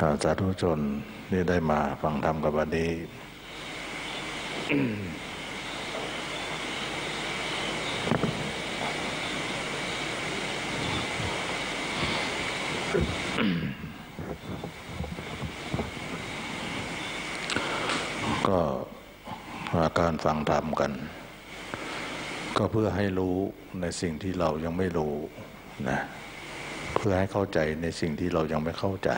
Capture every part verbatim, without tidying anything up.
สาธุชนที่ได้มาฟังธรรมกับวันนี้ ก็การฟังธรรมกันก็เพื่อให้รู้ในสิ่งที่เรายังไม่รู้นะเพื่อให้เข้าใจในสิ่งที่เรายังไม่เข้าใจ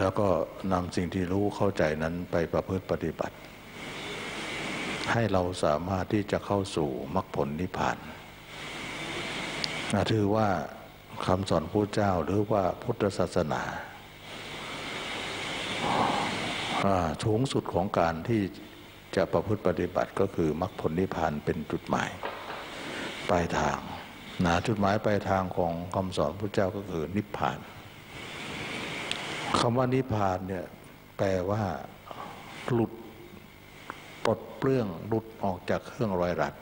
แล้วก็นำสิ่งที่รู้เข้าใจนั้นไปประพฤติปฏิบัติให้เราสามารถที่จะเข้าสู่มรรคผลนิพพานถือว่าคำสอนพระเจ้าหรือว่าพุทธศาสนาสูงสุดของการที่จะประพฤติปฏิบัติก็คือมรรคผลนิพพานเป็นจุดหมายปลายทางนะจุดหมายปลายทางของคำสอนพระเจ้าก็คือนิพพานคำว่านิพพานเนี่ยแปลว่าหลุดปลดเปลื้องหลุดออกจากเครื่องร้อยรัด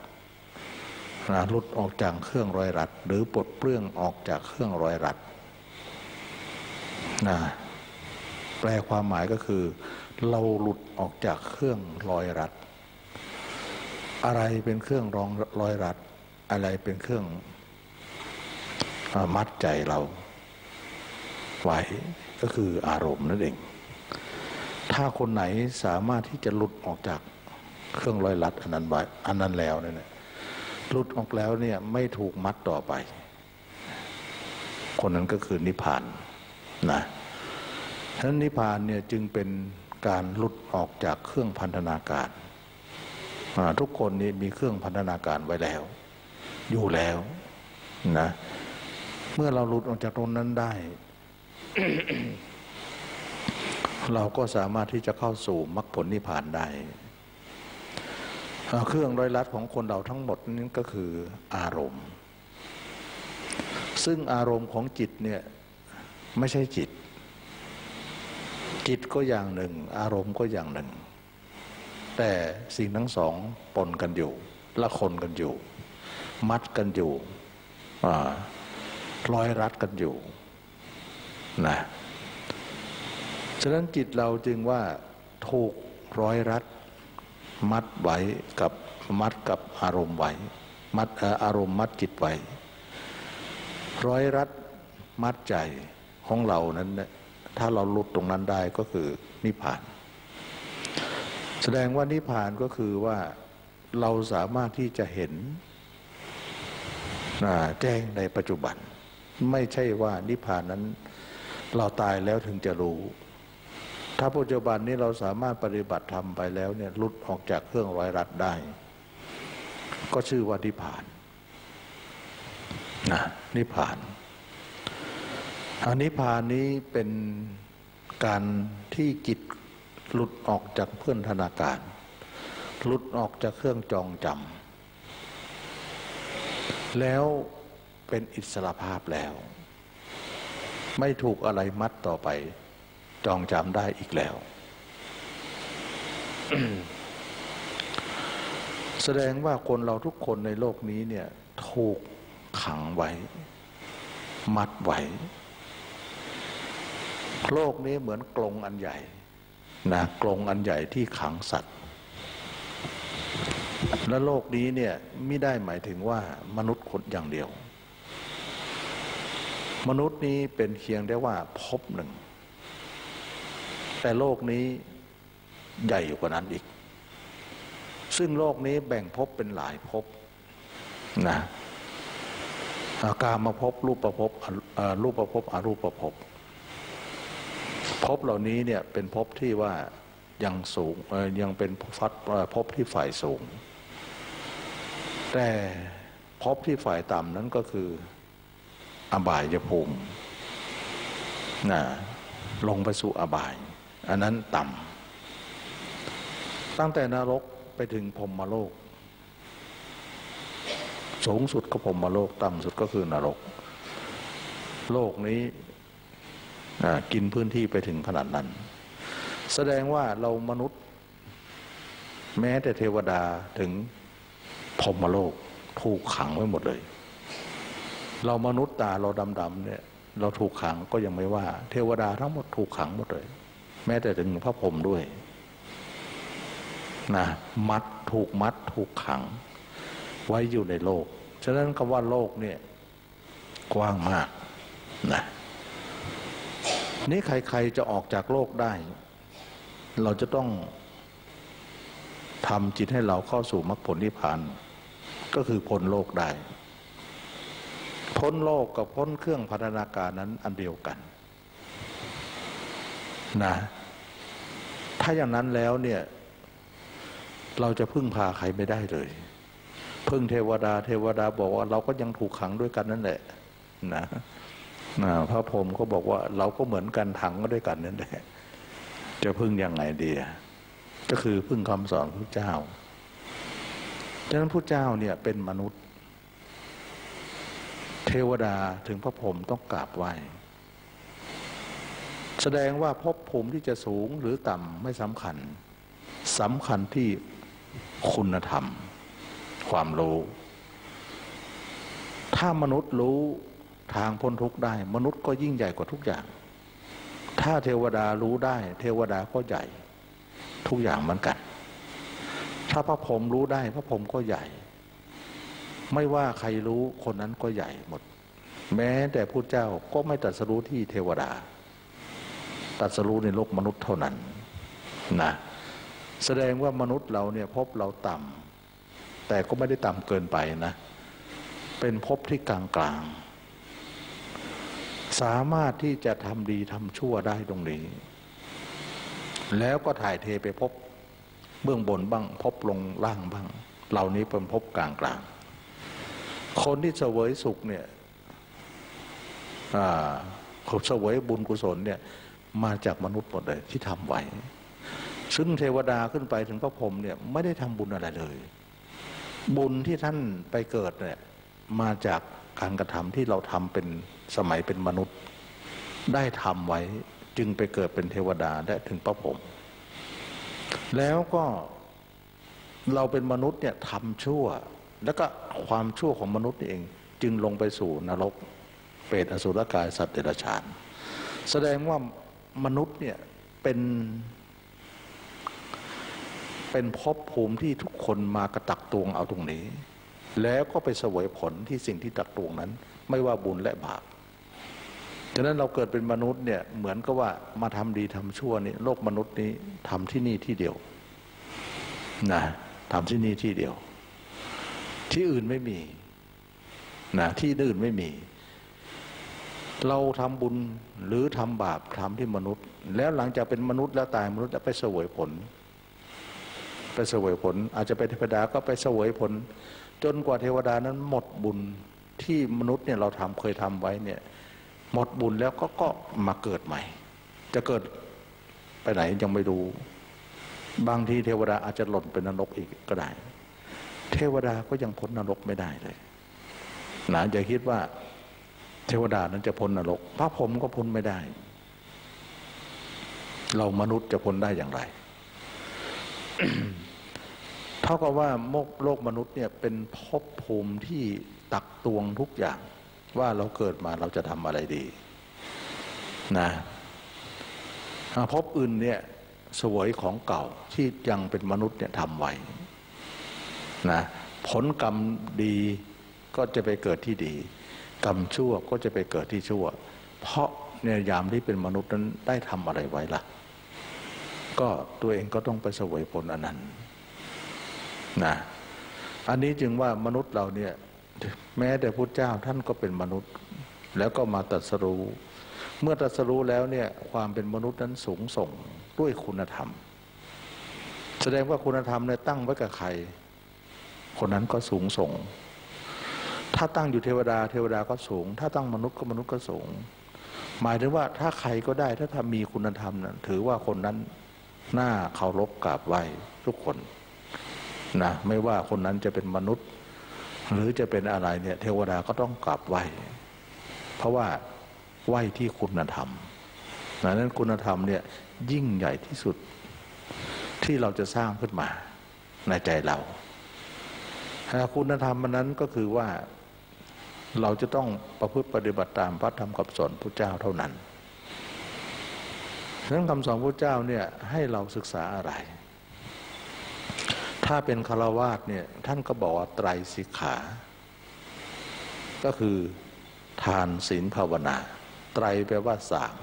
นะหลุดออกจากเครื่องร้อยรัดหรือปลดเปลื้องออกจากเครื่องร้อยรัดนะแปลความหมายก็คือเราหลุดออกจากเครื่องร้อยรัดอะไรเป็นเครื่องรองร้อยรัดอะไรเป็นเครื่องมัดใจเราไว้ก็คืออารมณ์นั่นเองถ้าคนไหนสามารถที่จะหลุดออกจากเครื่องร้อยรัดอันนั้นไว้อันนั้นแล้วเนี่ยหลุดออกแล้วเนี่ยไม่ถูกมัดต่อไปคนนั้นก็คือนิพพานนะฉะนั้นนิพพานเนี่ยจึงเป็นการหลุดออกจากเครื่องพันธนาการทุกคนนี่มีเครื่องพันธนาการไว้แล้วอยู่แล้วนะเมื่อเราหลุดออกจากตรงนั้นได้ เราก็สามารถที่จะเข้าสู่มรรคผลนิพพานได้เครื่องร้อยรัดของคนเราทั้งหมดนั้นก็คืออารมณ์ซึ่งอารมณ์ของจิตเนี่ยไม่ใช่จิตจิตก็อย่างหนึ่งอารมณ์ก็อย่างหนึ่งแต่สิ่งทั้งสองปนกันอยู่ละคนกันอยู่มัดกันอยู่ร้อยรัดกันอยู่นะฉะนั้นจิตเราจึงว่าถูกร้อยรัดมัดไว้กับมัดกับอารมณ์ไว้มัดอารมณ์มัดจิตไว้ร้อยรัดมัดใจของเรานั้นเนี่ยถ้าเราหลุดตรงนั้นได้ก็คือนิพพานแสดงว่านิพพานก็คือว่าเราสามารถที่จะเห็นแจ้งในปัจจุบันไม่ใช่ว่านิพพานนั้นเราตายแล้วถึงจะรู้ถ้าปัจจุบันนี้เราสามารถปฏิบัติธรรมไปแล้วเนี่ยหลุดออกจากเครื่องร้อยรัดได้ก็ชื่อว่านิพพานนะนิพพานอันนิพพานนี้เป็นการที่จิตหลุดออกจากเพื่อนธนาการหลุดออกจากเครื่องจองจำแล้วเป็นอิสระภาพแล้วไม่ถูกอะไรมัดต่อไปจองจำได้อีกแล้ว แสดงว่าคนเราทุกคนในโลกนี้เนี่ยถูกขังไว้มัดไว้โลกนี้เหมือนกรงอันใหญ่นะกรงอันใหญ่ที่ขังสัตว์และโลกนี้เนี่ยไม่ได้หมายถึงว่ามนุษย์คนอย่างเดียวมนุษย์นี้เป็นเพียงได้ว่าภพหนึ่งแต่โลกนี้ใหญ่กว่านั้นอีกซึ่งโลกนี้แบ่งภพเป็นหลายภพนะกามภพรูปภพรูปภพอรูปภพภพเหล่านี้เนี่ยเป็นภพที่ว่ายังสูงยังเป็นภพที่ฝ่ายสูงแต่ภพที่ฝ่ายต่ำนั้นก็คืออบายภูมินะลงไปสู่อบายอันนั้นต่ำตั้งแต่นรกไปถึงพรหมโลกสูงสุดก็พรหมโลกต่ำสุดก็คือนรกโลกนี้กินพื้นที่ไปถึงขนาดนั้นแสดงว่าเรามนุษย์แม้แต่เทวดาถึงพรหมโลกถูกขังไว้หมดเลยเรามนุษย์ตาเราดำๆเนี่ย เราถูกขังก็ยังไม่ว่าเทวดาทั้งหมดถูกขังหมดเลยแม้แต่ถึงพระพรหมด้วยนะมัดถูกมัดถูกขังไว้อยู่ในโลกฉะนั้นคำว่าโลกเนี่ยกว้างมากนะนี่ใครๆจะออกจากโลกได้เราจะต้องทำจิตให้เราเข้าสู่มรรคผลนิพพานก็คือพ้นโลกได้พ้นโลกกับพ้นเครื่องพันธนาการนั้นอันเดียวกันนะถ้าอย่างนั้นแล้วเนี่ยเราจะพึ่งพาใครไม่ได้เลยพึ่งเทวดาเทวดาบอกว่าเราก็ยังถูกขังด้วยกันนั่นแหละนะนะพระพรหมก็บอกว่าเราก็เหมือนกันถังก็ด้วยกันนั่นแหละจะพึ่งยังไงดีก็คือพึ่งคำสอนพระเจ้าฉะนั้นพระเจ้าเนี่ยเป็นมนุษย์เทวดาถึงพระพรหมต้องกราบไหว้แสดงว่าภพภูมิที่จะสูงหรือต่ำไม่สำคัญสำคัญที่คุณธรรมความรู้ถ้ามนุษย์รู้ทางพ้นทุกข์ได้มนุษย์ก็ยิ่งใหญ่กว่าทุกอย่างถ้าเทวดารู้ได้เทวดาก็ใหญ่ทุกอย่างเหมือนกันถ้าพระพรหมรู้ได้พระพรหมก็ใหญ่ไม่ว่าใครรู้คนนั้นก็ใหญ่หมดแม้แต่พุทธเจ้าก็ไม่ตรัสรู้ที่เทวดาตรัสรู้ในโลกมนุษย์เท่านั้นนะแสดงว่ามนุษย์เราเนี่ยพบเราต่ำแต่ก็ไม่ได้ต่ำเกินไปนะเป็นพบที่กลางกลางสามารถที่จะทำดีทำชั่วได้ตรงนี้แล้วก็ถ่ายเทไปพบเบื้องบนบ้างพบลงล่างบ้างเหล่านี้เป็นพบกลางกลางคนที่เสวยสุขเนี่ยเขาเสวยบุญกุศลเนี่ยมาจากมนุษย์หมดเลยที่ทำไว้ซึ่งเทวดาขึ้นไปถึงพระพรหมเนี่ยไม่ได้ทำบุญอะไรเลยบุญที่ท่านไปเกิดเนี่ยมาจากการกระทำที่เราทำเป็นสมัยเป็นมนุษย์ได้ทำไว้จึงไปเกิดเป็นเทวดาและถึงพระพรหมแล้วก็เราเป็นมนุษย์เนี่ยทำชั่วแล้วก็ความชั่วของมนุษย์เองจึงลงไปสู่นรกเปรตอสุรกายสัตว์เดรัจฉานแสดงว่ามนุษย์เนี่ยเป็นเป็นภพภูมิที่ทุกคนมากระตักตวงเอาตรงนี้แล้วก็ไปเสวยผลที่สิ่งที่ตักตวงนั้นไม่ว่าบุญและบาปฉะนั้นเราเกิดเป็นมนุษย์เนี่ยเหมือนกับว่ามาทำดีทำชั่วนี่โลกมนุษย์นี้ทำที่นี่ที่เดียวนะทำที่นี่ที่เดียวที่อื่นไม่มีนะที่อื่นไม่มีเราทำบุญหรือทำบาปทำที่มนุษย์แล้วหลังจากเป็นมนุษย์แล้วตายมนุษย์จะไปเสวยผลไปเสวยผลอาจจะเป็นเทวดาก็ไปเสวยผลจนกว่าเทวดานั้นหมดบุญที่มนุษย์เนี่ยเราทำเคยทำไว้เนี่ยหมดบุญแล้วก็ก็มาเกิดใหม่จะเกิดไปไหนยังไม่รู้บางทีเทวดาอาจจะหล่นเป็นนรกอีกก็ได้เทวดาก็ยังพ้นนรกไม่ได้เลยนะอย่าคิดว่าเทวดานั้นจะพ้นนรกพระพรหมก็พ้นไม่ได้เรามนุษย์จะพ้นได้อย่างไร เท่ากับว่าโลกมนุษย์เนี่ยเป็นภพภูมิที่ตักตวงทุกอย่างว่าเราเกิดมาเราจะทำอะไรดีนะภพอื่นเนี่ยเสวยของเก่าที่ยังเป็นมนุษย์เนี่ยทำไว้นะผลกรรมดีก็จะไปเกิดที่ดีกรรมชั่วก็จะไปเกิดที่ชั่วเพราะเนี่ยยามที่เป็นมนุษย์นั้นได้ทำอะไรไว้ล่ะก็ตัวเองก็ต้องไปเสวยผลอันนั้นนะอันนี้จึงว่ามนุษย์เราเนี่ยแม้แต่พุทธเจ้าท่านก็เป็นมนุษย์แล้วก็มาตรัสรู้เมื่อตรัสรู้แล้วเนี่ยความเป็นมนุษย์นั้นสูงส่งด้วยคุณธรรมแสดงว่าคุณธรรมเนี่ยตั้งไว้กับใครคนนั้นก็สูงส่งถ้าตั้งอยู่เทวดาเทวดาก็สูงถ้าตั้งมนุษย์ก็มนุษย์ก็สูงหมายถึงว่าถ้าใครก็ได้ถ้าทำมีคุณธรรมนั้นถือว่าคนนั้นน่าเคารพกราบไหว้ทุกคนนะไม่ว่าคนนั้นจะเป็นมนุษย์หรือจะเป็นอะไรเนี่ยเทวดาก็ต้องกราบไหว้เพราะว่าไหว้ที่คุณธรรมดังนั้นคุณธรรมเนี่ยยิ่งใหญ่ที่สุดที่เราจะสร้างขึ้นมาในใจเราคุณธรรมมันนั้นก็คือว่า เราจะต้องประพฤติปฏิบัติตามพระธรรมคำสอนพระเจ้าเท่านั้นฉะนั้นคำสอนพระเจ้าเนี่ยให้เราศึกษาอะไรถ้าเป็นฆราวาสเนี่ยท่านก็บอกว่าไตรสิกขาก็คือทานศีลภาวนาไตรแปลว่าสาม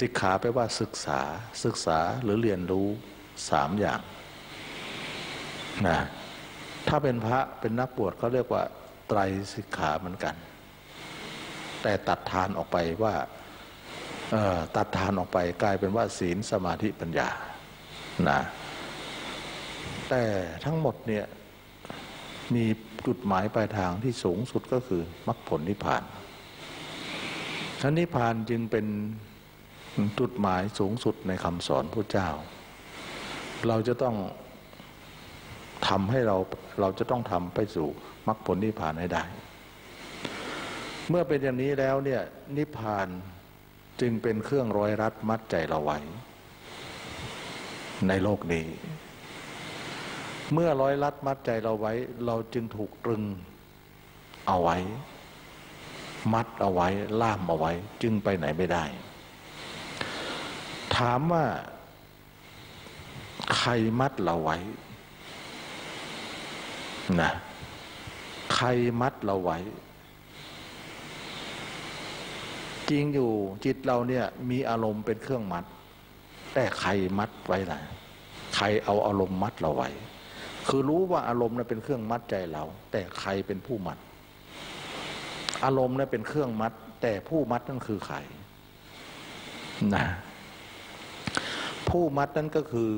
สิกขาแปลว่าศึกษาศึกษาหรือเรียนรู้สามอย่างนะถ้าเป็นพระเป็นนักบวชเขาเรียกว่าไตรสิกขาเหมือนกันแต่ตัดทานออกไปว่าตัดทานออกไปกลายเป็นว่าศีลสมาธิปัญญานะแต่ทั้งหมดเนี่ยมีจุดหมายปลายทางที่สูงสุดก็คือมรรคผลนิพพานท่านิพพานจึงเป็นจุดหมายสูงสุดในคำสอนพระเจ้าเราจะต้องทำให้เราเราจะต้องทำไปสู่มรรคผลนิพพานให้ได้เมื่อเป็นอย่างนี้แล้วเนี่ยนิพพานจึงเป็นเครื่องร้อยรัดมัดใจเราไว้ในโลกนี้เมื่อร้อยรัดมัดใจเราไว้เราจึงถูกตรึงเอาไว้มัดเอาไว้ล่ามเอาไว้จึงไปไหนไม่ได้ถามว่าใครมัดเราไว้นะใครมัดเราไว้จริงอยู่จิตเราเนี่ยมีอารมณ์เป็นเครื่องมัดแต่ใครมัดไว้ล่ะใครเอาอารมณ์มัดเราไว้คือรู้ว่าอารมณ์นั้นเป็นเครื่องมัดใจเราแต่ใครเป็นผู้มัดอารมณ์นั้นเป็นเครื่องมัดแต่ผู้มัดนั่นคือใครนะผู้มัดนั่นก็คือ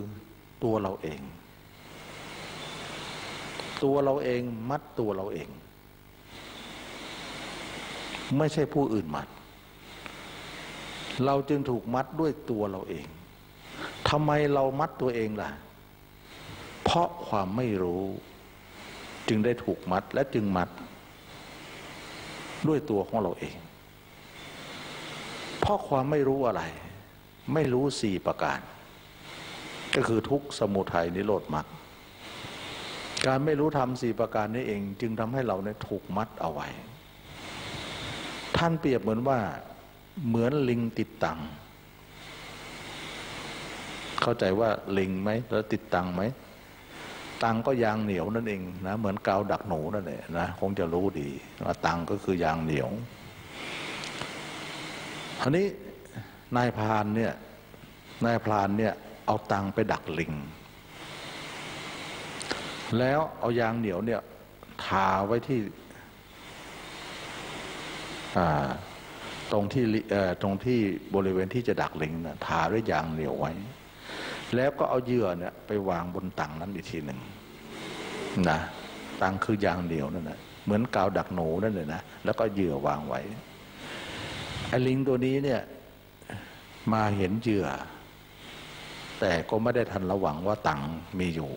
ตัวเราเองตัวเราเองมัดตัวเราเองไม่ใช่ผู้อื่นมัดเราจึงถูกมัดด้วยตัวเราเองทำไมเรามัดตัวเองล่ะเพราะความไม่รู้จึงได้ถูกมัดและจึงมัดด้วยตัวของเราเองเพราะความไม่รู้อะไรไม่รู้สี่ประการก็คือทุกข์สมุทัยนิโรธมรรคการไม่รู้ธรรมสี่ประการนี้เองจึงทำให้เราเนี่ยถูกมัดเอาไว้ท่านเปรียบเหมือนว่าเหมือนลิงติดตังเข้าใจว่าลิงไหมแล้วติดตังไหมตังก็ยางเหนียวนั่นเองนะเหมือนกาวดักหนูนั่นแหละนะคงจะรู้ดีว่าตังก็คือยางเหนียวทีนี้นายพรานเนี่ยนายพรานเนี่ยเอาตังไปดักลิงแล้วเอายางเหนียวเนี่ยทาไว้ที่ตรงที่ตรงที่บริเวณที่จะดักลิงนะทาด้วยยางเหนียวไว้แล้วก็เอาเหยื่อเนี่ยไปวางบนตังนั้นอีกทีหนึ่งนะตังคือยางเหนียวนั่นนะเหมือนกาวดักหนูนั่นเลยนะแล้วก็เหยื่อวางไว้ไอ้ลิงตัวนี้เนี่ยมาเห็นเหยื่อแต่ก็ไม่ได้ทันระวังว่าตังมีอยู่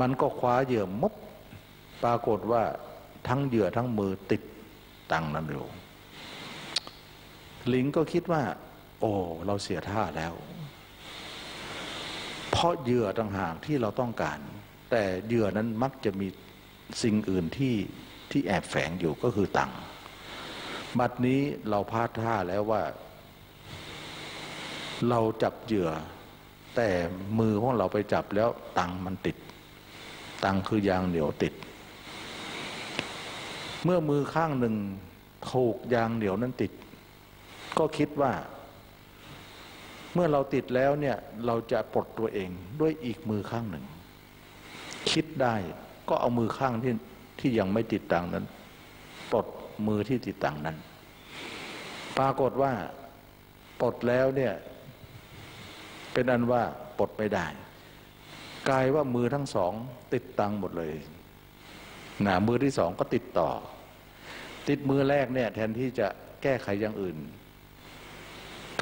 มันก็คว้าเหยื่อมุบปรากฏว่าทั้งเหยื่อทั้งมือติดตังนั้นอยู่ลิงก็คิดว่าโอ้เราเสียท่าแล้วเพราะเหยื่อต่างหากที่เราต้องการแต่เหยื่อนั้นมักจะมีสิ่งอื่นที่ที่แอบแฝงอยู่ก็คือตังบัดนี้เราพลาดท่าแล้วว่าเราจับเหยื่อแต่มือของเราไปจับแล้วตังมันติดตังคือยางเหนียวติดเมื่อมือข้างหนึ่งถูกยางเหนียวนั้นติดก็คิดว่าเมื่อเราติดแล้วเนี่ยเราจะปลดตัวเองด้วยอีกมือข้างหนึ่งคิดได้ก็เอามือข้างที่ที่ยังไม่ติดตังนั้นปลดมือที่ติดตังนั้นปรากฏว่าปลดแล้วเนี่ยเป็นอันว่าปลดไม่ได้กลายว่ามือทั้งสองติดตังหมดเลยหนามือที่สองก็ติดต่อติดมือแรกเนี่ยแทนที่จะแก้ไขอย่างอื่น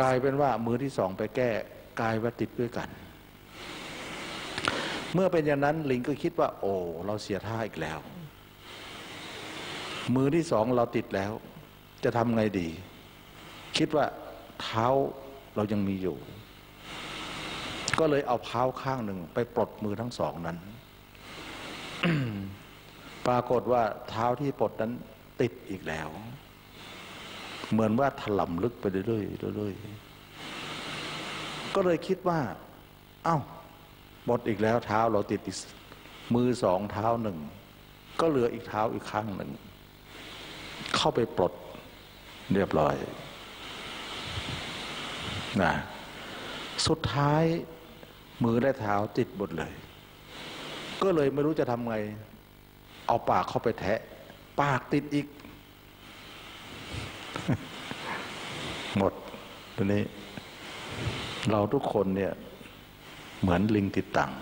กลายเป็นว่ามือที่สองไปแก้กลายว่าติดด้วยกันเมื่อเป็นอย่างนั้นลิงก็คิดว่าโอ้เราเสียท่าอีกแล้วมือที่สองเราติดแล้วจะทำไงดีคิดว่าเท้าเรายังมีอยู่ก็เลยเอาเท้าข้างหนึ่งไปปลดมือทั้งสองนั้น ปรากฏว่าเท้าที่ปลดนั้นติดอีกแล้วเหมือนว่าถลำลึกไปเรื่อยๆเรื่อยๆก็เลยคิดว่าเอ้าหมดอีกแล้วเท้าเราติดมือสองเท้าหนึ่งก็เหลืออีกเท้าอีกข้างหนึ่งเข้าไปปลดเรียบร้อยนะสุดท้ายมือและเท้าติดหมดเลยก็เลยไม่รู้จะทำไงเอาปากเข้าไปแทะปากติดอีกหมดตัวนี้เราทุกคนเนี่ยเหมือนลิงติดตัง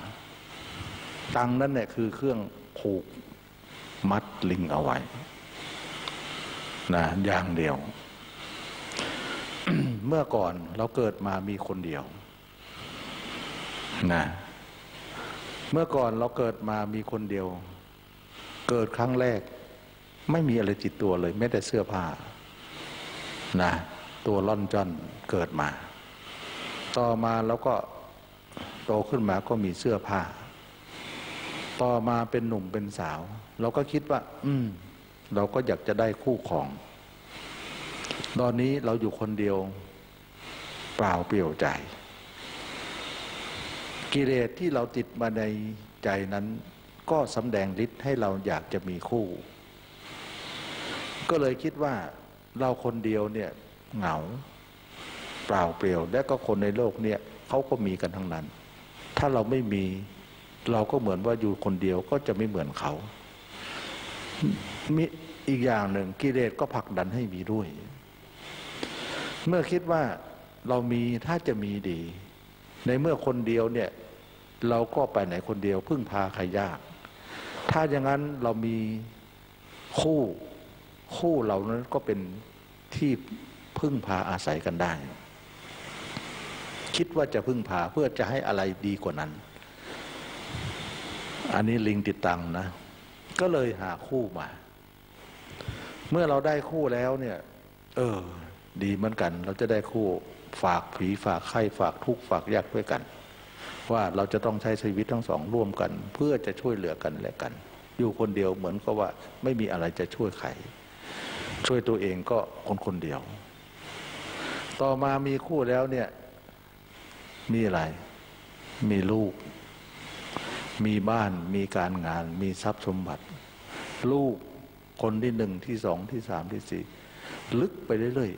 ตังนั่นเนี่ยคือเครื่องผูกมัดลิงเอาไว้นะอย่างเดียว เมื่อก่อนเราเกิดมามีคนเดียวนะเมื่อก่อนเราเกิดมามีคนเดียวเกิดครั้งแรกไม่มีอะไรติดตัวเลยแม้แต่เสื้อผ้านะตัวล่อนจ้อนเกิดมาต่อมาแล้วก็โตขึ้นมาก็มีเสื้อผ้าต่อมาเป็นหนุ่มเป็นสาวเราก็คิดว่าอืมเราก็อยากจะได้คู่ครองตอนนี้เราอยู่คนเดียวเปล่าเปลี่ยวใจกิเลสที่เราติดมาในใจนั้นก็สำแดงฤทธิ์ให้เราอยากจะมีคู่ก็เลยคิดว่าเราคนเดียวเนี่ยเหงาเปล่าเปลี่ยวและก็คนในโลกเนี่ยเขาก็มีกันทั้งนั้นถ้าเราไม่มีเราก็เหมือนว่าอยู่คนเดียวก็จะไม่เหมือนเขามีอีกอย่างหนึ่งกิเลสก็ผลักดันให้มีด้วยเมื่อคิดว่าเรามีถ้าจะมีดีในเมื่อคนเดียวเนี่ยเราก็ไปไหนคนเดียวพึ่งพาใครยากถ้าอย่างนั้นเรามีคู่คู่เรานั้นก็เป็นที่พึ่งพาอาศัยกันได้คิดว่าจะพึ่งพาเพื่อจะให้อะไรดีกว่านั้นอันนี้ลิงติดตังนะก็เลยหาคู่มาเมื่อเราได้คู่แล้วเนี่ยเออดีเหมือนกันเราจะได้คู่ฝากผีฝากไข้ฝากทุกข์ฝากยากด้วยกันว่าเราจะต้องใช้ชีวิตทั้งสองร่วมกันเพื่อจะช่วยเหลือกันและกันอยู่คนเดียวเหมือนกับว่าไม่มีอะไรจะช่วยใครช่วยตัวเองก็คนคนเดียวต่อมามีคู่แล้วเนี่ยมีอะไรมีลูกมีบ้านมีการงานมีทรัพย์สมบัติลูกคนที่หนึ่งที่สองที่สามที่สี่ลึกไปเรื่อย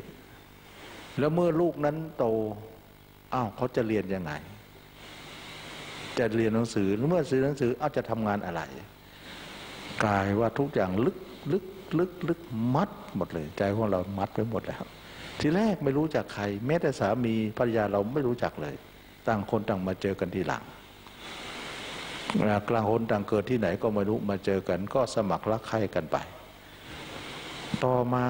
ๆแล้วเมื่อลูกนั้นโตอ้าวเขาจะเรียนยังไงจะเรียนหนังสือเมื่อซื้อหนังสืออ้าวจะทำงานอะไรกลายว่าทุกอย่างลึกลึกลึกลึกมัดหมดเลยใจของเรามัดไปหมดแล้วทีแรกไม่รู้จักใครแม้แต่สามีภรรยาเราไม่รู้จักเลยต่างคนต่างมาเจอกันทีหลังกลางคนต่างเกิดที่ไหนก็ไม่รู้มาเจอกันก็สมัครรักใคร่กันไปต่อมา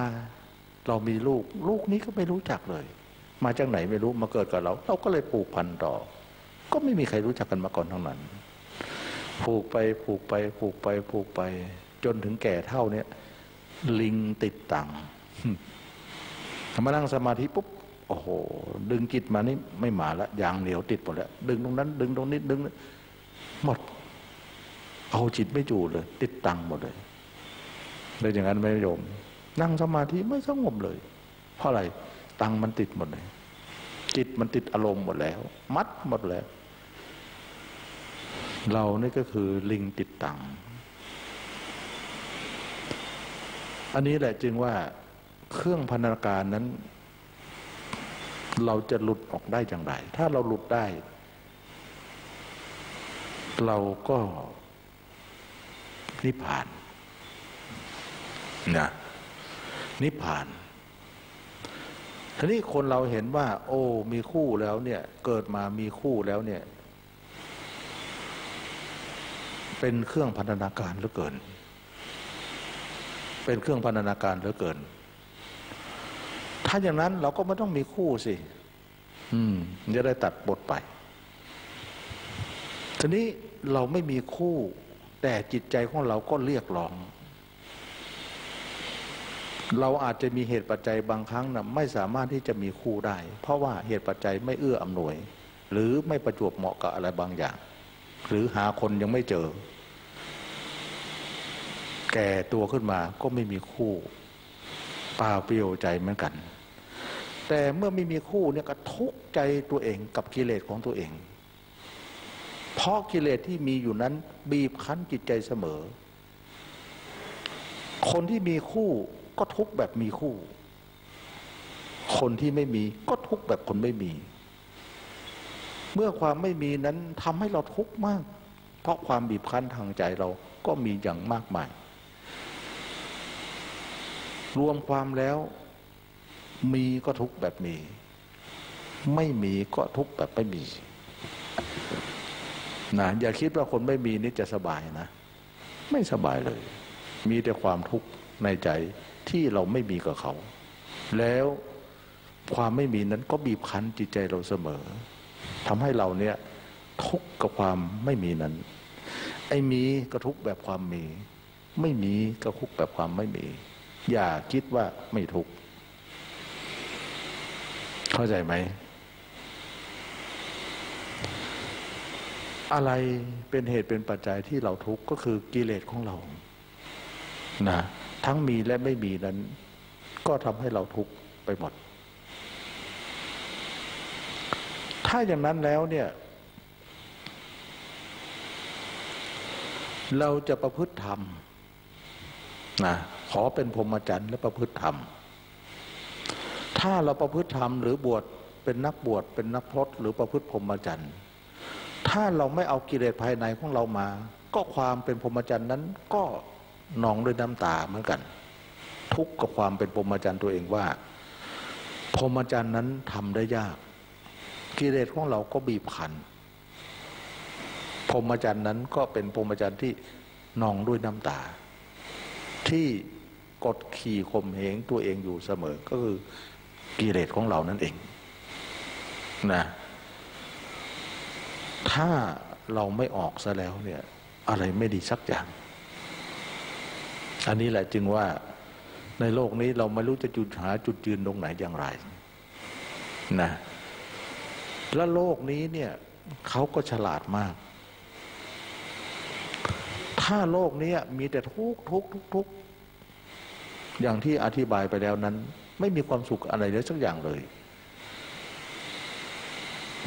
เรามีลูกลูกนี้ก็ไม่รู้จักเลยมาจากไหนไม่รู้มาเกิดกับเราเราก็เลยผูกพันต่อก็ไม่มีใครรู้จักกันมาก่อนทั้งนั้นผูกไปผูกไปผูกไปผูกไปจนถึงแก่เท่าเนี้ยลิงติดตังมานั่งสมาธิปุ๊บโอ้โหดึงจิตมานี่ไม่มาละอย่างเหนียวติดหมดแล้วดึงตรงนั้นดึงตรงนี้ดึงหมดเอาจิตไม่อยู่เลยติดตังหมดเลยเลยอย่างนั้นไม่ยอมนั่งสมาธิไม่สงบเลยเพราะอะไรตังมันติดหมดเลยจิตมันติดอารมณ์หมดแล้วมัดหมดแล้วเรานี่ก็คือลิงติดตังอันนี้แหละจึงว่าเครื่องพันธนาการนั้นเราจะหลุดออกได้อย่างไรถ้าเราหลุดได้เราก็นิพพานนะนิพพานทีนี้คนเราเห็นว่าโอ้มีคู่แล้วเนี่ยเกิดมามีคู่แล้วเนี่ยเป็นเครื่องพันธนาการเหลือเกินเป็นเครื่องพันธนาการเหลือเกินถ้าอย่างนั้นเราก็ไม่ต้องมีคู่สิอืมจะได้ตัดบทไปทีนี้เราไม่มีคู่แต่จิตใจของเราก็เรียกร้องเราอาจจะมีเหตุปัจจัยบางครั้งนะไม่สามารถที่จะมีคู่ได้เพราะว่าเหตุปัจจัยไม่เอื้ออำนวยหรือไม่ประจวบเหมาะกับอะไรบางอย่างหรือหาคนยังไม่เจอ แก่ตัวขึ้นมาก็ไม่มีคู่ป่าเปลี่ยวใจเหมือนกันแต่เมื่อไม่มีคู่เนี่ยก็ทุกข์ใจตัวเองกับกิเลสของตัวเองเพราะกิเลสที่มีอยู่นั้นบีบคั้นจิตใจเสมอคนที่มีคู่ก็ทุกข์แบบมีคู่คนที่ไม่มีก็ทุกข์แบบคนไม่มีเมื่อความไม่มีนั้นทำให้เราทุกข์มากเพราะความบีบคั้นทางใจเราก็มีอย่างมากมายรวมความแล้วมีก็ทุกข์แบบมีไม่มีก็ทุกข์แบบไม่มีนะอย่าคิดว่าคนไม่มีนี่จะสบายนะไม่สบายเลยมีแต่ความทุกข์ในใจที่เราไม่มีกับเขาแล้วความไม่มีนั้นก็บีบคั้นจิตใจเราเสมอทำให้เราเนี่ยทุกข์กับความไม่มีนั้นไอ้มีก็ทุกข์แบบความมีไม่มีก็ทุกข์แบบความไม่มีอย่าคิดว่าไม่ทุกข์เข้าใจไหมอะไรเป็นเหตุเป็นปัจจัยที่เราทุกข์ก็คือกิเลสของเรานะทั้งมีและไม่มีนั้นก็ทำให้เราทุกข์ไปหมดถ้าอย่างนั้นแล้วเนี่ยเราจะประพฤติธรรมนะขอเป็นพรหมจรรย์และประพฤติธรรมถ้าเราประพฤติธรรมหรือบวชเป็นนักบวชเป็นนักพรตหรือประพฤติพรหมจรรย์ถ้าเราไม่เอากิเลสภายในของเรามาก็ความเป็นพรหมจรรย์นั้นก็หนองด้วยน้ำตาเหมือนกันทุกข์กับความเป็นพรหมจรรย์ตัวเองว่าพรหมจรรย์นั้นทำได้ยากกิเลสของเราก็บีบคั้นพรหมจรรย์นั้นก็เป็นพรหมจรรย์ที่หนองด้วยน้ำตาที่กดขี่ข่มเหงตัวเองอยู่เสมอก็คือกิเลสของเรานั่นเองนะถ้าเราไม่ออกซะแล้วเนี่ยอะไรไม่ดีสักอย่างอันนี้แหละจึงว่าในโลกนี้เราไม่รู้จะจุดหาจุดยืนตรงไหนอย่างไรนะและโลกนี้เนี่ยเขาก็ฉลาดมากถ้าโลกนี้มีแต่ทุกข์ทุกข์ทุกข์ทุกข์อย่างที่อธิบายไปแล้วนั้นไม่มีความสุขอะไรเลยสักอย่างเลย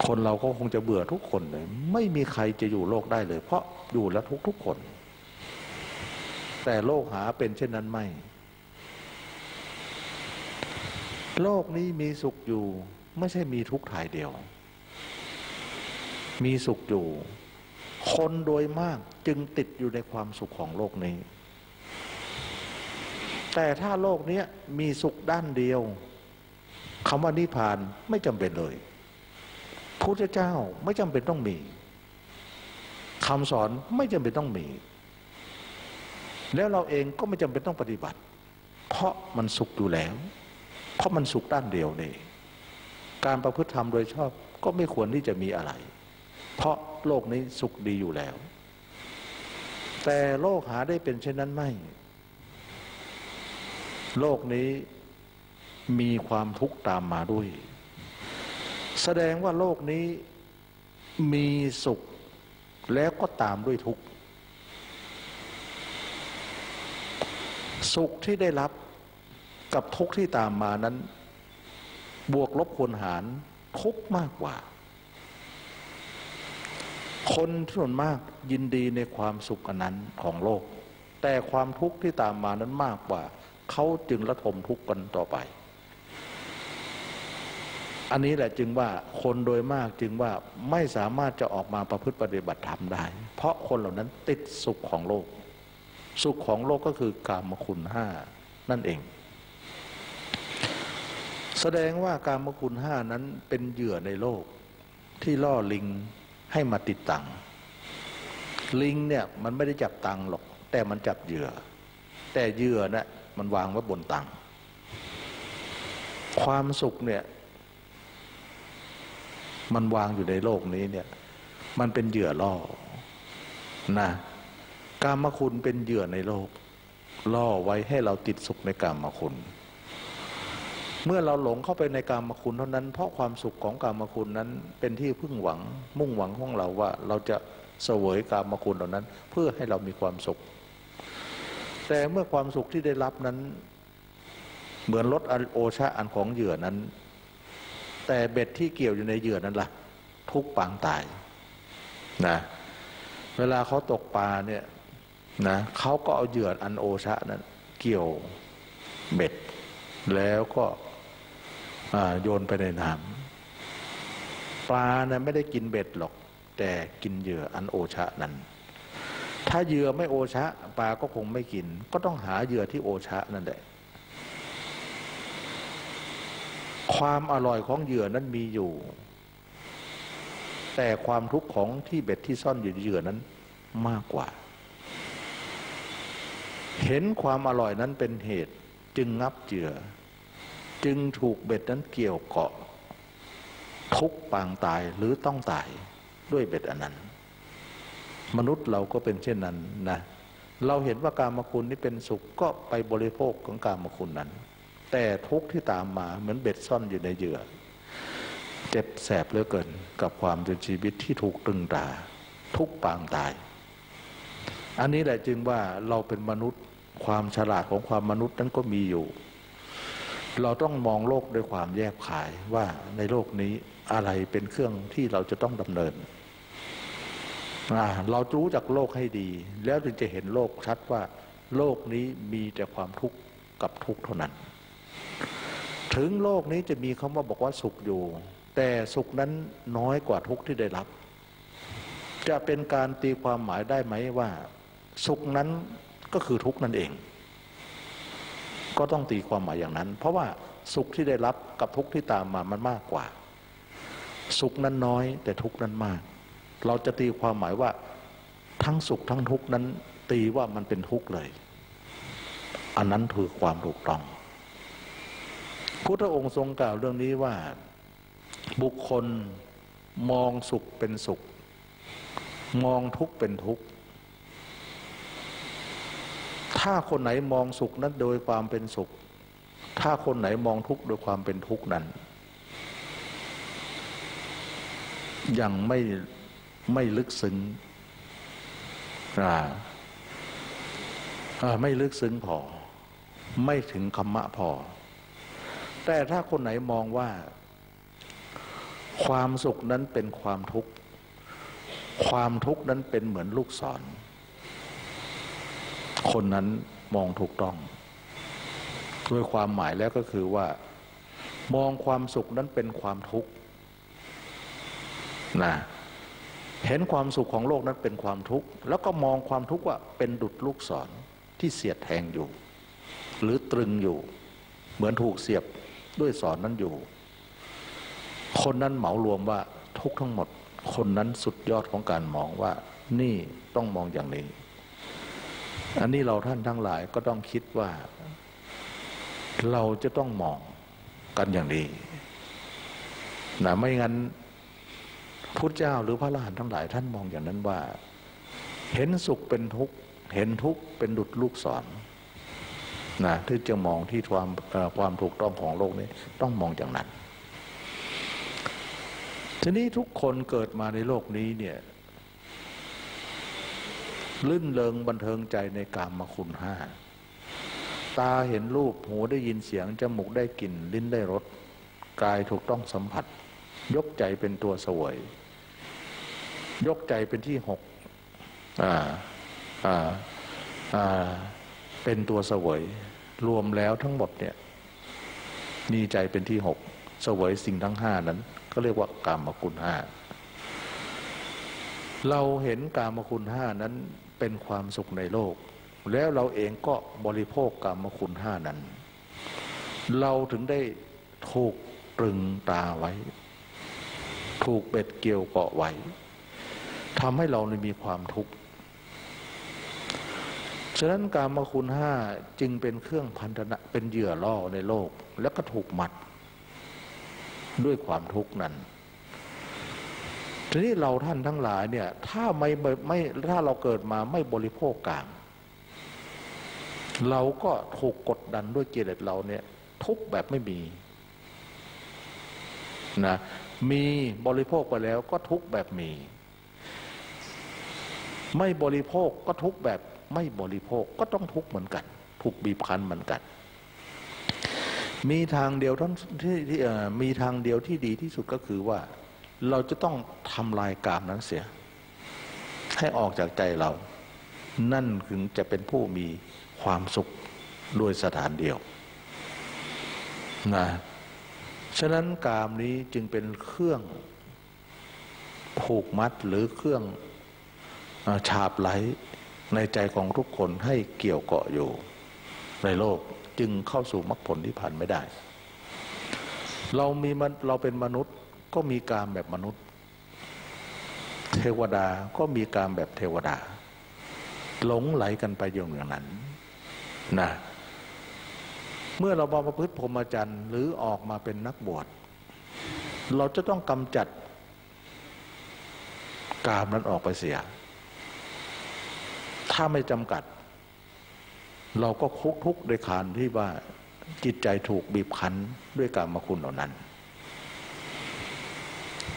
คนเราก็คงจะเบื่อทุกคนเลยไม่มีใครจะอยู่โลกได้เลยเพราะอยู่แล้วทุกทุกคนแต่โลกหาเป็นเช่นนั้นไม่โลกนี้มีสุขอยู่ไม่ใช่มีทุกข์ถ่ายเดียวมีสุขอยู่คนโดยมากจึงติดอยู่ในความสุขของโลกนี้แต่ถ้าโลกนี้มีสุขด้านเดียวคำว่านิพพานไม่จำเป็นเลยพระพุทธเจ้าไม่จำเป็นต้องมีคำสอนไม่จำเป็นต้องมีแล้วเราเองก็ไม่จำเป็นต้องปฏิบัติเพราะมันสุขอยู่แล้วเพราะมันสุขด้านเดียวนี่การประพฤติธรรมโดยชอบก็ไม่ควรที่จะมีอะไรเพราะโลกนี้สุขดีอยู่แล้วแต่โลกหาได้เป็นเช่นนั้นไม่โลกนี้มีความทุกข์ตามมาด้วยแสดงว่าโลกนี้มีสุขแล้วก็ตามด้วยทุกข์สุขที่ได้รับกับทุกข์ที่ตามมานั้นบวกลบคูณหารทุกข์มากกว่าคนส่วนมากยินดีในความสุขอันนั้นของโลกแต่ความทุกข์ที่ตามมานั้นมากกว่าเขาจึงระทมทุกข์กันต่อไปอันนี้แหละจึงว่าคนโดยมากจึงว่าไม่สามารถจะออกมาประพฤติปฏิบัติธรรมได้เพราะคนเหล่านั้นติดสุขของโลกสุขของโลกก็คือกามคุณห้านั่นเองแสดงว่ากามคุณห้านั้นเป็นเหยื่อในโลกที่ล่อลิงให้มาติดตังลิงเนี่ยมันไม่ได้จับตังหรอกแต่มันจับเหยื่อแต่เหยื่อน่ะมันวางไว้บนตังความสุขเนี่ยมันวางอยู่ในโลกนี้เนี่ยมันเป็นเหยื่อล่อนะกามคุณเป็นเหยื่อในโลกล่อไว้ให้เราติดสุขในกามคุณเมื่อเราหลงเข้าไปในกามคุณเท่านั้นเพราะความสุขของกามคุณนั้นเป็นที่พึ่งหวังมุ่งหวังของเราว่าเราจะเสวยกามคุณเหล่านั้นเพื่อให้เรามีความสุข แต่เมื่อความสุขที่ได้รับนั้นเหมือนรสโอชะอันของเหยื่อนั้นแต่เบ็ดที่เกี่ยวอยู่ในเหยื่อนั้นล่ะทุกปางตายนะเวลาเขาตกปลาเนี่ยนะเขาก็เอาเหยื่ออันโอชะนั้นเกี่ยวเบ็ดแล้วก็โยนไปในน้ำปลาเนี่ยไม่ได้กินเบ็ดหรอกแต่กินเหยื่ออันโอชะนั้นถ้าเหยื่อไม่โอชะปลาก็คงไม่กินก็ต้องหาเหยื่อที่โอชะนั่นแหละความอร่อยของเหยื่อนั้นมีอยู่แต่ความทุกข์ของที่เบ็ดที่ซ่อนอยู่เหยื่อนั้นมากกว่าเห็นความอร่อยนั้นเป็นเหตุจึงงับเหยื่อจึงถูกเบ็ดนั้นเกี่ยวเกาะทุกปางตายหรือต้องตายด้วยเบ็ดอันนั้นมนุษย์เราก็เป็นเช่นนั้นนะเราเห็นว่ากามคุณนี้เป็นสุขก็ไปบริโภคของกามคุณนั้นแต่ทุกข์ที่ตามมาเหมือนเบ็ดซ่อนอยู่ในเหยื่อเจ็บแสบเหลือเกินกับความเป็นชีวิตที่ถูกตรึงตราทุกปางตายอันนี้แหละจึงว่าเราเป็นมนุษย์ความฉลาดของความมนุษย์นั้นก็มีอยู่เราต้องมองโลกด้วยความแยบคายว่าในโลกนี้อะไรเป็นเครื่องที่เราจะต้องดำเนินเรารู้จักโลกให้ดีแล้วถึงจะเห็นโลกชัดว่าโลกนี้มีแต่ความทุกข์กับทุกข์เท่านั้นถึงโลกนี้จะมีคำว่าบอกว่าสุขอยู่แต่สุขนั้นน้อยกว่าทุกข์ที่ได้รับจะเป็นการตีความหมายได้ไหมว่าสุขนั้นก็คือทุกข์นั่นเองก็ต้องตีความหมายอย่างนั้นเพราะว่าสุขที่ได้รับกับทุกข์ที่ตามมามันมากกว่าสุขนั้นน้อยแต่ทุกข์นั้นมากเราจะตีความหมายว่าทั้งสุขทั้งทุกข์นั้นตีว่ามันเป็นทุกข์เลยอันนั้นคือความถูกต้องพุทธองค์ทรงกล่าวเรื่องนี้ว่าบุคคลมองสุขเป็นสุขมองทุกข์เป็นทุกข์ถ้าคนไหนมองสุขนั้นโดยความเป็นสุขถ้าคนไหนมองทุกข์โดยความเป็นทุกข์นั้นยังไม่ไม่ลึกซึ้งไม่ลึกซึ้งพอไม่ถึงคัมมะพอแต่ถ้าคนไหนมองว่าความสุขนั้นเป็นความทุกข์ความทุกข์นั้นเป็นเหมือนลูกศรคนนั้นมองถูกต้องด้วยความหมายแล้วก็คือว่ามองความสุขนั้นเป็นความทุกข์นะเห็นความสุขของโลกนั้นเป็นความทุกข์แล้วก็มองความทุกข์ว่าเป็นดุจลูกศรที่เสียดแทงอยู่หรือตรึงอยู่เหมือนถูกเสียบด้วยศรนั้นอยู่คนนั้นเหมารวมว่าทุกทั้งหมดคนนั้นสุดยอดของการมองว่านี่ต้องมองอย่างนี้อันนี้เราท่านทั้งหลายก็ต้องคิดว่าเราจะต้องมองกันอย่างนี้นะไม่งั้นพุทธเจ้าหรือพระอรหันต์ทั้งหลายท่านมองอย่างนั้นว่าเห็นสุขเป็นทุกข์เห็นทุกข์เป็นดุจลูกศรนะที่จะมองที่ความความถูกต้องของโลกนี้ต้องมองอย่างนั้นทีนี้ทุกคนเกิดมาในโลกนี้เนี่ยลื่นเริงบันเทิงใจในกามคุณห้าตาเห็นรูปหูได้ยินเสียงจมูกได้กลิ่นลิ้นได้รสกายถูกต้องสัมผัสยกใจเป็นตัวเสวยยกใจเป็นที่หกอ่าอ่าอ่าเป็นตัวเสวยรวมแล้วทั้งหมดเนี่ยมีใจเป็นที่หกเสวยสิ่งทั้งห้านั้นก็เรียกว่ากามคุณห้าเราเห็นกามคุณห้านั้นเป็นความสุขในโลกแล้วเราเองก็บริโภคกามคุณห้านั้นเราถึงได้ถูกตรึงตาไว้ถูกเบ็ดเกี่ยวเกาะไว้ทำให้เรามีความทุกข์ฉะนั้นกามคุณห้าจึงเป็นเครื่องพันธนะเป็นเหยื่อล่อในโลกแล้วก็ถูกมัดด้วยความทุกข์นั้นทีนี้เราท่านทั้งหลายเนี่ยถ้าไม่ไม่ถ้าเราเกิดมาไม่บริโภคกามเราก็ถูกกดดันด้วยกิเลสเราเนี่ยทุกแบบไม่มีนะมีบริโภคไปแล้วก็ทุกแบบมีไม่บริโภคก็ทุกแบบ ไม่บริโภคก็ต้องทุกข์เหมือนกันถูกบีบคั้นเหมือนกันมีทางเดียวท่านที่มีทางเดียวที่ดีที่สุดก็คือว่าเราจะต้องทำลายกามนั้นเสียให้ออกจากใจเรานั่นถึงจะเป็นผู้มีความสุขโดยสถานเดียวนะฉะนั้นกามนี้จึงเป็นเครื่องผูกมัดหรือเครื่องฉาบไล้ในใจของทุกคนให้เกี่ยวเกาะอยู่ในโลกจึงเข้าสู่มรรคผลนิพพานไม่ได้เรามีเราเป็นมนุษย์ก็มีกามแบบมนุษย์เทวดาก็มีกามแบบเทวดาหลงไหลกันไปอย่างนั้นนะเมื่อเราบำเพ็ญพรหมจรรย์หรือออกมาเป็นนักบวชเราจะต้องกำจัดกามนั้นออกไปเสียถ้าไม่จำกัดเราก็คุกทุกข์โดยการที่ว่าจิตใจถูกบีบคั้นด้วยกามคุณเหล่านั้น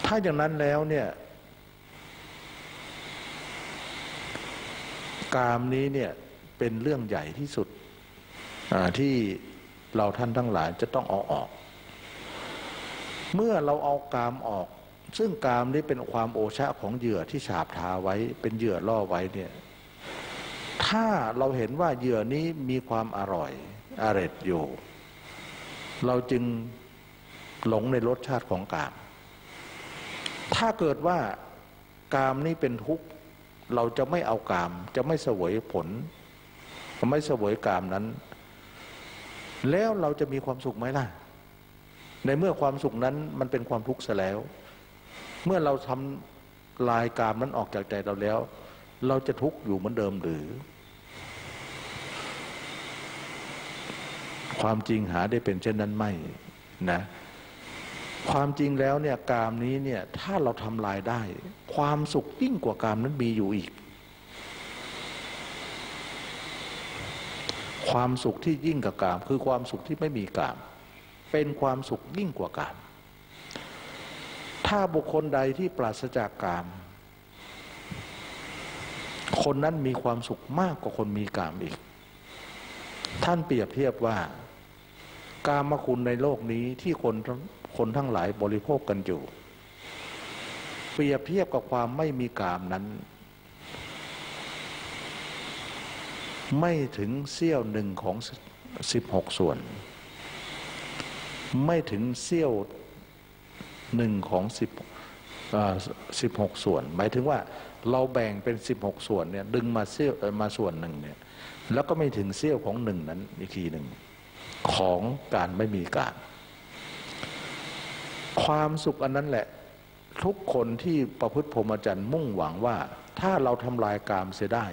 ถ้าอย่างนั้นแล้วเนี่ยกามนี้เนี่ยเป็นเรื่องใหญ่ที่สุดที่เราท่านทั้งหลายจะต้องเอาออกเมื่อเราเอากามออกซึ่งกามนี้เป็นความโอชะของเหยื่อที่ฉาบทาไว้เป็นเหยื่อล่อไว้เนี่ยถ้าเราเห็นว่าเหยื่อนี้มีความอร่อยอร่อยอยู่เราจึงหลงในรสชาติของกามถ้าเกิดว่ากามนี้เป็นทุกข์เราจะไม่เอากามจะไม่เสวยผลจะไม่เสวยกามนั้นแล้วเราจะมีความสุขไหมล่ะในเมื่อความสุขนั้นมันเป็นความทุกข์ซะแล้วเมื่อเราทำลายกามนั้นออกจากใจเราแล้วเราจะทุกข์อยู่เหมือนเดิมหรือความจริงหาได้เป็นเช่นนั้นไม่นะความจริงแล้วเนี่ยกามนี้เนี่ยถ้าเราทำลายได้ความสุขยิ่งกว่ากามนั้นมีอยู่อีกความสุขที่ยิ่งกว่ากามคือความสุขที่ไม่มีกามเป็นความสุขยิ่งกว่ากามถ้าบุคคลใดที่ปราศจากกามคนนั้นมีความสุขมากกว่าคนมีกามอีกท่านเปรียบเทียบว่ากามคุณในโลกนี้ที่คนคนทั้งหลายบริโภคกันอยู่เปรียบเทียบกับความไม่มีกามนั้นไม่ถึงเสี้ยวหนึ่งของสิบหกส่วนไม่ถึงเสี้ยวหนึ่งของสิบสิบหกส่วนหมายถึงว่าเราแบ่งเป็นสิบหกส่วนเนี่ยดึงมาเสี้ยวมาส่วนหนึ่งเนี่ยแล้วก็ไม่ถึงเสี้ยวของหนึ่งนั้นอีกทีหนึ่งของการไม่มีกามความสุขอันนั้นแหละทุกคนที่ประพฤติพรหมจรรย์มุ่งหวังว่าถ้าเราทำลายกามเสียได้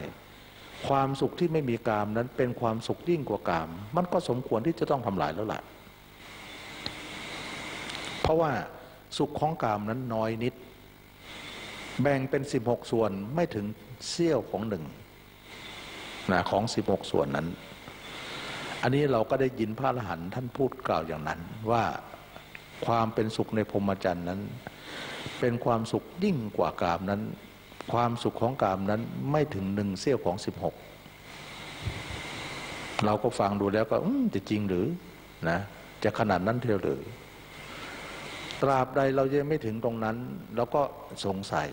ความสุขที่ไม่มีกามนั้นเป็นความสุขยิ่งกว่ากามมันก็สมควรที่จะต้องทำลายแล้วล่ะเพราะว่าสุขของกามนั้นน้อยนิดแบ่งเป็นสิบหกส่วนไม่ถึงเสี้ยวของหนึ่งนะของสิบหกส่วนนั้นอันนี้เราก็ได้ยินพระอรหันต์ท่านพูดกล่าวอย่างนั้นว่าความเป็นสุขในพรหมจรรย์นั้นเป็นความสุขยิ่งกว่ากามนั้นความสุขของกามนั้นไม่ถึงหนึ่งเสี้ยวของสิบหกเราก็ฟังดูแล้วก็จะจริงหรือนะจะขนาดนั้นเท่าหรือตราบใดเรายังไม่ถึงตรงนั้นเราก็สงสัย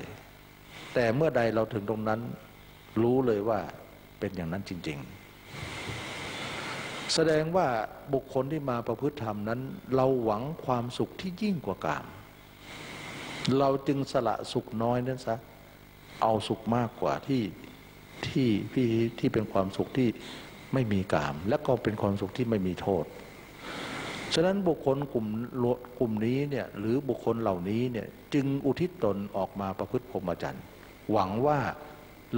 แต่เมื่อใดเราถึงตรงนั้นรู้เลยว่าเป็นอย่างนั้นจริงๆแสดงว่าบุคคลที่มาประพฤติธรรมนั้นเราหวังความสุขที่ยิ่งกว่ากามเราจึงสละสุขน้อยนั้นซะเอาสุขมากกว่าที่ที่ที่ที่เป็นความสุขที่ไม่มีกามและก็เป็นความสุขที่ไม่มีโทษฉะนั้นบุคคลกลุ่มกลุ่มนี้เนี่ยหรือบุคคลเหล่านี้เนี่ยจึงอุทิศตนออกมาประพฤติพรหมจรรย์หวังว่า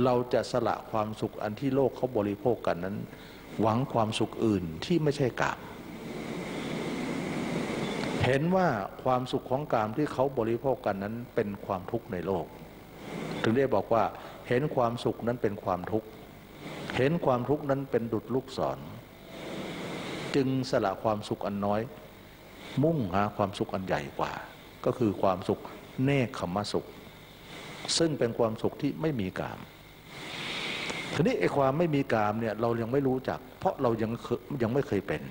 เราจะสละความสุขอันที่โลกเขาบริโภคกันนั้นหวังความสุขอื่นที่ไม่ใช่กามเห็นว่าความสุขของกามที่เขาบริโภคกันนั้นเป็นความทุกข์ในโลกถึงได้บอกว่าเห็นความสุขนั้นเป็นความทุกข์เห็นความทุกข์นั้นเป็นดุจลูกศรจึงสละความสุขอันน้อยมุ่งหาความสุขอันใหญ่กว่าก็คือความสุขเนกขัมมสุขซึ่งเป็นความสุขที่ไม่มีกาม ทีนี้ไอ้ความไม่มีกามเนี่ยเรายังไม่รู้จักเพราะเรายังยังไม่เคยเป็น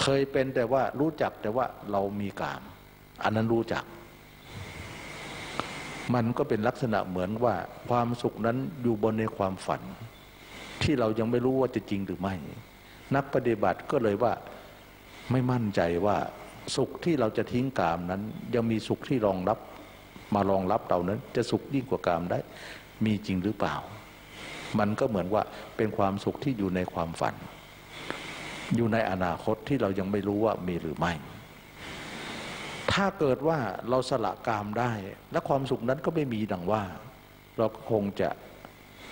เคยเป็นแต่ว่ารู้จักแต่ว่าเรามีกามอันนั้นรู้จักมันก็เป็นลักษณะเหมือนว่าความสุขนั้นอยู่บนในความฝันที่เรายังไม่รู้ว่าจะจริงหรือไม่นักปฏิบัติก็เลยว่าไม่มั่นใจว่าสุขที่เราจะทิ้งกามนั้นยังมีสุขที่รองรับมารองรับเรานั้นจะสุขยิ่งกว่ากามได้มีจริงหรือเปล่ามันก็เหมือนว่าเป็นความสุขที่อยู่ในความฝันอยู่ในอนาคตที่เรายังไม่รู้ว่ามีหรือไม่ถ้าเกิดว่าเราสละกามได้และความสุขนั้นก็ไม่มีดังว่าเราก็คงจะ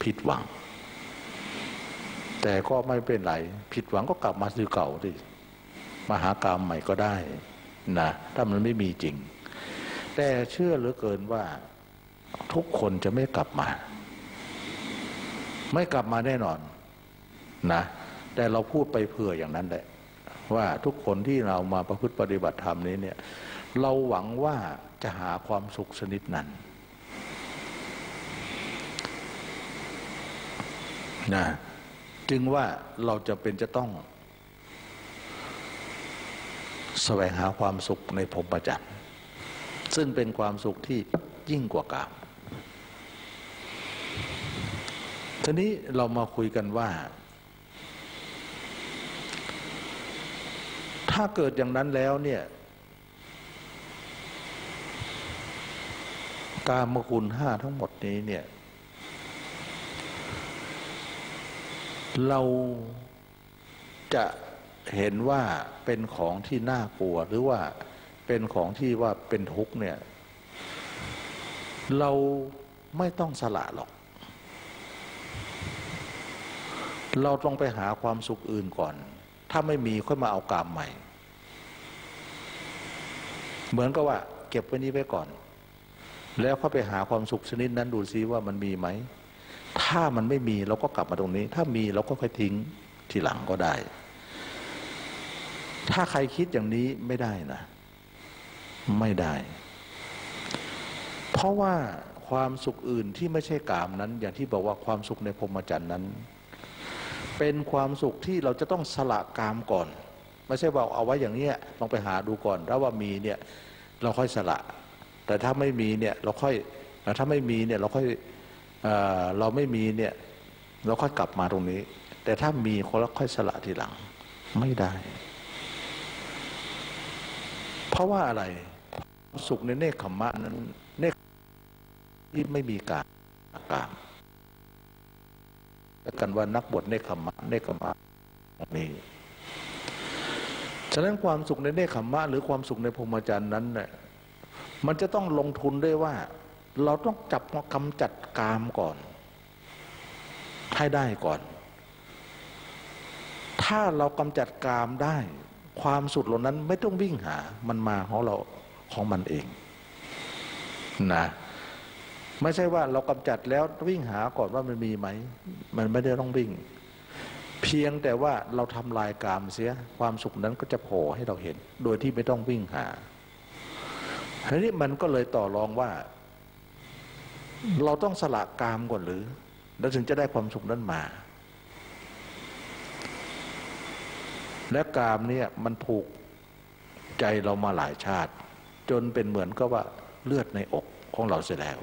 ผิดหวังแต่ก็ไม่เป็นไรผิดหวังก็กลับมาสู่เก่าดิมาหากามใหม่ก็ได้นะถ้ามันไม่มีจริงแต่เชื่อเหลือเกินว่าทุกคนจะไม่กลับมาไม่กลับมาแน่นอนนะแต่เราพูดไปเผื่ออย่างนั้นแหละว่าทุกคนที่เรามาประพฤติปฏิบัติธรรมนี้เนี่ยเราหวังว่าจะหาความสุขชนิดนั้นนะจึงว่าเราจะเป็นจะต้องแสวงหาความสุขในพรหมจรรย์ซึ่งเป็นความสุขที่ยิ่งกว่ากามทีนี้เรามาคุยกันว่าถ้าเกิดอย่างนั้นแล้วเนี่ยกามคุณห้าทั้งหมดนี้เนี่ยเราจะเห็นว่าเป็นของที่น่ากลัวหรือว่าเป็นของที่ว่าเป็นทุกข์เนี่ยเราไม่ต้องสละหรอกเราต้องไปหาความสุขอื่นก่อนถ้าไม่มีค่อยมาเอากามใหม่เหมือนกับว่าเก็บไว้นี้ไว้ก่อนแล้วค่อยไปหาความสุขชนิดนั้นดูซิว่ามันมีไหมถ้ามันไม่มีเราก็กลับมาตรงนี้ถ้ามีเราก็ค่อยทิ้งทีหลังก็ได้ถ้าใครคิดอย่างนี้ไม่ได้นะไม่ได้เพราะว่าความสุขอื่นที่ไม่ใช่กามนั้นอย่างที่บอกว่าความสุขในพรหมจรรย์นั้นเป็นความสุขที่เราจะต้องสละกามก่อนไม่ใช่ว่าเอาไว้อย่างนี้ลองไปหาดูก่อนถ้าว่ามีเนี่ยเราค่อยสละแต่ถ้าไม่มีเนี่ยเราค่อยถ้าไม่มีเนี่ยเราค่อยเอ่อเราไม่มีเนี่ยเราค่อยกลับมาตรงนี้แต่ถ้ามีเราค่อยสละทีหลังไม่ได้เพราะว่าอะไรสุขในเนคขมมะนั้นเนคที่ไม่มีกามกามและกันว่านักบวชเนคขมมะเนคขมมะนี้ฉะนั้นความสุขในเนคขมมะหรือความสุขในพรหมจรรย์นั้นเนี่ยมันจะต้องลงทุนด้วยว่าเราต้องจับมากำจัดกามก่อนให้ได้ก่อนถ้าเรากำจัดกามได้ความสุดหล่นนั้นไม่ต้องวิ่งหามันมาของเราของมันเองนะไม่ใช่ว่าเรากำจัดแล้ววิ่งหาก่อนว่ามันมีไหมมันไม่ได้ต้องวิ่งเพียงแต่ว่าเราทำลายกามเสียความสุขนั้นก็จะโผล่ให้เราเห็นโดยที่ไม่ต้องวิ่งหาทีนี้มันก็เลยต่อรองว่าเราต้องสละกามก่อนหรือแล้วถึงจะได้ความสุขนั้นมาและกามเนี่ยมันผูกใจเรามาหลายชาติจนเป็นเหมือนก็ว่าเลือดในอกของเราเสียแล้ว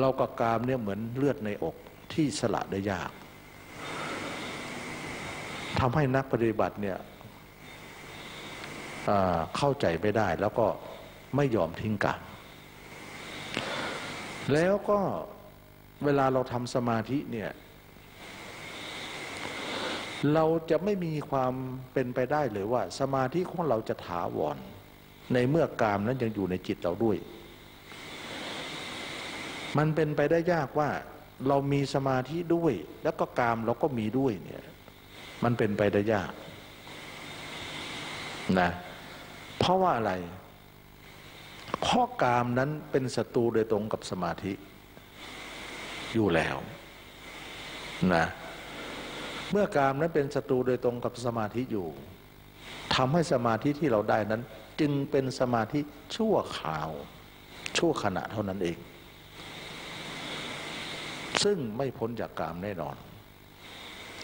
เรากับกามเนี่ยเหมือนเลือดในอกที่สละได้ยากทำให้นักปฏิบัติเนี่ยเข้าใจไม่ได้แล้วก็ไม่ยอมทิ้งกามแล้วก็เวลาเราทำสมาธิเนี่ยเราจะไม่มีความเป็นไปได้เลยว่าสมาธิของเราจะถาวรในเมื่อกามนั้นยังอยู่ในจิตเราด้วยมันเป็นไปได้ยากว่าเรามีสมาธิด้วยแล้วก็กามเราก็มีด้วยเนี่ยมันเป็นไปได้ยากนะเพราะว่าอะไรเพราะกามนั้นเป็นศัตรูโดยตรงกับสมาธิอยู่แล้วนะเมื่อกามนั้นเป็นศัตรูโดยตรงกับสมาธิอยู่ทำให้สมาธิที่เราได้นั้นจึงเป็นสมาธิชั่วคราวชั่วขณะเท่านั้นเอง ซึ่งไม่พ้นจากกามแน่นอน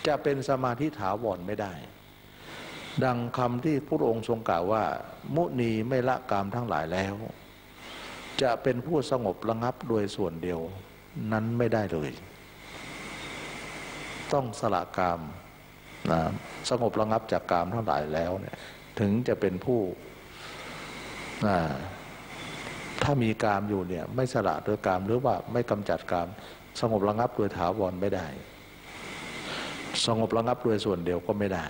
จะเป็นสมาธิถาวรไม่ได้ดังคำที่พระองค์ทรงกล่าวว่ามุนีไม่ละกามทั้งหลายแล้วจะเป็นผู้สงบระงับโดยส่วนเดียวนั้นไม่ได้เลยต้องสละกามนะสงบระงับจากกามทั้งหลายแล้วเนี่ยถึงจะเป็นผู้นะถ้ามีกามอยู่เนี่ยไม่สละโดยกามหรือว่าไม่กำจัดกามสงบระงับโดยถาวรไม่ได้สงบระงับโดยส่วนเดียวก็ไม่ได้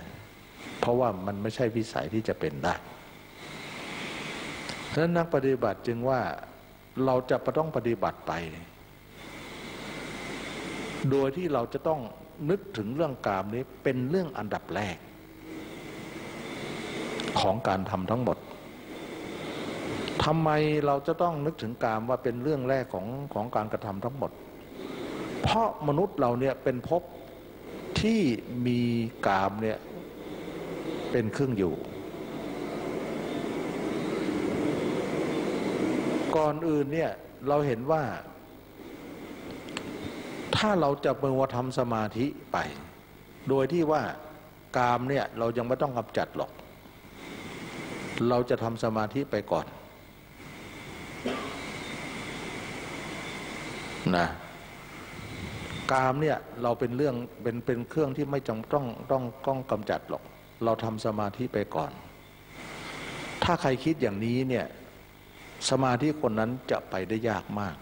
เพราะว่ามันไม่ใช่วิสัยที่จะเป็นได้ฉะนั้นนักปฏิบัติจึงว่าเราจะต้องปฏิบัติไปโดยที่เราจะต้องนึกถึงเรื่องกามนี้เป็นเรื่องอันดับแรกของการทำทั้งหมดทำไมเราจะต้องนึกถึงกามว่าเป็นเรื่องแรกของของการกระทำทั้งหมดเพราะมนุษย์เราเนี่ยเป็นภพที่มีกามเนี่ยเป็นเครื่องอยู่ก่อนอื่นเนี่ยเราเห็นว่าถ้าเราจะมัวทำสมาธิไปโดยที่ว่ากามเนี่ยเรายังไม่ต้องกำจัดหรอกเราจะทำสมาธิไปก่อนนะกามเนี่ยเราเป็นเรื่องเป็นเป็นเครื่องที่ไม่จำต้องต้องต้องกำจัดหรอกเราทำสมาธิไปก่อนถ้าใครคิดอย่างนี้เนี่ยสมาธิคนนั้นจะไปได้ยากมาก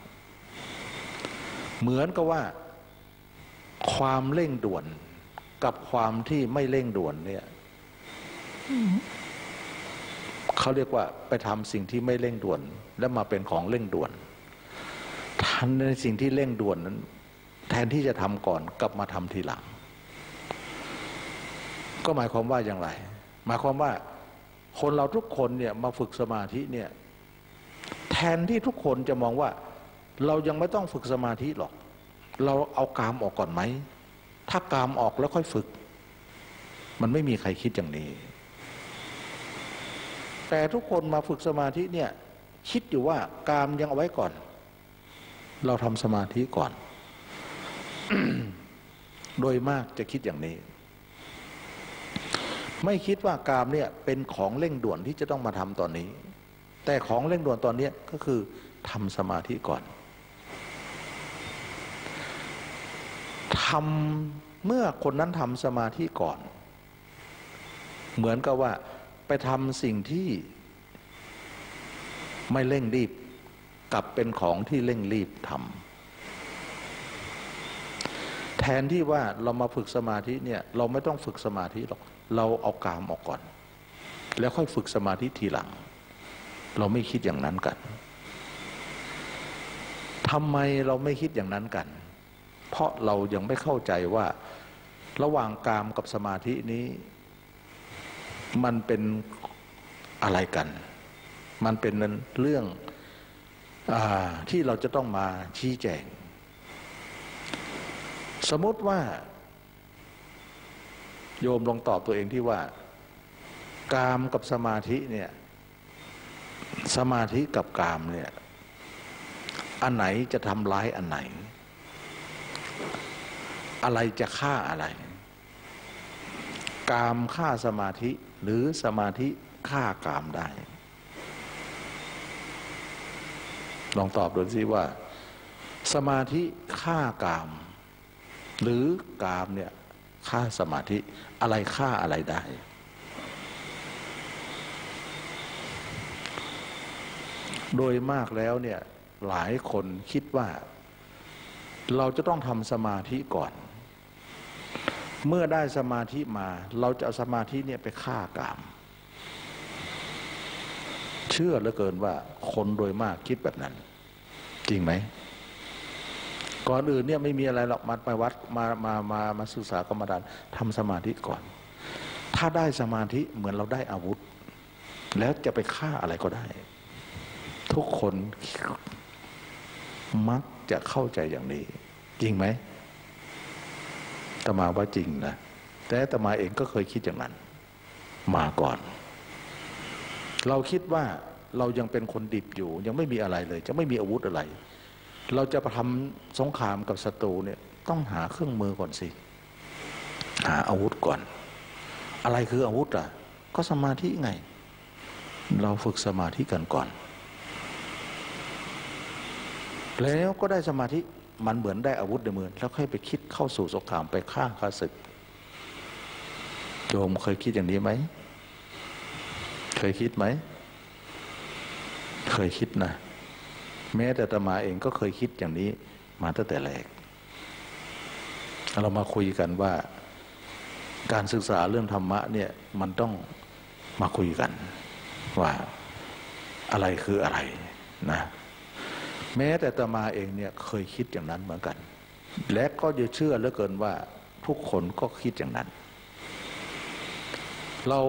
เหมือนกับว่าความเร่งด่วนกับความที่ไม่เร่งด่วนเนี่ย mm-hmm. เขาเรียกว่าไปทำสิ่งที่ไม่เร่งด่วนแล้วมาเป็นของเร่งด่วนทันในสิ่งที่เร่งด่วนนั้นแทนที่จะทำก่อนกลับมาทำทีหลังก็หมายความว่าอย่างไรหมายความว่าคนเราทุกคนเนี่ยมาฝึกสมาธิเนี่ยแทนที่ทุกคนจะมองว่าเรายังไม่ต้องฝึกสมาธิหรอกเราเอากามออกก่อนไหมถ้ากามออกแล้วค่อยฝึกมันไม่มีใครคิดอย่างนี้แต่ทุกคนมาฝึกสมาธิเนี่ยคิดอยู่ว่ากามยังเอาไว้ก่อนเราทำสมาธิก่อน โดยมากจะคิดอย่างนี้ไม่คิดว่ากามเนี่ยเป็นของเร่งด่วนที่จะต้องมาทำตอนนี้แต่ของเร่งด่วนตอนนี้ก็คือทำสมาธิก่อนทำเมื่อคนนั้นทำสมาธิก่อนเหมือนกับว่าไปทำสิ่งที่ไม่เร่งรีบกลับเป็นของที่เร่งรีบทำแทนที่ว่าเรามาฝึกสมาธิเนี่ยเราไม่ต้องฝึกสมาธิหรอกเราเอากามออกก่อนแล้วค่อยฝึกสมาธิทีหลังเราไม่คิดอย่างนั้นกันทำไมเราไม่คิดอย่างนั้นกันเพราะเรายังไม่เข้าใจว่าระหว่างกามกับสมาธินี้มันเป็นอะไรกันมันเป็นเรื่องอ่าที่เราจะต้องมาชี้แจงสมมติว่าโยมลองตอบตัวเองที่ว่ากามกับสมาธิเนี่ยสมาธิกับกามเนี่ยอันไหนจะทำร้ายอันไหนอะไรจะฆ่าอะไรกามฆ่าสมาธิหรือสมาธิฆ่ากามได้ลองตอบดูสิว่าสมาธิฆ่ากามหรือกามเนี่ยฆ่าสมาธิอะไรฆ่าอะไรได้โดยมากแล้วเนี่ยหลายคนคิดว่าเราจะต้องทำสมาธิก่อนเมื่อได้สมาธิมาเราจะเอาสมาธิเนี่ยไปฆ่ากามเชื่อเหลือเกินว่าคนโดยมากคิดแบบนั้นจริงไหมก่อนอื่นเนี่ยไม่มีอะไรหรอกมาไปวัดมามามามาศึกษากรรมฐานทำสมาธิก่อนถ้าได้สมาธิเหมือนเราได้อาวุธแล้วจะไปฆ่าอะไรก็ได้ทุกคนมักจะเข้าใจอย่างนี้จริงไหมอาตมาว่าจริงนะแต่อาตมาเองก็เคยคิดอย่างนั้นมาก่อนเราคิดว่าเรายังเป็นคนดิบอยู่ยังไม่มีอะไรเลยจะไม่มีอาวุธอะไร เราจะประทำสงครามกับศัตรูเนี่ยต้องหาเครื่องมือก่อนสิหาอาวุธก่อนอะไรคืออาวุธอ่ะก็สมาธิไงเราฝึกสมาธิกันก่อนแล้วก็ได้สมาธิมันเหมือนได้อาวุธในมือแล้วค่อยไปคิดเข้าสู่สงครามไปฆ่าข้าศึกโยมเคยคิดอย่างนี้ไหมเคยคิดไหมเคยคิดนะแม้แต่อาตมาเองก็เคยคิดอย่างนี้มาตั้งแต่แรกเรามาคุยกันว่าการศึกษาเรื่องธรรมะเนี่ยมันต้องมาคุยกันว่าอะไรคืออะไรนะแม้แต่อาตมาเองเนี่ยเคยคิดอย่างนั้นเหมือนกันและก็จะเชื่อเหลือเกินว่าทุกคนก็คิดอย่างนั้นเรา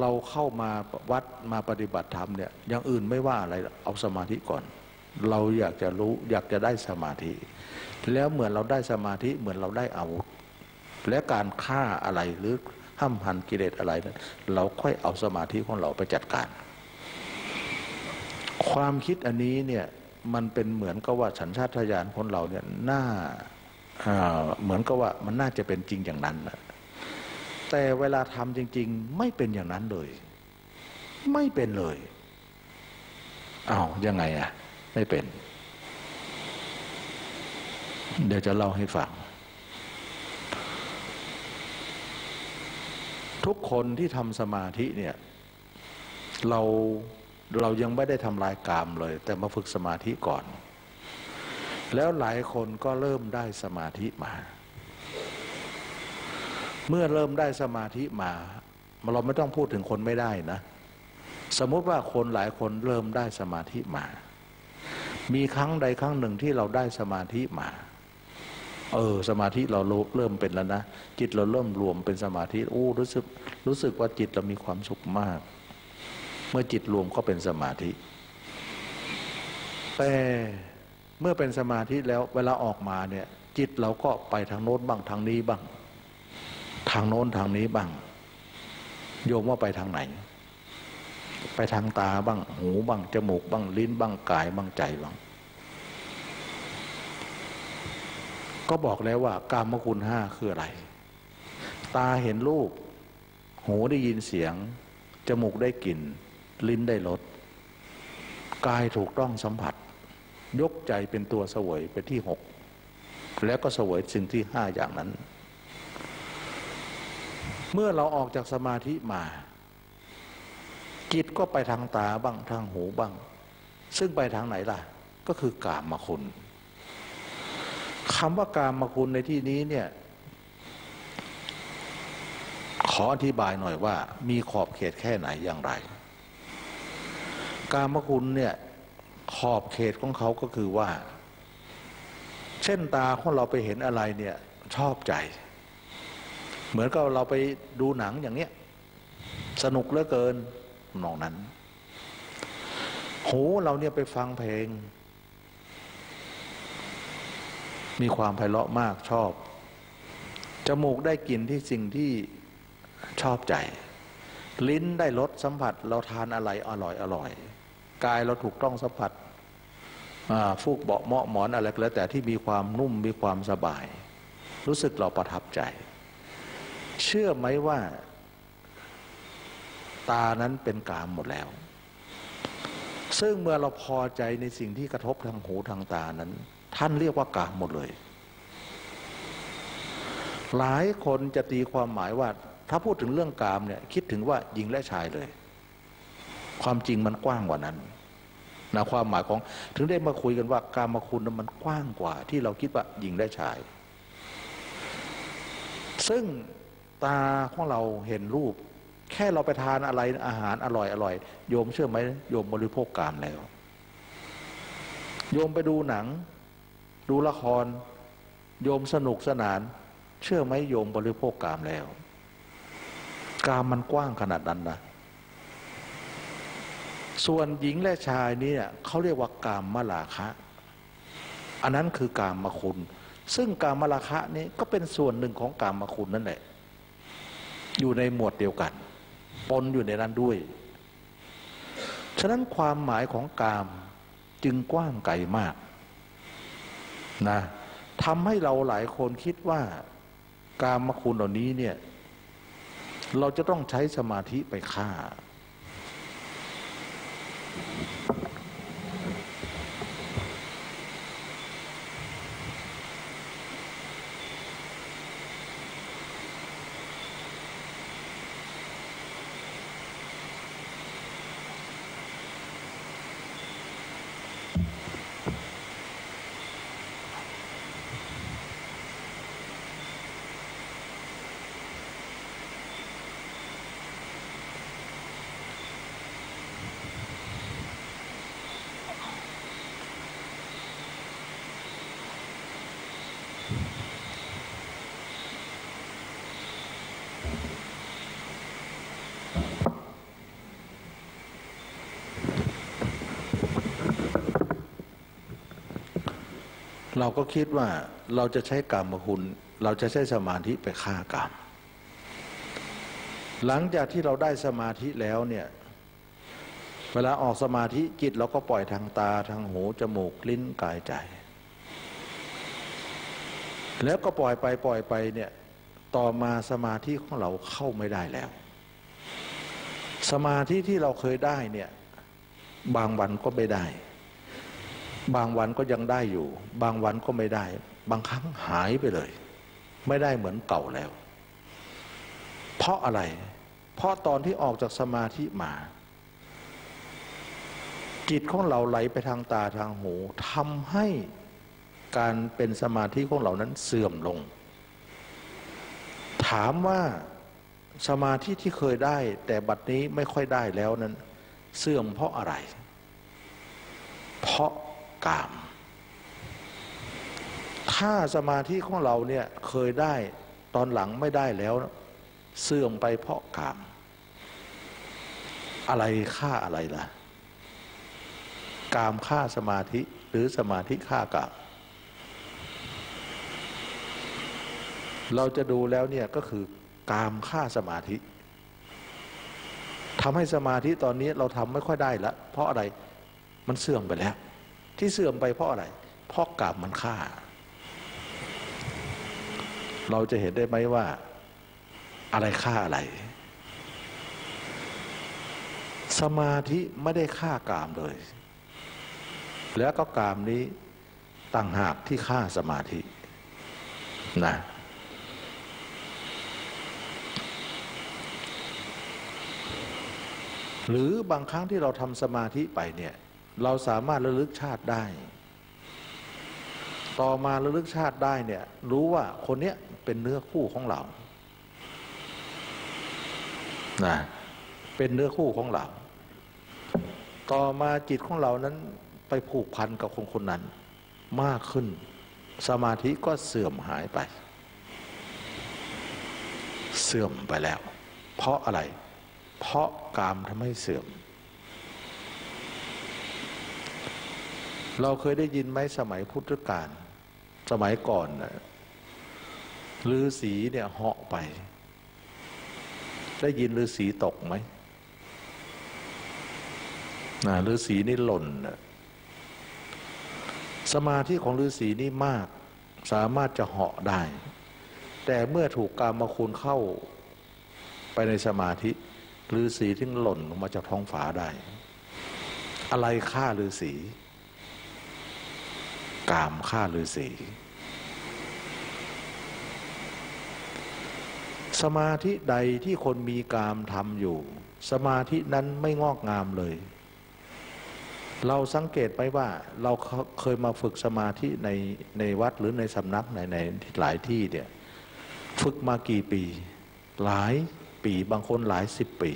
เราเข้ามาวัดมาปฏิบัติธรรมเนี่ยอย่างอื่นไม่ว่าอะไรเอาสมาธิก่อนเราอยากจะรู้อยากจะได้สมาธิแล้วเหมือนเราได้สมาธิเหมือนเราได้อาวุธและการฆ่าอะไรหรือห้ามหันกิเลสอะไรนั้นเราค่อยเอาสมาธิของเราไปจัดการความคิดอันนี้เนี่ยมันเป็นเหมือนกับว่าสัญชาตญาณของเราเนี่ยน่าเหมือนกับว่ามันน่าจะเป็นจริงอย่างนั้นแต่เวลาทำจริงๆไม่เป็นอย่างนั้นเลยไม่เป็นเลยอ้าวยังไงอะไม่เป็นเดี๋ยวจะเล่าให้ฟังทุกคนที่ทำสมาธิเนี่ยเราเรายังไม่ได้ทำลายกามเลยแต่มาฝึกสมาธิก่อนแล้วหลายคนก็เริ่มได้สมาธิมาเมื่อเริ่มได้สมาธิมาเราไม่ต้องพูดถึงคนไม่ได้นะสมมติว่าคนหลายคนเริ่มได้สมาธิมามีครั้งใดครั้งหนึ่งที่เราได้สมาธิมาเออสมาธิเราเริ่มเป็นแล้วนะจิตเราเริ่มรวมเป็นสมาธิโอ้รู้สึกรู้สึกว่าจิตเรามีความสุขมากเมื่อจิตรวมก็เป็นสมาธิแต่เมื่อเป็นสมาธิแล้วเวลาออกมาเนี่ยจิตเราก็ไปทางโน้นบ้างทางนี้บ้างทางโน้นทางนี้บ้างโยมว่าไปทางไหนไปทางตาบ้างหูบ้างจมูกบ้างลิ้นบ้างกายบ้างใจบ้างก็บอกแล้วว่ากามคุณห้าคืออะไรตาเห็นรูปหูได้ยินเสียงจมูกได้กลิ่นลิ้นได้รสกายถูกต้องสัมผัสยกใจเป็นตัวเสวยไปที่หกแล้วก็เสวยสิ่งที่ห้าอย่างนั้นเมื่อเราออกจากสมาธิมาจิตก็ไปทางตาบ้างทางหูบ้างซึ่งไปทางไหนล่ะก็คือกามคุณคำว่ากามคุณในที่นี้เนี่ยขออธิบายหน่อยว่ามีขอบเขตแค่ไหนอย่างไรกามคุณเนี่ยขอบเขตของเขาก็คือว่าเช่นตาของเราไปเห็นอะไรเนี่ยชอบใจเหมือนกับเราไปดูหนังอย่างเนี้ยสนุกเหลือเกินนองนั้นหูเราเนี่ยไปฟังเพลงมีความไพเราะมากชอบจมูกได้กลิ่นที่สิ่งที่ชอบใจลิ้นได้รสสัมผัสเราทานอะไรอร่อยอร่อยกายเราถูกต้องสัมผัสฟูกเบาะเมาะหมอนอะไรก็แล้วแต่ที่มีความนุ่มมีความสบายรู้สึกเราประทับใจเชื่อไหมว่าตานั้นเป็นกามหมดแล้วซึ่งเมื่อเราพอใจในสิ่งที่กระทบทางหูทางตานั้นท่านเรียกว่ากามหมดเลยหลายคนจะตีความหมายว่าถ้าพูดถึงเรื่องกามเนี่ยคิดถึงว่าหญิงและชายเลยความจริงมันกว้างกว่านั้นนะความหมายของถึงได้มาคุยกันว่ากามคุณมันกว้างกว่าที่เราคิดว่าหญิงและชายซึ่งตาของเราเห็นรูปแค่เราไปทานอะไรอาหารอร่อยอร่อยโยมเชื่อไหมโยมบริโภคกามแล้วโยมไปดูหนังดูละครโยมสนุกสนานเชื่อไหมโยมบริโภคกามแล้วกามมันกว้างขนาดนั้นนะส่วนหญิงและชายนี่เขาเรียกว่ากามมราคะอันนั้นคือกามคุณซึ่งกามราคะนี้ก็เป็นส่วนหนึ่งของกามคุณนั่นแหละอยู่ในหมวดเดียวกันปนอยู่ในนั้นด้วยฉะนั้นความหมายของกามจึงกว้างไกลมาก นะทำให้เราหลายคนคิดว่ากามคุณเหล่านี้เนี่ยเราจะต้องใช้สมาธิไปฆ่าเราก็คิดว่าเราจะใช้กรรมคุณเราจะใช้สมาธิไปฆ่ากรรมหลังจากที่เราได้สมาธิแล้วเนี่ยเวลาออกสมาธิจิตเราก็ปล่อยทางตาทางหูจมูกลิ้นกายใจแล้วก็ปล่อยไปปล่อยไปเนี่ยต่อมาสมาธิของเราเข้าไม่ได้แล้วสมาธิที่เราเคยได้เนี่ยบางวันก็ไม่ได้บางวันก็ยังได้อยู่บางวันก็ไม่ได้บางครั้งหายไปเลยไม่ได้เหมือนเก่าแล้วเพราะอะไรเพราะตอนที่ออกจากสมาธิมาจิตของเราไหลไปทางตาทางหูทำให้การเป็นสมาธิของเรานั้นเสื่อมลงถามว่าสมาธิที่เคยได้แต่บัดนี้ไม่ค่อยได้แล้วนั้นเสื่อมเพราะอะไรเพราะกามถ้าสมาธิของเราเนี่ยเคยได้ตอนหลังไม่ได้แล้วเสื่อมไปเพราะกามอะไรฆ่าอะไรล่ะกามฆ่าสมาธิหรือสมาธิฆ่ากามเราจะดูแล้วเนี่ยก็คือกามฆ่าสมาธิทำให้สมาธิตอนนี้เราทำไม่ค่อยได้ละเพราะอะไรมันเสื่อมไปแล้วที่เสื่อมไปเพราะอะไรเพราะกามมันฆ่าเราจะเห็นได้ไหมว่าอะไรฆ่าอะไรสมาธิไม่ได้ฆ่ากามเลยแล้วก็กามนี้ต่างหากที่ฆ่าสมาธินะหรือบางครั้งที่เราทำสมาธิไปเนี่ยเราสามารถระลึกชาติได้ต่อมาระลึกชาติได้เนี่ยรู้ว่าคนเนี้ยเป็นเนื้อคู่ของเรานะเป็นเนื้อคู่ของเราต่อมาจิตของเรานั้นไปผูกพันกับคนคนนั้นมากขึ้นสมาธิก็เสื่อมหายไปเสื่อมไปแล้วเพราะอะไรเพราะกามทำให้เสื่อมเราเคยได้ยินไหมสมัยพุทธกาลสมัยก่อนนะฤาษีเนี่ยเหาะไปได้ยินฤาษีตกไหมนะฤาษีนี่หล่นนะสมาธิของฤาษีนี่มากสามารถจะเหาะได้แต่เมื่อถูกกามคุณเข้าไปในสมาธิฤาษีถึงหล่นลงมาจากท้องฟ้าได้อะไรฆ่าฤาษีกามฆ่าฤาษีสมาธิใดที่คนมีกามทำอยู่สมาธินั้นไม่งอกงามเลยเราสังเกตไปว่าเราเคยมาฝึกสมาธิในในวัดหรือในสำนักในในหลายที่เนี่ยฝึกมากี่ปีหลายปีบางคนหลายสิบปี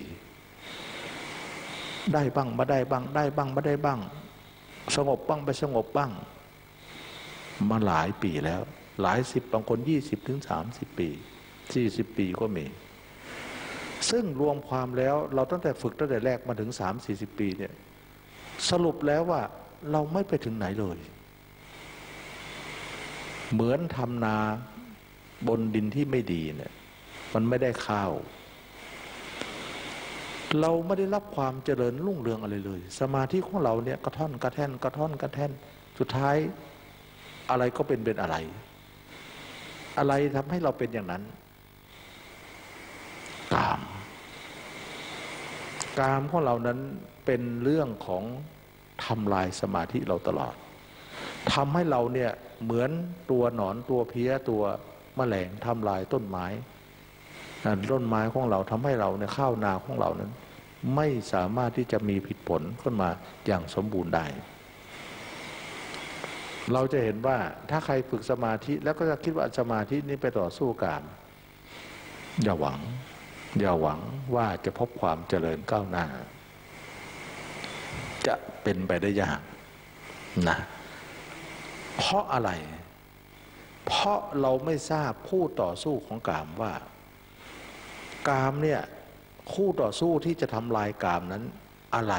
ได้บ้างไม่ได้บ้างได้บ้างไม่ได้บ้างสงบบ้างไม่สงบบ้างมาหลายปีแล้วหลายสิบบางคนยี่สิบถึงสามสิบปีสี่สิบปีก็มีซึ่งรวมความแล้วเราตั้งแต่ฝึกตั้งแต่แรกมาถึงสามสี่สิบปีเนี่ยสรุปแล้วว่าเราไม่ไปถึงไหนเลยเหมือนทำนาบนดินที่ไม่ดีเนี่ยมันไม่ได้ข้าวเราไม่ได้รับความเจริญรุ่งเรืองอะไรเลยสมาธิของเราเนี่ยกระท่อนกระแท่นกระท่อนกระแท่นสุดท้าย อะไรก็เป็นเป็นอะไรอะไรทำให้เราเป็นอย่างนั้นกามกามของเรานั้นเป็นเรื่องของทำลายสมาธิเราตลอดทำให้เราเนี่ยเหมือนตัวหนอนตัวเพี้ยตัวแมลงทำลายต้นไม้ต้นไม้ของเราทำให้เราเนี่ยข้าวนาของเรานั้นไม่สามารถที่จะมีผลผลขึ้นมาอย่างสมบูรณ์ได้เราจะเห็นว่าถ้าใครฝึกสมาธิแล้วก็จะคิดว่าสมาธินี้ไปต่อสู้กามอย่าหวังอย่าหวังว่าจะพบความเจริญก้าวหน้าจะเป็นไปได้ยากนะเพราะอะไรเพราะเราไม่ทราบคู่ต่อสู้ของกามว่ากามเนี่ยคู่ต่อสู้ที่จะทำลายกามนั้นอะไร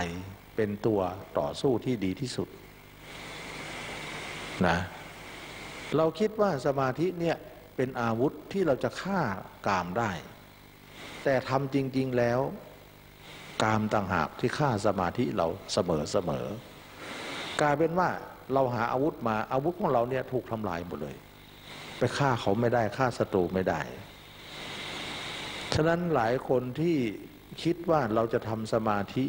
เป็นตัวต่อสู้ที่ดีที่สุดนะเราคิดว่าสมาธิเนี่ยเป็นอาวุธที่เราจะฆ่ากามได้แต่ทำจริงๆแล้วกามต่างหากที่ฆ่าสมาธิเราเสมอเสมอกลายเป็นว่าเราหาอาวุธมาอาวุธของเราเนี่ยถูกทำลายหมดเลยไปฆ่าเขาไม่ได้ฆ่าศัตรูไม่ได้ฉะนั้นหลายคนที่คิดว่าเราจะทำสมาธิ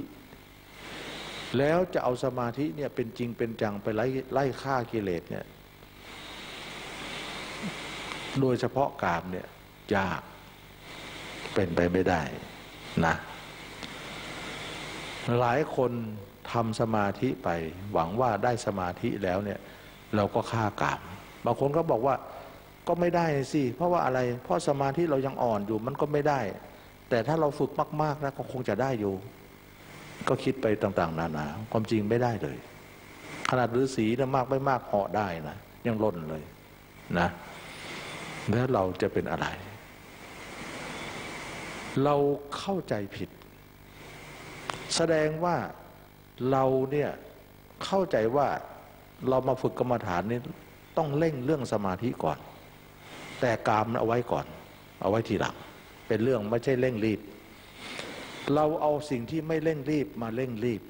แล้วจะเอาสมาธิเนี่ยเป็นจริงเป็นจังไปไล่ไล่ฆ่ากิเลสเนี่ยโดยเฉพาะกามเนี่ยยากเป็นไปไม่ได้นะหลายคนทำสมาธิไปหวังว่าได้สมาธิแล้วเนี่ยเราก็ฆ่ากามบางคนก็บอกว่าก็ไม่ได้สิเพราะว่าอะไรเพราะสมาธิเรายังอ่อนอยู่มันก็ไม่ได้แต่ถ้าเราฝึกมากๆนะก็คงจะได้อยู่ก็คิดไปต่างๆนานาความจริงไม่ได้เลยขนาดฤาษีนะมากไม่มากเหาะได้นะยังหล่นเลยนะแล้วเราจะเป็นอะไรเราเข้าใจผิดแสดงว่าเราเนี่ยเข้าใจว่าเรามาฝึกกรรมฐานนี่ต้องเร่งเรื่องสมาธิก่อนแต่กามเอาไว้ก่อนเอาไว้ทีหลังเป็นเรื่องไม่ใช่เร่งรีบเราเอาสิ่งที่ไม่เร่งรีบมาเร่งรีบ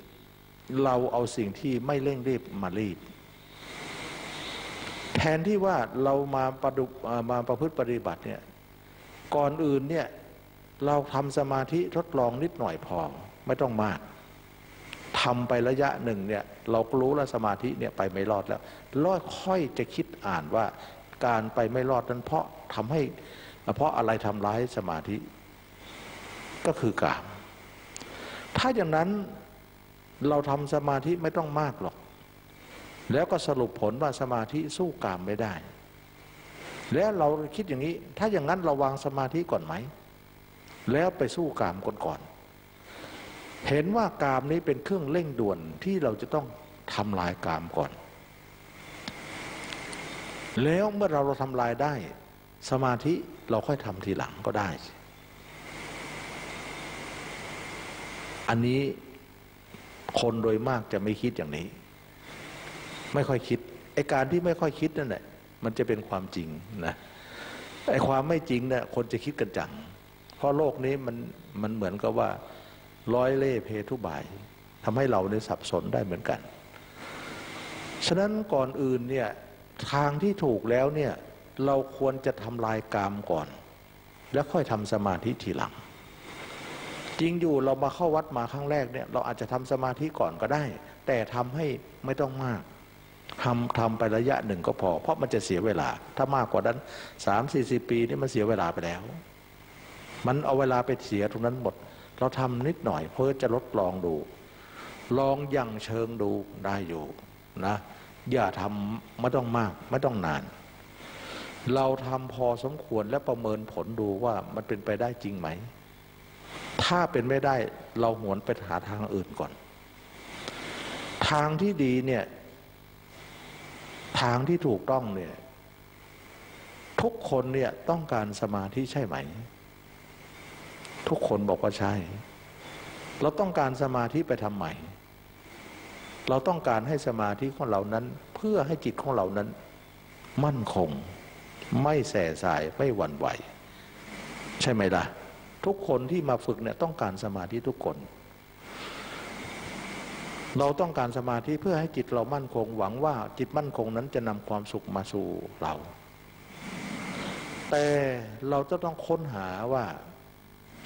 เราเอาสิ่งที่ไม่เร่งรีบมารีบแทนที่ว่าเรามาประดุมาประพฤติปฏิบัติเนี่ยก่อนอื่นเนี่ยเราทำสมาธิทดลองนิดหน่อยพอไม่ต้องมากทำไประยะหนึ่งเนี่ยเรารู้แล้วสมาธิเนี่ยไปไม่รอดแล้วรอดค่อยจะคิดอ่านว่าการไปไม่รอดนั้นเพราะทำให้เพราะอะไรทำร้ายสมาธิก็คือกามถ้าอย่างนั้นเราทำสมาธิไม่ต้องมากหรอกแล้วก็สรุปผลว่าสมาธิสู้กามไม่ได้แล้วเราคิดอย่างนี้ถ้าอย่างนั้นเราวางสมาธิก่อนไหมแล้วไปสู้กามก่อนๆเห็นว่ากามนี้เป็นเครื่องเร่งด่วนที่เราจะต้องทำลายกามก่อนแล้วเมื่อเราเราทำลายได้สมาธิเราค่อยทำทีหลังก็ได้อันนี้คนโดยมากจะไม่คิดอย่างนี้ไม่ค่อยคิดไอ้การที่ไม่ค่อยคิดนั่นแหละมันจะเป็นความจริงนะไอ้ความไม่จริงเนี่ยคนจะคิดกันจังเพราะโลกนี้มันมันเหมือนกับว่าร้อยเล่เพทุบายทำให้เราเนี่ยสับสนได้เหมือนกันฉะนั้นก่อนอื่นเนี่ยทางที่ถูกแล้วเนี่ยเราควรจะทำลายกามก่อนแล้วค่อยทำสมาธิทีหลังจริงอยู่เรามาเข้าวัดมาครั้งแรกเนี่ยเราอาจจะทำสมาธิก่อนก็ได้แต่ทำให้ไม่ต้องมากทำทำไประยะหนึ่งก็พอเพราะมันจะเสียเวลาถ้ามากกว่านั้น สามสี่สิบ ปีนี่มันเสียเวลาไปแล้วมันเอาเวลาไปเสียตรงนั้นหมดเราทำนิดหน่อยเพื่อจะลดลองดูลองอย่างเชิงดูได้อยู่นะอย่าทำไม่ต้องมากไม่ต้องนานเราทำพอสมควรและประเมินผลดูว่ามันเป็นไปได้จริงไหมถ้าเป็นไม่ได้เราหวนไปหาทางอื่นก่อนทางที่ดีเนี่ยทางที่ถูกต้องเนี่ยทุกคนเนี่ยต้องการสมาธิใช่ไหมทุกคนบอกว่าใช่เราต้องการสมาธิไปทำไมเราต้องการให้สมาธิของเรานั้นเพื่อให้จิตของเรานั้นมั่นคงไม่แส่สายไม่หวั่นไหวใช่ไหมล่ะทุกคนที่มาฝึกเนี่ยต้องการสมาธิทุกคน เราต้องการสมาธิเพื่อให้จิตเรามั่นคงหวังว่าจิตมั่นคงนั้นจะนำความสุขมาสู่เราแต่เราจะต้องค้นหาว่า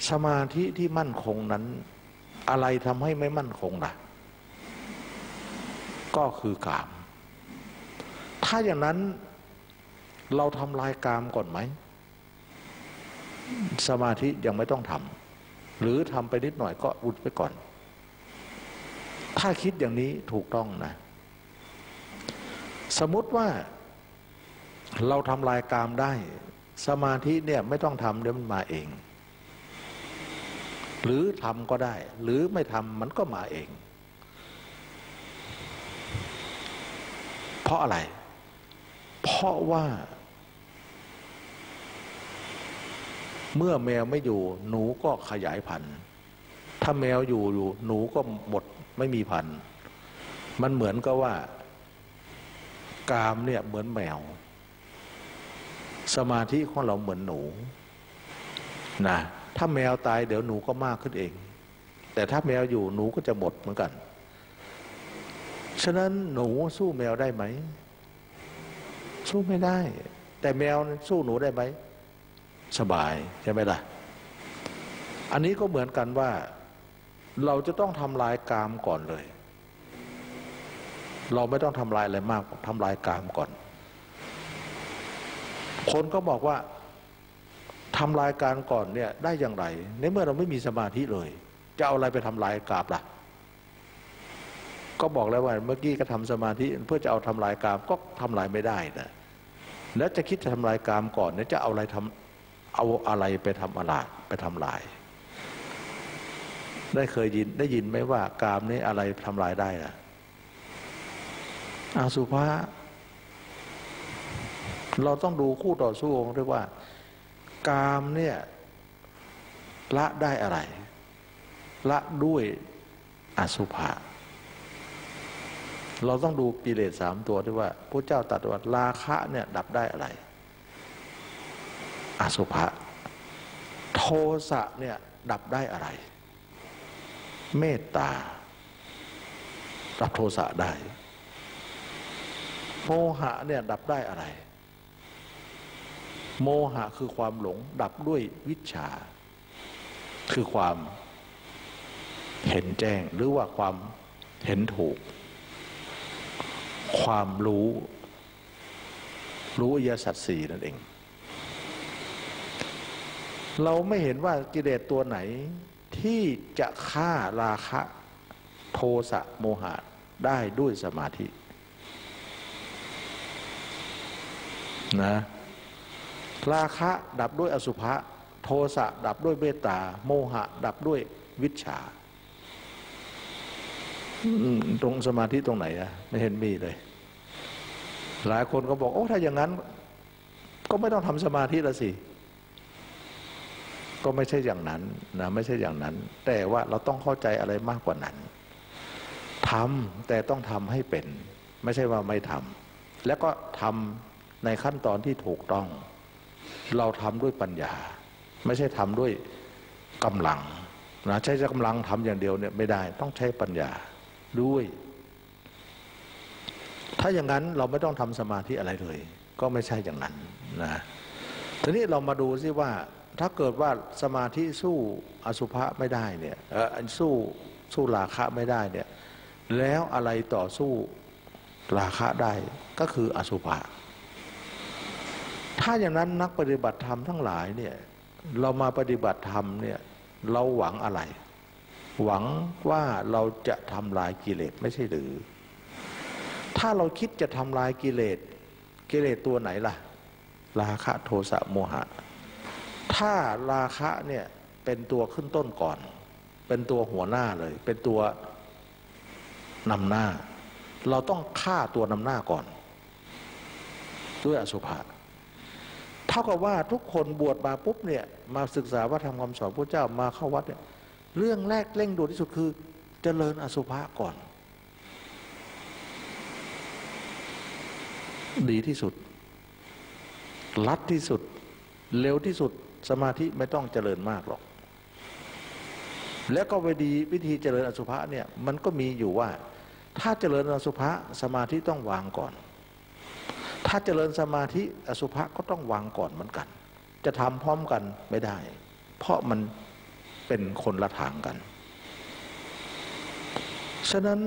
สมาธิที่มั่นคงนั้นอะไรทำให้ไม่มั่นคงล่ะก็คือกามถ้าอย่างนั้นเราทำลายกามก่อนไหมสมาธิยังไม่ต้องทำหรือทำไปนิดหน่อยก็หยุดไปก่อนถ้าคิดอย่างนี้ถูกต้องนะสมมติว่าเราทำลายกามได้สมาธิเนี่ยไม่ต้องทำเดี๋ยวมันมาเองหรือทำก็ได้หรือไม่ทำมันก็มาเองเพราะอะไรเพราะว่าเมื่อแมวไม่อยู่หนูก็ขยายพันธุ์ถ้าแมวอยู่อยู่หนูก็หมดไม่มีพันธุ์มันเหมือนกับว่ากามเนี่ยเหมือนแมวสมาธิของเราเหมือนหนูนะถ้าแมวตายเดี๋ยวหนูก็มากขึ้นเองแต่ถ้าแมวอยู่หนูก็จะหมดเหมือนกันฉะนั้นหนูสู้แมวได้ไหมสู้ไม่ได้แต่แมวสู้หนูได้ไหมสบายใช่ไหมล่ะอันนี้ก็เหมือนกันว่าเราจะต้องทำลายกามก่อนเลยเราไม่ต้องทำลายอะไรมากทำลายกามก่อนคนก็บอกว่าทำลายกามก่อนเนี่ยได้อย่างไรในเมื่อเราไม่มีสมาธิเลยจะเอาอะไรไปทำลายกามล่ะก็บอกแล้วว่าเมื่อกี้ก็ทำสมาธิเพื่อจะเอาทำลายกามก็ทำลายไม่ได้นะแล้วจะคิดจะทำลายกามก่อนเนี่ยจะเอาอะไรทำเอาอะไรไปทำอะไรไปทำลายได้เคยยินได้ยินไหมว่ากามนี้อะไรทำลายได้ล่ะอาสุภะเราต้องดูคู่ต่อสู้ของด้วยว่ากามเนี่ยละได้อะไรละด้วยอสุภะเราต้องดูกิเลสสามตัวด้วยว่าพระเจ้าตรัสว่าราคะเนี่ยดับได้อะไรอสุภะโทสะเนี่ยดับได้อะไรเมตตาดับโทสะได้โมหะเนี่ยดับได้อะไรโมหะคือความหลงดับด้วยวิชชาคือความเห็นแจ้งหรือว่าความเห็นถูกความรู้รู้อริยสัจสี่นั่นเองเราไม่เห็นว่ากิเลสตัวไหนที่จะฆ่าราคะโทสะโมหะได้ด้วยสมาธินะราคะดับด้วยอสุภะโทสะดับด้วยเมตตาโมหะดับด้วยวิชชาตรงสมาธิตรงไหนอะไม่เห็นมีเลยหลายคนก็บอกโอ้ถ้าอย่างนั้นก็ไม่ต้องทำสมาธิละสิก็ไม่ใช่อย่างนั้นนะไม่ใช่อย่างนั้นแต่ว่าเราต้องเข้าใจอะไรมากกว่านั้นทำแต่ต้องทำให้เป็นไม่ใช่ว่าไม่ทำแล้วก็ทำในขั้นตอนที่ถูกต้องเราทำด้วยปัญญาไม่ใช่ทำด้วยกำลังนะใช้กำลังทำอย่างเดียวเนี่ยไม่ได้ต้องใช้ปัญญาด้วยถ้าอย่างนั้นเราไม่ต้องทำสมาธิอะไรเลยก็ไม่ใช่อย่างนั้นนะทีนี้เรามาดูซิว่าถ้าเกิดว่าสมาธิสู้อสุภะไม่ได้เนี่ยเออสู้สู้ราคะไม่ได้เนี่ยแล้วอะไรต่อสู้ราคะได้ก็คืออสุภะถ้าอย่างนั้นนักปฏิบัติธรรมทั้งหลายเนี่ยเรามาปฏิบัติธรรมเนี่ยเราหวังอะไรหวังว่าเราจะทำลายกิเลสไม่ใช่หรือถ้าเราคิดจะทำลายกิเลสกิเลสตัวไหนล่ะราคะโทสะโมหะถ้าราคะเนี่ยเป็นตัวขึ้นต้นก่อนเป็นตัวหัวหน้าเลยเป็นตัวนำหน้าเราต้องฆ่าตัวนำหน้าก่อนด้วยอสุภะเท่ากับว่าทุกคนบวชมาปุ๊บเนี่ยมาศึกษาว่าทำคำสอนพระเจ้ามาเข้าวัดเนี่ยเรื่องแรกเร่งด่วนที่สุดคือเจริญอสุภะก่อนดีที่สุดลัดที่สุดเร็วที่สุดสมาธิไม่ต้องเจริญมากหรอกแล้วก็วิธีวิธีเจริญอสุภะเนี่ยมันก็มีอยู่ว่า ถ้าเจริญอสุภะสมาธิต้องวางก่อนถ้าเจริญสมาธิอสุภะก็ต้องวางก่อนเหมือนกันจะทำพร้อมกันไม่ได้เพราะมันเป็นคนละทางกันฉะนั้น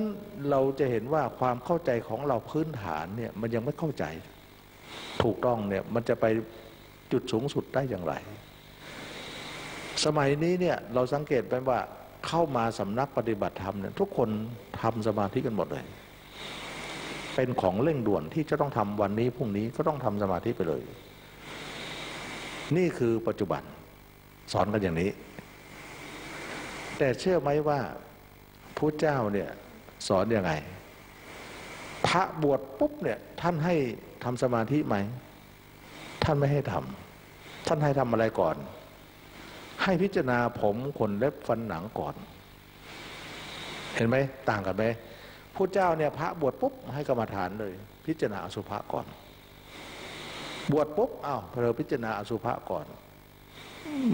เราจะเห็นว่าความเข้าใจของเราพื้นฐานเนี่ยมันยังไม่เข้าใจถูกต้องเนี่ยมันจะไปจุดสูงสุดได้อย่างไรสมัยนี้เนี่ยเราสังเกตไปว่าเข้ามาสำนักปฏิบัติธรรมเนี่ยทุกคนทำสมาธิกันหมดเลยเป็นของเร่งด่วนที่จะต้องทำวันนี้พรุ่งนี้ก็ต้องทำสมาธิไปเลยนี่คือปัจจุบันสอนกันอย่างนี้แต่เชื่อไหมว่าพระเจ้าเนี่ยสอนยังไงพระบวชปุ๊บเนี่ยท่านให้ทำสมาธิไหมท่านไม่ให้ทำท่านให้ทำอะไรก่อนให้พิจารณาผมขนเล็บฟันหนังก่อนเห็นไหมต่างกันไหมพระเจ้าเนี่ยพระบวชปุ๊บให้กรรมฐานเลยพิจารณาอสุภะก่อนบวชปุ๊บอ้าวเผลอพิจารณาอสุภะก่อน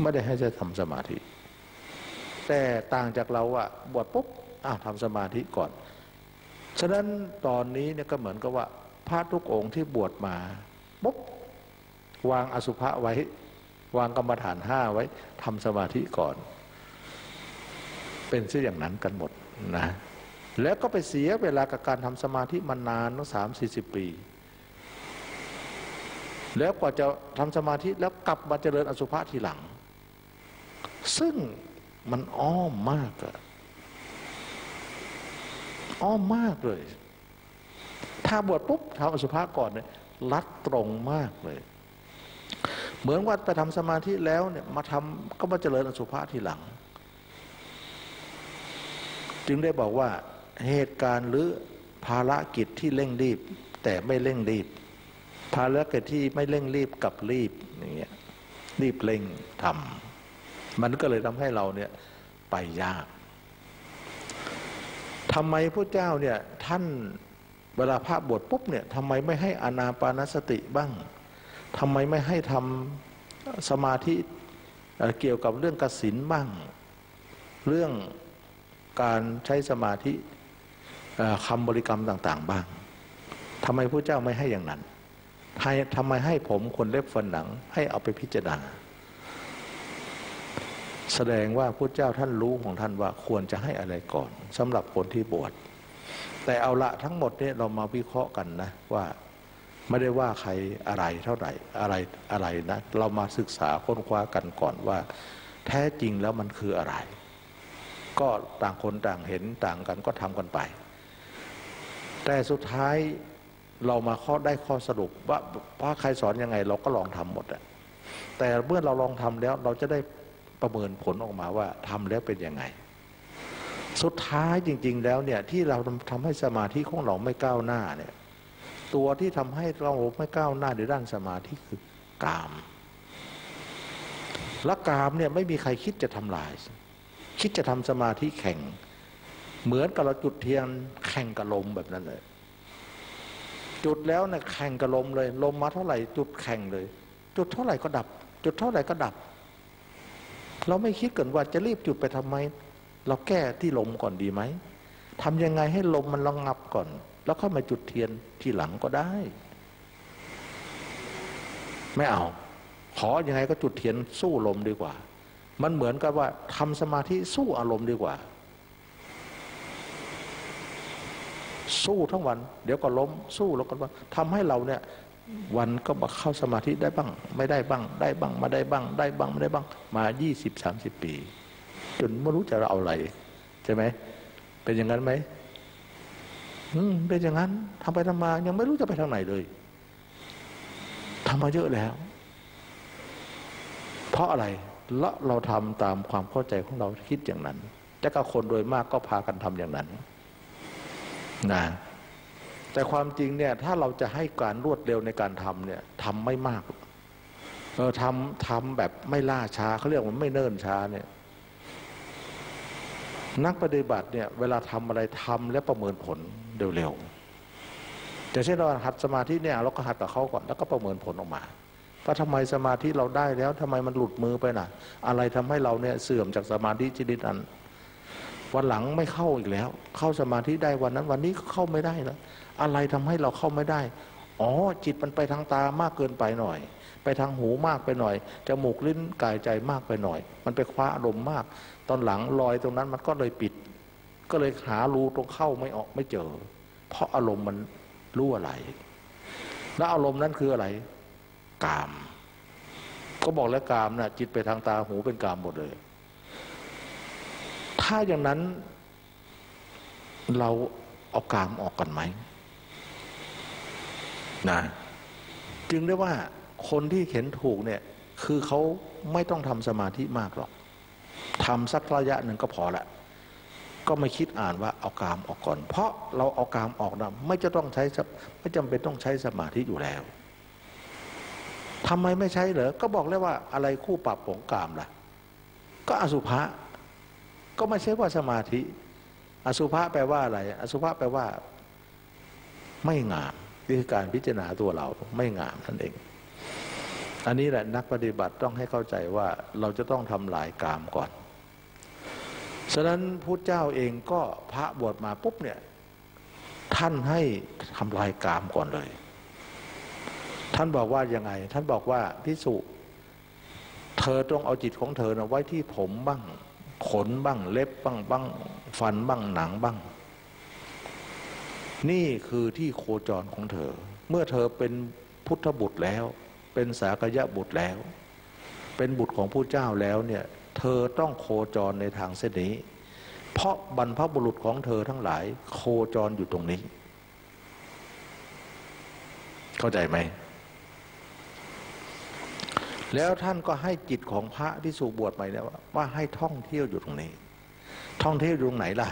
ไม่ได้ให้จะทำสมาธิแต่ต่างจากเราอะบวชปุ๊บอ้าวทำสมาธิก่อนฉะนั้นตอนนี้เนี่ยก็เหมือนกับว่าพระทุกองค์ที่บวชมาปุ๊บวางอสุภะไว้วางกรรมฐานห้าไว้ทำสมาธิก่อนเป็นเช่นอย่างนั้นกันหมดนะแล้วก็ไปเสียเวลากับการทำสมาธิมานานตั้งสามสี่สิบปีแล้วกว่าจะทำสมาธิแล้วกลับมาเจริญอสุภะทีหลังซึ่งมันอ้อมมากอะอ้อมมากเลยถ้าบวชปุ๊บทำอสุภะก่อนเนี่ยลัดตรงมากเลยเหมือนว่าไปทำสมาธิแล้วเนี่ยมาทำก็มาเจริญอสุภะทีหลังจึงได้บอกว่าเหตุการณ์หรือภารกิจที่เร่งรีบแต่ไม่เร่งรีบภารกิจที่ไม่เร่งรีบกับรีบอย่างเงี้ยรีบเร่งทำมันก็เลยทำให้เราเนี่ยไปยากทำไมพระเจ้าเนี่ยท่านเวลาพระบวชปุ๊บเนี่ยทำไมไม่ให้อานาปานสติบ้างทำไมไม่ให้ทำสมาธิเกี่ยวกับเรื่องกสิณบ้างเรื่องการใช้สมาธิคำบริกรรมต่างๆบ้างทำไมพระเจ้าไม่ให้อย่างนั้นทำไมให้ผมขนเล็บฟันหนังให้เอาไปพิจารณาแสดงว่าพระเจ้าท่านรู้ของท่านว่าควรจะให้อะไรก่อนสำหรับคนที่บวชแต่เอาละทั้งหมดนี้เรามาวิเคราะห์กันนะว่าไม่ได้ว่าใครอะไรเท่าไหร่อะไรอะไรนะเรามาศึกษาค้นคว้ากันก่อนว่าแท้จริงแล้วมันคืออะไรก็ต่างคนต่างเห็นต่างกันก็ทำกันไปแต่สุดท้ายเรามาข้อได้ข้อสรุปว่าพระใครสอนยังไงเราก็ลองทำหมดอะแต่เมื่อเราลองทำแล้วเราจะได้ประเมินผลออกมาว่าทำแล้วเป็นยังไงสุดท้ายจริงๆแล้วเนี่ยที่เราทำให้สมาธิของเราไม่ก้าวหน้าเนี่ยตัวที่ทำให้เราไม่ก้าวหน้าในด้านสมาธิคือกามและกามเนี่ยไม่มีใครคิดจะทำลายคิดจะทำสมาธิแข่งเหมือนกับเราจุดเทียนแข่งกับลมแบบนั้นเลยจุดแล้วเนี่ยแข่งกับลมเลยลมมาเท่าไหร่จุดแข่งเลยจุดเท่าไหร่ก็ดับจุดเท่าไหร่ก็ดับเราไม่คิดก่อนว่าจะรีบจุดไปทำไมเราแก้ที่ลมก่อนดีไหมทำยังไงให้ลมมันระงับก่อนแล้วค่อยมาจุดเทียนทีหลังก็ได้ไม่เอาขอยังไงก็จุดเทียนสู้ลมดีกว่ามันเหมือนกับว่าทำสมาธิสู้อารมณ์ดีกว่าสู้ทั้งวันเดี๋ยวก็ล้มสู้แล้วก็ทำให้เราเนี่ยวันก็มาเข้าสมาธิได้บ้างไม่ได้บ้างได้บ้างมาได้บ้างได้บ้างไม่ได้บ้างมายี่สิบ สามสิบปีจนไม่รู้จะเอาอะไรใช่ไหมเป็นอย่างนั้นไหมอืมเป็นอย่างนั้นทำไปทำมายังไม่รู้จะไปทางไหนเลยทำมาเยอะแล้วเพราะอะไรละเราทำตามความเข้าใจของเราคิดอย่างนั้นแต่ก็คนโดยมากก็พากันทำอย่างนั้นนะแต่ความจริงเนี่ยถ้าเราจะให้การรวดเร็วในการทำเนี่ยทำไม่มากเออทำทำแบบไม่ล่าช้าเขาเรียกว่าไม่เนิ่นช้าเนี่ยนักปฏิบัติเนี่ยเวลาทำอะไรทำและประเมินผลเร็วๆอย่างเช่นเราหัดสมาธิเนี่ยเราก็หัดกับเขาก่อนแล้วก็ประเมินผลออกมาว่าทำไมสมาธิเราได้แล้วทำไมมันหลุดมือไปน่ะอะไรทำให้เราเนี่ยเสื่อมจากสมาธิชนิดนั้น วันหลังไม่เข้าอีกแล้วเข้าสมาธิได้วันนั้นวันนี้เข้าไม่ได้แล้วอะไรทำให้เราเข้าไม่ได้อ๋อจิตมันไปทางตามากเกินไปหน่อยไปทางหูมากไปหน่อยจมูกลิ้นกายใจมากไปหน่อยมันไปคว้าอารมณ์มากตอนหลังรอยตรงนั้นมันก็เลยปิดก็เลยหารูตรงเข้าไม่ออกไม่เจอเพราะอารมณ์มันรั่วไหลและอารมณ์นั้นคืออะไรกามก็บอกแล้วกามนะจิตไปทางตาหูเป็นกามหมดเลยถ้าอย่างนั้นเราเอากามออกกันไหมนะจึงได้ว่าคนที่เห็นถูกเนี่ยคือเขาไม่ต้องทำสมาธิมากหรอกทำสักระยะหนึ่งก็พอละก็ไม่คิดอ่านว่าเอากามออกก่อนเพราะเราเอากามออกนะไม่จะต้องใช้ไม่จำเป็นต้องใช้สมาธิอยู่แล้วทำไมไม่ใช้เหรอก็บอกแล้วว่าอะไรคู่ปรับของกามล่ะก็อสุภะก็ไม่ใช่ว่าสมาธิอสุภะแปลว่าอะไรอสุภะแปลว่าไม่งามนี่คือการพิจารณาตัวเราไม่งามนั่นเองอันนี้แหละนักปฏิบัติต้องให้เข้าใจว่าเราจะต้องทำลายกามก่อนฉะนั้นพุทธเจ้าเองก็พระบวชมาปุ๊บเนี่ยท่านให้ทำลายกามก่อนเลยท่านบอกว่ายังไงท่านบอกว่าภิกษุเธอต้องเอาจิตของเธอนะไว้ที่ผมบ้างขนบ้างเล็บบ้างบ้างฟันบ้างหนังบ้างนี่คือที่โคจรของเธอเมื่อเธอเป็นพุทธบุตรแล้วเป็นสากยะบุตรแล้วเป็นบุตรของผู้เจ้าแล้วเนี่ยเธอต้องโคจรในทางเส้นนี้เพราะบรรพบุรุษของเธอทั้งหลายโคจรอยู่ตรงนี้เข้าใจไหมแล้วท่านก็ให้จิตของพระที่สู่บวชใหม่เนี่ยว่าให้ท่องเที่ยวอยู่ตรงนี้ท่องเที่ยวอยู่ตรงไหนล่ะ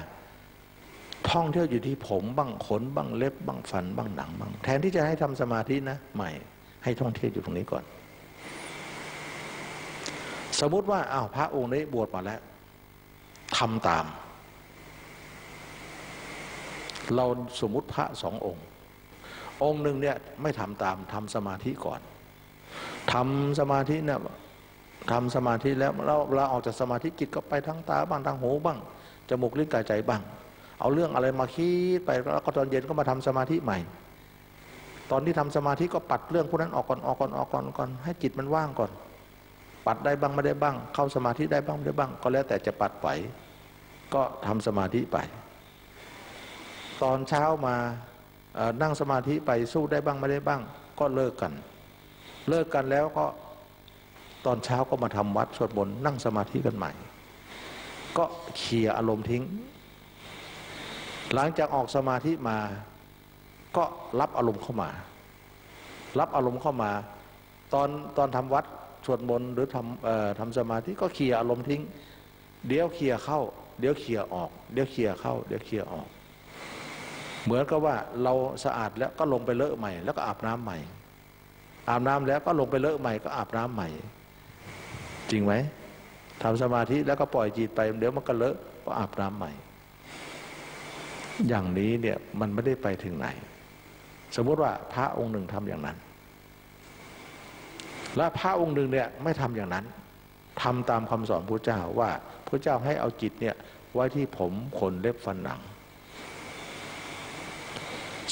ท่องเที่ยวอยู่ที่ผมบ้างขนบ้างเล็บบ้างฟันบ้างหนังบ้างแทนที่จะให้ทำสมาธินะไม่ให้ท่องเที่ยวอยู่ตรงนี้ก่อนสมมุติว่าอ้าวพระองค์นี้บวชมาแล้วทำตามเราสมมุติพระสององค์องค์หนึ่งเนี่ยไม่ทำตามทำสมาธิก่อนทำสมาธิเนี่ยทำสมาธิแล้วเราเราออกจากสมาธิจิตก็ไปทั้งตาบ้างทั้งหูบ้างจมูกลิ้นกายใจบ้างเอาเรื่องอะไรมาคิดไปแล้วก็ตอนเย็นก็มาทำสมาธิใหม่ตอนที่ทำสมาธิก็ปัดเรื่องพวกนั้นออกก่อนออกก่อนออกก่อนก่อนให้จิตมันว่างก่อนปัดได้บ้างไม่ได้บ้างเข้าสมาธิได้บ้างไม่ได้บ้างก็แล้วแต่จะปัดไปก็ทำสมาธิไปตอนเช้ามานั่งสมาธิไปสู้ได้บ้างไม่ได้บ้างก็เลิกกันเลิกกันแล้วก็ตอนเช้าก็มาทำวัดสวดมนต์นั่งสมาธิกันใหม่ก็เคลียร์อารมณ์ทิ้งหลังจากออกสมาธิมาก็รับอารมณ์เข้ามารับอารมณ์เข้ามาตอนตอนทำวัดสวดมนต์หรือทำเอ่อทำสมาธิก็เคลียร์อารมณ์ทิ้งเดี๋ยวเคลียร์เข้าเดี๋ยวเคลียร์ออกเดี๋ยวเคลียร์เข้าเดี๋ยวเคลียร์ออกเหมือนกับว่าเราสะอาดแล้วก็ลงไปเลอะใหม่แล้วก็อาบน้ำใหม่อาบน้ำแล้วก็ลงไปเลอะใหม่ก็อาบน้ำใหม่จริงไหมทำสมาธิแล้วก็ปล่อยจิตไปเดี๋ยวมันก็เลอะก็อาบน้ำใหม่อย่างนี้เนี่ยมันไม่ได้ไปถึงไหนสมมุติว่าพระองค์หนึ่งทำอย่างนั้นและพระองค์หนึ่งเนี่ยไม่ทำอย่างนั้นทำตามคำสอนพระเจ้าว่าพระเจ้าให้เอาจิตเนี่ยไว้ที่ผมขนเล็บฟันหนัง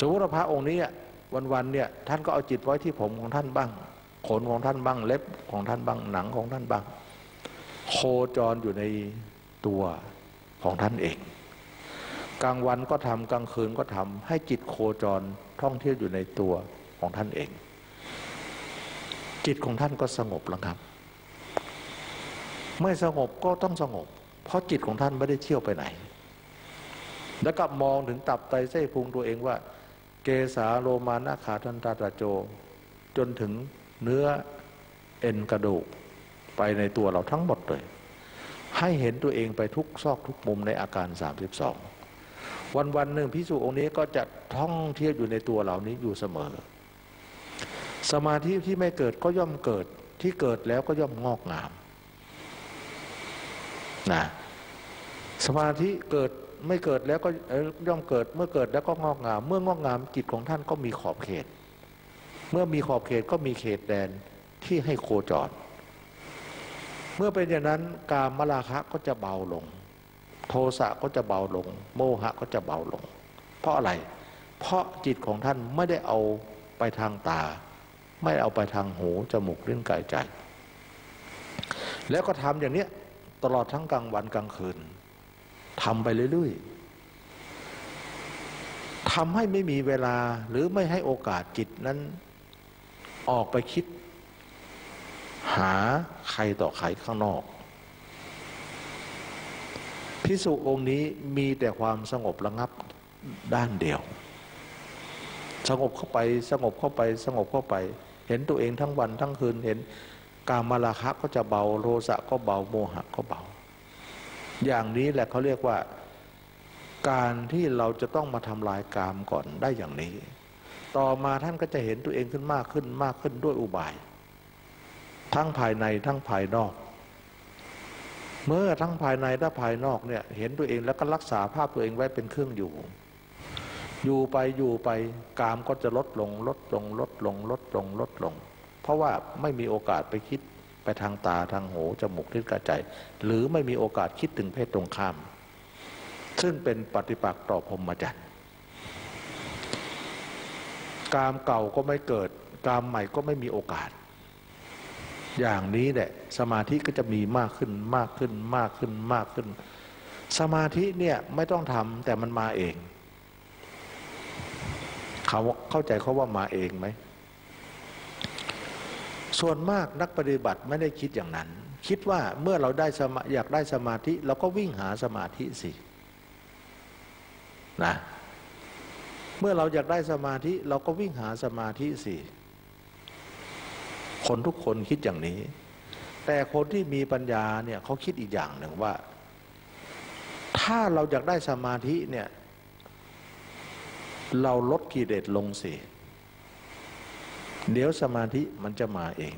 สมมุติว่าพระองค์นี้วันๆเนี่ยท่านก็เอาจิตไว้ที่ผมของท่านบ้างขนของท่านบ้างเล็บของท่านบ้างหนังของท่านบ้างโคจรอยู่ในตัวของท่านเองกลางวันก็ทำกลางคืนก็ทำให้จิตโคจรท่องเที่ยวอยู่ในตัวของท่านเองจิตของท่านก็สงบแล้วครับไม่สงบก็ต้องสงบเพราะจิตของท่านไม่ได้เที่ยวไปไหนแล้วก็มองถึงตับไตไส้พุงตัวเองว่าเกสาโลมานะขาทันตาตาโจจนถึงเนื้อเอ็นกระดูกไปในตัวเราทั้งหมดเลยให้เห็นตัวเองไปทุกซอกทุกมุมในอาการสามสิบสองวันวันหนึ่งภิกษุองค์นี้ก็จะท่องเที่ยวอยู่ในตัวเหล่านี้อยู่เสมอสมาธิที่ไม่เกิดก็ย่อมเกิดที่เกิดแล้วก็ย่อมงอกงามนะสมาธิเกิดไม่เกิดแล้วก็ย่อมเกิดเมื่อเกิดแล้วก็งอกงามเมื่องอกงามจิตของท่านก็มีขอบเขตเมื่อมีขอบเขตก็มีเขตแดนที่ให้โคจรเมื่อเป็นอย่างนั้นกามราคะก็จะเบาลง โทสะก็จะเบาลงโมหะก็จะเบาลงเพราะอะไรเพราะจิตของท่านไม่ได้เอาไปทางตาไม่เอาไปทางหูจมูกลิ้นกายใจแล้วก็ทำอย่างนี้ตลอดทั้งกลางวันกลางคืนทำไปเรื่อยๆทำให้ไม่มีเวลาหรือไม่ให้โอกาสจิตนั้นออกไปคิดหาใครต่อใครข้างนอกภิกษุองค์นี้มีแต่ความสงบระงับด้านเดียวสงบเข้าไปสงบเข้าไปสงบเข้าไปเห็นตัวเองทั้งวันทั้งคืนเห็นกามราคะก็จะเบาโลสะก็เบาโมหะก็เบาอย่างนี้แหละเขาเรียกว่าการที่เราจะต้องมาทำลายกามก่อนได้อย่างนี้ต่อมาท่านก็จะเห็นตัวเองขึ้นมากขึ้นมากขึ้นด้วยอุบายทั้งภายในทั้งภายนอกเมื่อทั้งภายในและภายนอกเนี่ยเห็นตัวเองแล้วก็รักษาภาพตัวเองไว้เป็นเครื่องอยู่อยู่ไปอยู่ไปกามก็จะลดลงลดลงลดลงลดลงลดลงเพราะว่าไม่มีโอกาสไปคิดไปทางตาทางหูจมูกลิ้นกายใจหรือไม่มีโอกาสคิดถึงเพศตรงข้ามซึ่งเป็นปฏิปักษ์ต่อพรหมจรรย์กามเก่าก็ไม่เกิดกามใหม่ก็ไม่มีโอกาสอย่างนี้แหละสมาธิก็จะมีมากขึ้นมากขึ้นมากขึ้นมากขึ้นสมาธิเนี่ยไม่ต้องทำแต่มันมาเองเขาเข้าใจเขาว่ามาเองไหมส่วนมากนักปฏิบัติไม่ได้คิดอย่างนั้นคิดว่าเมื่อเราได้สมาอยากได้สมาธิเราก็วิ่งหาสมาธิสินะเมื่อเราอยากได้สมาธิเราก็วิ่งหาสมาธิสิคนทุกคนคิดอย่างนี้แต่คนที่มีปัญญาเนี่ยเขาคิดอีกอย่างหนึ่งว่าถ้าเราอยากได้สมาธิเนี่ยเราลดกิเลสลงสิเดี๋ยวสมาธิมันจะมาเอง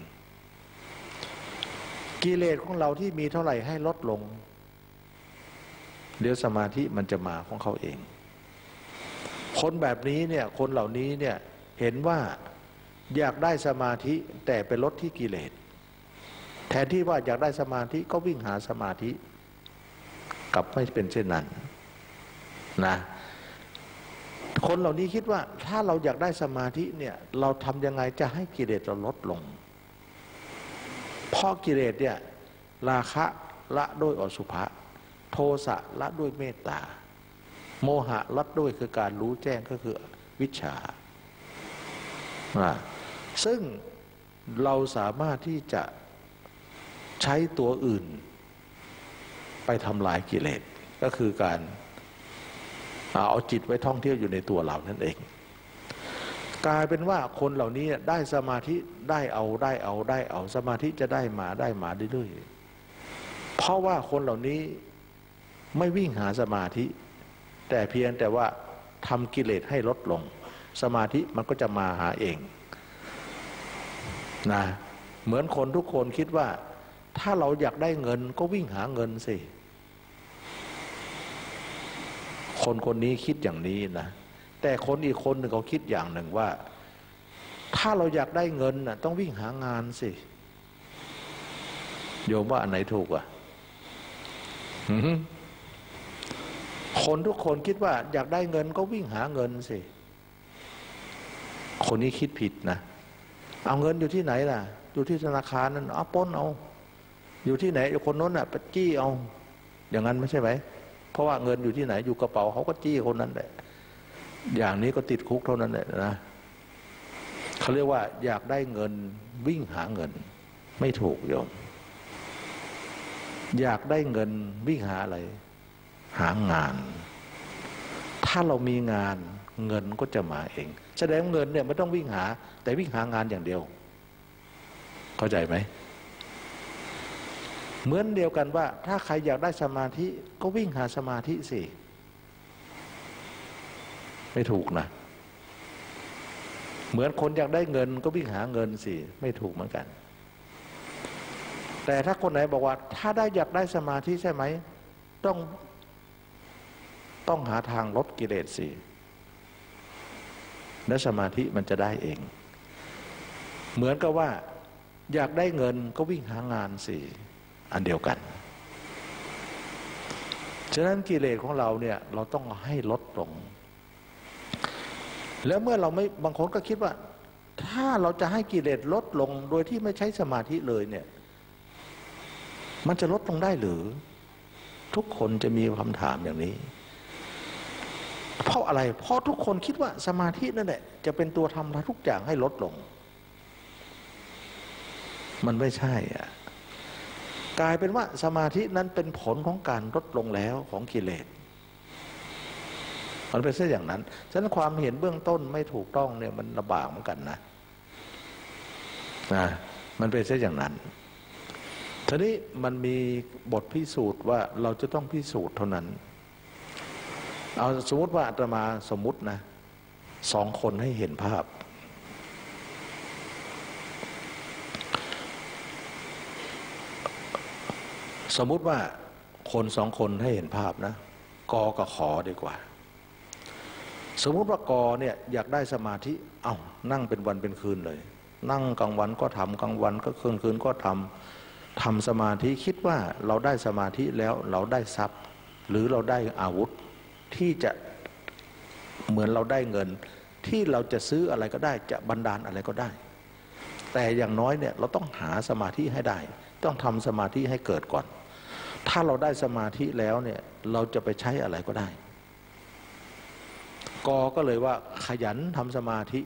กิเลสของเราที่มีเท่าไหร่ให้ลดลงเดี๋ยวสมาธิมันจะมาของเขาเองคนแบบนี้เนี่ยคนเหล่านี้เนี่ยเห็นว่าอยากได้สมาธิแต่ไปลดที่กิเลสแทนที่ว่าอยากได้สมาธิก็วิ่งหาสมาธิกลับไม่เป็นเช่นนั้นนะคนเหล่านี้คิดว่าถ้าเราอยากได้สมาธิเนี่ยเราทำยังไงจะให้กิเลสเราลดลงเพราะกิเลสเนี่ยราคะละด้วยอสุภะโทสะละด้วยเมตตาโมหะละด้วยคือการรู้แจ้งก็คือวิชชาซึ่งเราสามารถที่จะใช้ตัวอื่นไปทำลายกิเลสก็คือการเอาจิตไว้ท่องเที่ยวอยู่ในตัวเรานั่นเองกลายเป็นว่าคนเหล่านี้ได้สมาธิได้เอาได้เอาได้เอาสมาธิจะได้มาได้มาเรื่อยๆเพราะว่าคนเหล่านี้ไม่วิ่งหาสมาธิแต่เพียงแต่ว่าทำกิเลสให้ลดลงสมาธิมันก็จะมาหาเองนะเหมือนคนทุกคนคิดว่าถ้าเราอยากได้เงินก็วิ่งหาเงินสิคนคนนี้คิดอย่างนี้นะแต่คนอีกคนหนึ่งเขาคิดอย่างหนึ่งว่าถ้าเราอยากได้เงินน่ะต้องวิ่งหางานสิโยมว่าอันไหนถูกอ่ะคนทุกคนคิดว่าอยากได้เงินก็วิ่งหาเงินสิคนนี้คิดผิดนะเอาเงินอยู่ที่ไหนล่ะอยู่ที่ธนาคารนั่นเอาปล้นเอาอยู่ที่ไหนคนโน้นน่ะไปจี้เอาอย่างนั้นไม่ใช่ไหมเพราะว่าเงินอยู่ที่ไหนอยู่กระเป๋าเขาก็จี้คนนั้นแหละอย่างนี้ก็ติดคุกเท่านั้นแหละนะเขาเรียกว่าอยากได้เงินวิ่งหาเงินไม่ถูกโยมอยากได้เงินวิ่งหาอะไรหางานถ้าเรามีงานเงินก็จะมาเองแสดงเงินเนี่ยไม่ต้องวิ่งหาแต่วิ่งหางานอย่างเดียวเข้าใจไหมเหมือนเดียวกันว่าถ้าใครอยากได้สมาธิก็วิ่งหาสมาธิสิไม่ถูกนะเหมือนคนอยากได้เงินก็วิ่งหาเงินสิไม่ถูกเหมือนกันแต่ถ้าคนไหนบอกว่าถ้าได้อยากได้สมาธิใช่ไหมต้องต้องหาทางลดกิเลสสิและสมาธิมันจะได้เองเหมือนกับว่าอยากได้เงินก็วิ่งหางานสิอันเดียวกัน ฉะนั้นกิเลสของเราเนี่ยเราต้องให้ลดลงแล้วเมื่อเราไม่บางคนก็คิดว่าถ้าเราจะให้กิเลสลดลงโดยที่ไม่ใช้สมาธิเลยเนี่ยมันจะลดลงได้หรือทุกคนจะมีคำถามอย่างนี้เพราะอะไรเพราะทุกคนคิดว่าสมาธินั่นแหละจะเป็นตัวทำทุกอย่างให้ลดลงมันไม่ใช่อ่ะกลายเป็นว่าสมาธินั้นเป็นผลของการลดลงแล้วของกิเลสมันเป็นเช่นอย่างนั้นฉะนั้นความเห็นเบื้องต้นไม่ถูกต้องเนี่ยมันลำบากเหมือนกันนะนะมันเป็นเช่นอย่างนั้นทีนี้มันมีบทพิสูจน์ว่าเราจะต้องพิสูจน์เท่านั้นเอาสมมติว่าอาตมาสมมตินะสองคนให้เห็นภาพสมมุติว่าคนสองคนให้เห็นภาพนะกอกับขอดีกว่าสมมุติว่ากอเนี่ยอยากได้สมาธิเอานั่งเป็นวันเป็นคืนเลยนั่งกลางวันก็ทำกลางวันก็คืนคืนก็ทำทำสมาธิคิดว่าเราได้สมาธิแล้วเราได้ทรัพย์หรือเราได้อาวุธที่จะเหมือนเราได้เงินที่เราจะซื้ออะไรก็ได้จะบันดาลอะไรก็ได้แต่อย่างน้อยเนี่ยเราต้องหาสมาธิให้ได้ต้องทำสมาธิให้เกิดก่อนถ้าเราได้สมาธิแล้วเนี่ยเราจะไปใช้อะไรก็ได้กอก็เลยว่าขยันทำสมาธิ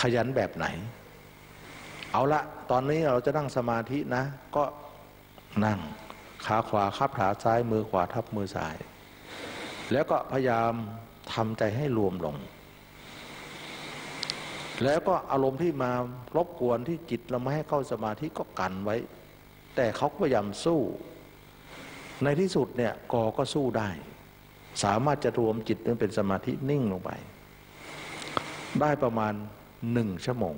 ขยันแบบไหนเอาละตอนนี้เราจะนั่งสมาธินะก็นั่งขาขวาคับขาซ้ายมือขวาทับมือซ้ายแล้วก็พยายามทำใจให้รวมลงแล้วก็อารมณ์ที่มารบกวนที่จิตเราไม่ให้เข้าสมาธิก็กันไว้แต่เขาพยายามสู้ในที่สุดเนี่ยกอก็สู้ได้สามารถจะรวมจิตนั้นเป็นสมาธินิ่งลงไปได้ประมาณหนึ่งชั่วโมง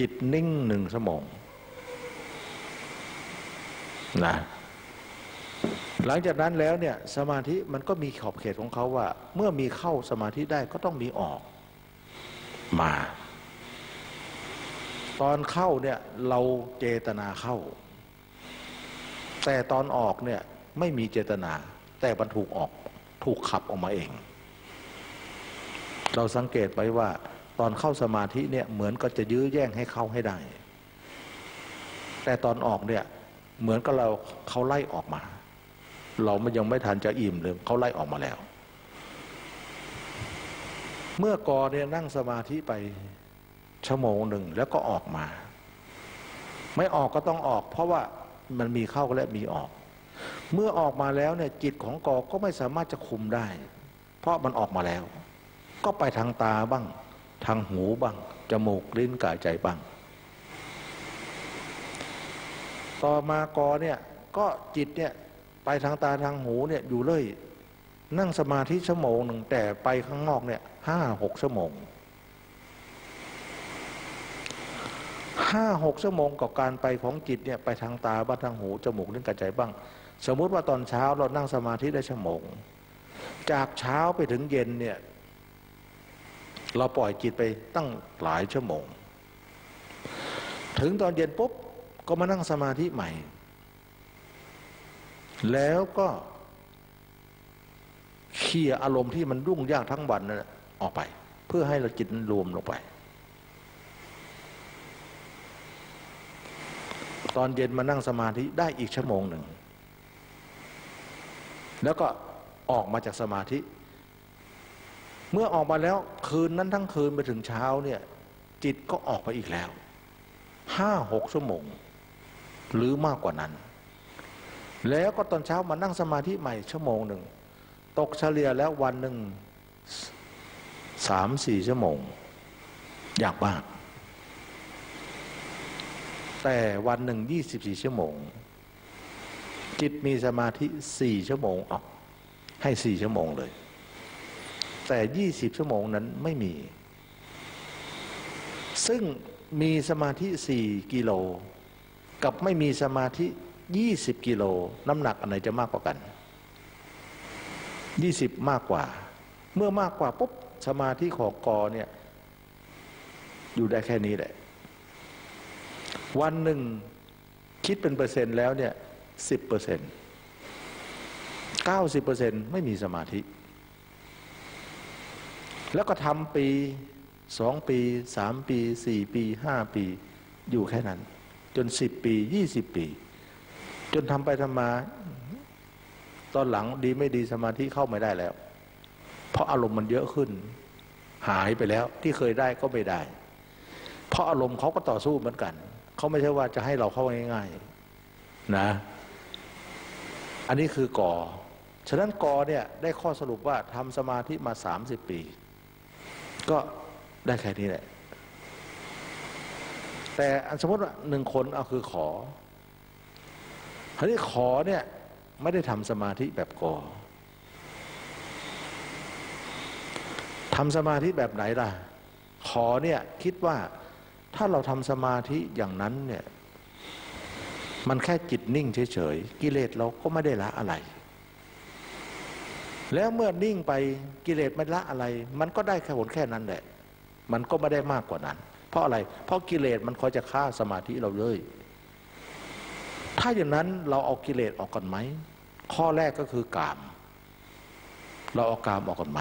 จิตนิ่งหนึ่งชั่วโมงนะหลังจากนั้นแล้วเนี่ยสมาธิมันก็มีขอบเขตของเขาว่าเมื่อมีเข้าสมาธิได้ก็ต้องมีออกมาตอนเข้าเนี่ยเราเจตนาเข้าแต่ตอนออกเนี่ยไม่มีเจตนาแต่มันถูกออกถูกขับออกมาเองเราสังเกตไว้ว่าตอนเข้าสมาธิเนี่ยเหมือนก็จะยื้อแย่งให้เข้าให้ได้แต่ตอนออกเนี่ยเหมือนกับเราเขาไล่ออกมาเรามันยังไม่ทันจะอิ่มเลยเขาไล่ออกมาแล้วเมื่อกอเนี่ยนั่งสมาธิไปชั่วโมงหนึ่งแล้วก็ออกมาไม่ออกก็ต้องออกเพราะว่ามันมีเข้าและมีออกเมื่อออกมาแล้วเนี่ยจิตของกอก็ไม่สามารถจะคุมได้เพราะมันออกมาแล้วก็ไปทางตาบ้างทางหูบ้างจมูกลิ้นกายใจบ้างต่อมากอเนี่ยก็จิตเนี่ยไปทางตาทางหูเนี่ยอยู่เลยนั่งสมาธิชั่วโมงหนึ่งแต่ไปข้างนอกเนี่ยห้าหกชั่วโมงห้าหกชั่วโมงกับการไปของจิตเนี่ยไปทางตาบ้างทางหูจมูกลิ้นกายใจบ้างสมมุติว่าตอนเช้าเรานั่งสมาธิได้ชั่วโมงจากเช้าไปถึงเย็นเนี่ยเราปล่อยจิตไปตั้งหลายชั่วโมงถึงตอนเย็นปุ๊บก็มานั่งสมาธิใหม่แล้วก็เคลียร์อารมณ์ที่มันรุ่งยากทั้งวันนั่นออกไปเพื่อให้เราจิตรวมลงไปตอนเย็นมานั่งสมาธิได้อีกชั่วโมงหนึ่งแล้วก็ออกมาจากสมาธิเมื่อออกมาแล้วคืนนั้นทั้งคืนไปถึงเช้าเนี่ยจิตก็ออกไปอีกแล้วห้าหกชั่วโมงหรือมากกว่านั้นแล้วก็ตอนเช้ามานั่งสมาธิใหม่ชั่วโมงหนึ่งตกเฉลี่ยแล้ววันหนึ่งสามสี่ชั่วโมงอยากบ้างแต่วันหนึ่งยี่สิบสี่ชั่วโมงจิตมีสมาธิสี่ชั่วโมงออกให้สี่ชั่วโมงเลยแต่ยี่สิบชั่วโมงนั้นไม่มีซึ่งมีสมาธิสี่กิโลกับไม่มีสมาธิยี่สิบกิโลน้ำหนักอันไหนจะมากกว่ากันยี่สิบมากกว่าเมื่อมากกว่าปุ๊บสมาธิของกอเนี่ยอยู่ได้แค่นี้แหละวันหนึ่งคิดเป็นเปอร์เซ็นต์แล้วเนี่ยสิบเปอร์เซ็นต์ เก้าสิบเปอร์เซ็นต์ ไม่มีสมาธิแล้วก็ทำปีสองปีสามปีสี่ปีห้าปีอยู่แค่นั้นจนสิบปียี่สิบปีจนทำไปทำมาตอนหลังดีไม่ดีสมาธิเข้าไม่ได้แล้วเพราะอารมณ์มันเยอะขึ้นหายไปแล้วที่เคยได้ก็ไม่ได้เพราะอารมณ์เขาก็ต่อสู้เหมือนกันเขาไม่ใช่ว่าจะให้เราเข้าง่ายๆนะอันนี้คือกอฉะนั้นกอเนี่ยได้ข้อสรุปว่าทำสมาธิมาสามสิบปีก็ได้แค่นี้แหละแต่สมมติว่าหนึ่งคนเอาคือขอคราวนี้ขอเนี่ยไม่ได้ทำสมาธิแบบกอทำสมาธิแบบไหนล่ะขอเนี่ยคิดว่าถ้าเราทำสมาธิอย่างนั้นเนี่ยมันแค่จิตนิ่งเฉยๆกิเลสเราก็ไม่ได้ละอะไรแล้วเมื่อนิ่งไปกิเลสมันละอะไรมันก็ได้แค่ผลแค่นั้นแหละมันก็ไม่ได้มากกว่านั้นเพราะอะไรเพราะกิเลสมันคอยจะฆ่าสมาธิเราเลยถ้าอย่างนั้นเราเอากิเลสออกก่อนไหมข้อแรกก็คือกามเราเอากามออกก่อนไหม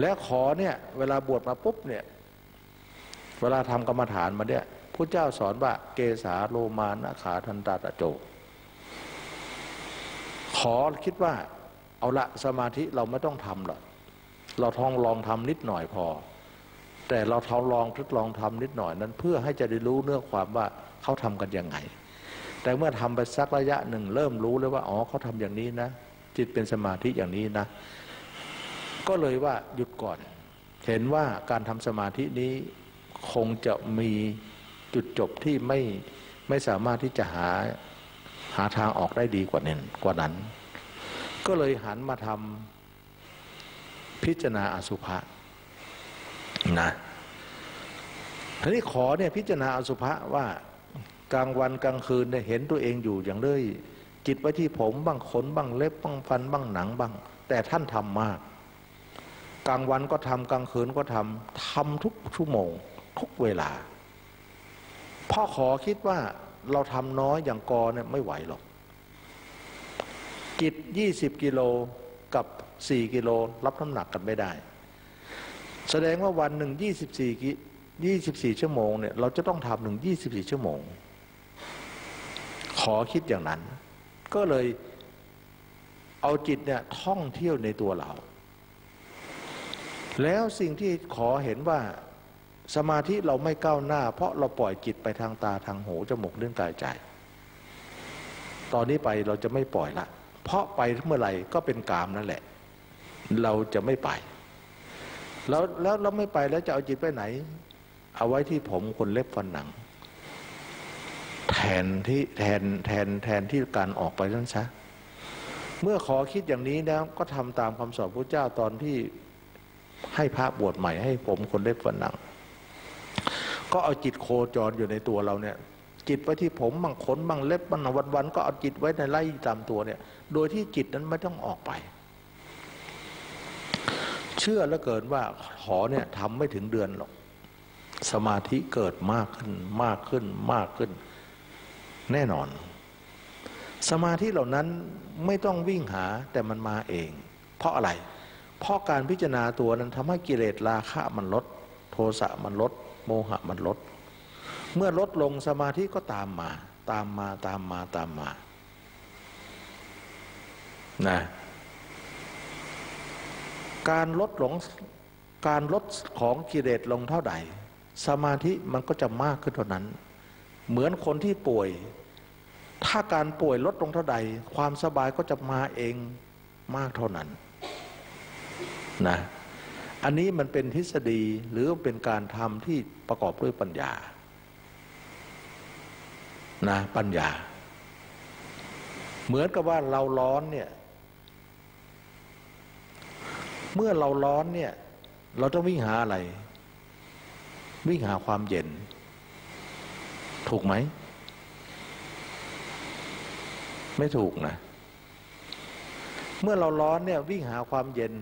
และขอเนี่ยเวลาบวชมาปุ๊บเนี่ยเวลาทำกรรมฐานมาเนี่ยพระเจ้าสอนว่าเกสาโลมานะขาทันตาตะโจขอคิดว่าเอาละสมาธิเราไม่ต้องทำหรอกเราทองลองทำนิดหน่อยพอแต่เราทองลองทดลองทำนิดหน่อยนั้นเพื่อให้จะได้รู้เนื้อความว่าเขาทำกันยังไงแต่เมื่อทำไปสักระยะหนึ่งเริ่มรู้เลยว่าอ๋อเขาทำอย่างนี้นะจิตเป็นสมาธิอย่างนี้นะก็เลยว่าหยุดก่อนเห็นว่าการทำสมาธินี้คงจะมีจุดจบที่ไม่ไม่สามารถที่จะหาหาทางออกได้ดีกว่านั้นกว่านั้นก็เลยหันมาทำพิจารณาอสุภะนะทีนี้ขอเนี่ยพิจารณาอสุภะว่ากลางวันกลางคืนเนี่ยเห็นตัวเองอยู่อย่างเรื่อยจิตไว้ที่ผมบ้างขนบ้างเล็บบ้างฟันบ้างหนังบ้างแต่ท่านทำมากกลางวันก็ทำกลางคืนก็ทำทำทุกชั่วโมงทุกเวลาพ่อขอคิดว่าเราทำน้อยอย่างกอเนี่ยไม่ไหวหรอกกิจยี่สิบกิโลกับสี่กิโลรับน้ำหนักกันไม่ได้แสดงว่าวันหนึ่งยี่สิบสี่ชั่วโมงเนี่ยเราจะต้องทำหนึ่งยี่สิบสี่ชั่วโมงขอคิดอย่างนั้นก็เลยเอาจิตเนี่ยท่องเที่ยวในตัวเราแล้วสิ่งที่ขอเห็นว่าสมาธิเราไม่ก้าวหน้าเพราะเราปล่อยจิตไปทางตาทางหูจมูกลิ้นกายใจตอนนี้ไปเราจะไม่ปล่อยละเพราะไปเมื่อไหร่ก็เป็นกามนั่นแหละเราจะไม่ไปแล้วแล้วเราไม่ไปแล้วจะเอาจิตไปไหนเอาไว้ที่ผมขนเล็บฟันหนังแทนที่แทนแทนแทนที่การออกไปนั่นซะเมื่อขอคิดอย่างนี้แล้วก็ทำตามคำสอนพระเจ้าตอนที่ให้พระบวชใหม่ให้ผมขนเล็บฟันหนังก็เอาจิตโคจรอยู่ในตัวเราเนี่ยจิตไว้ที่ผมบางขนบางเล็บบางวันวันก็เอาจิตไว้ในไล่ตามตัวเนี่ยโดยที่จิตนั้นไม่ต้องออกไปเชื่อเหลือเกินว่าขอเนี่ยทำไม่ถึงเดือนหรอกสมาธิเกิดมากขึ้นมากขึ้นมากขึ้นแน่นอนสมาธิเหล่านั้นไม่ต้องวิ่งหาแต่มันมาเองเพราะอะไรเพราะการพิจารณาตัวนั้นทำให้กิเลสราคะมันลดโทสะมันลดโมหะมันลดเมื่อลดลงสมาธิก็ตามมาตามมาตามมาตามมานะการลดหลงการลดของกิเลสลงเท่าใดสมาธิมันก็จะมากขึ้นเท่านั้นเหมือนคนที่ป่วยถ้าการป่วยลดลงเท่าใดความสบายก็จะมาเองมากเท่านั้นนะอันนี้มันเป็นทฤษฎีหรือเป็นการทำที่ประกอบด้วยปัญญานะปัญญาเหมือนกับว่าเราร้อนเนี่ยเมื่อเราร้อนเนี่ยเราต้องวิ่งหาอะไรวิ่งหาความเย็นถูกไหมไม่ถูกนะเมื่อเราร้อนเนี่ยวิ่งหาความเย็น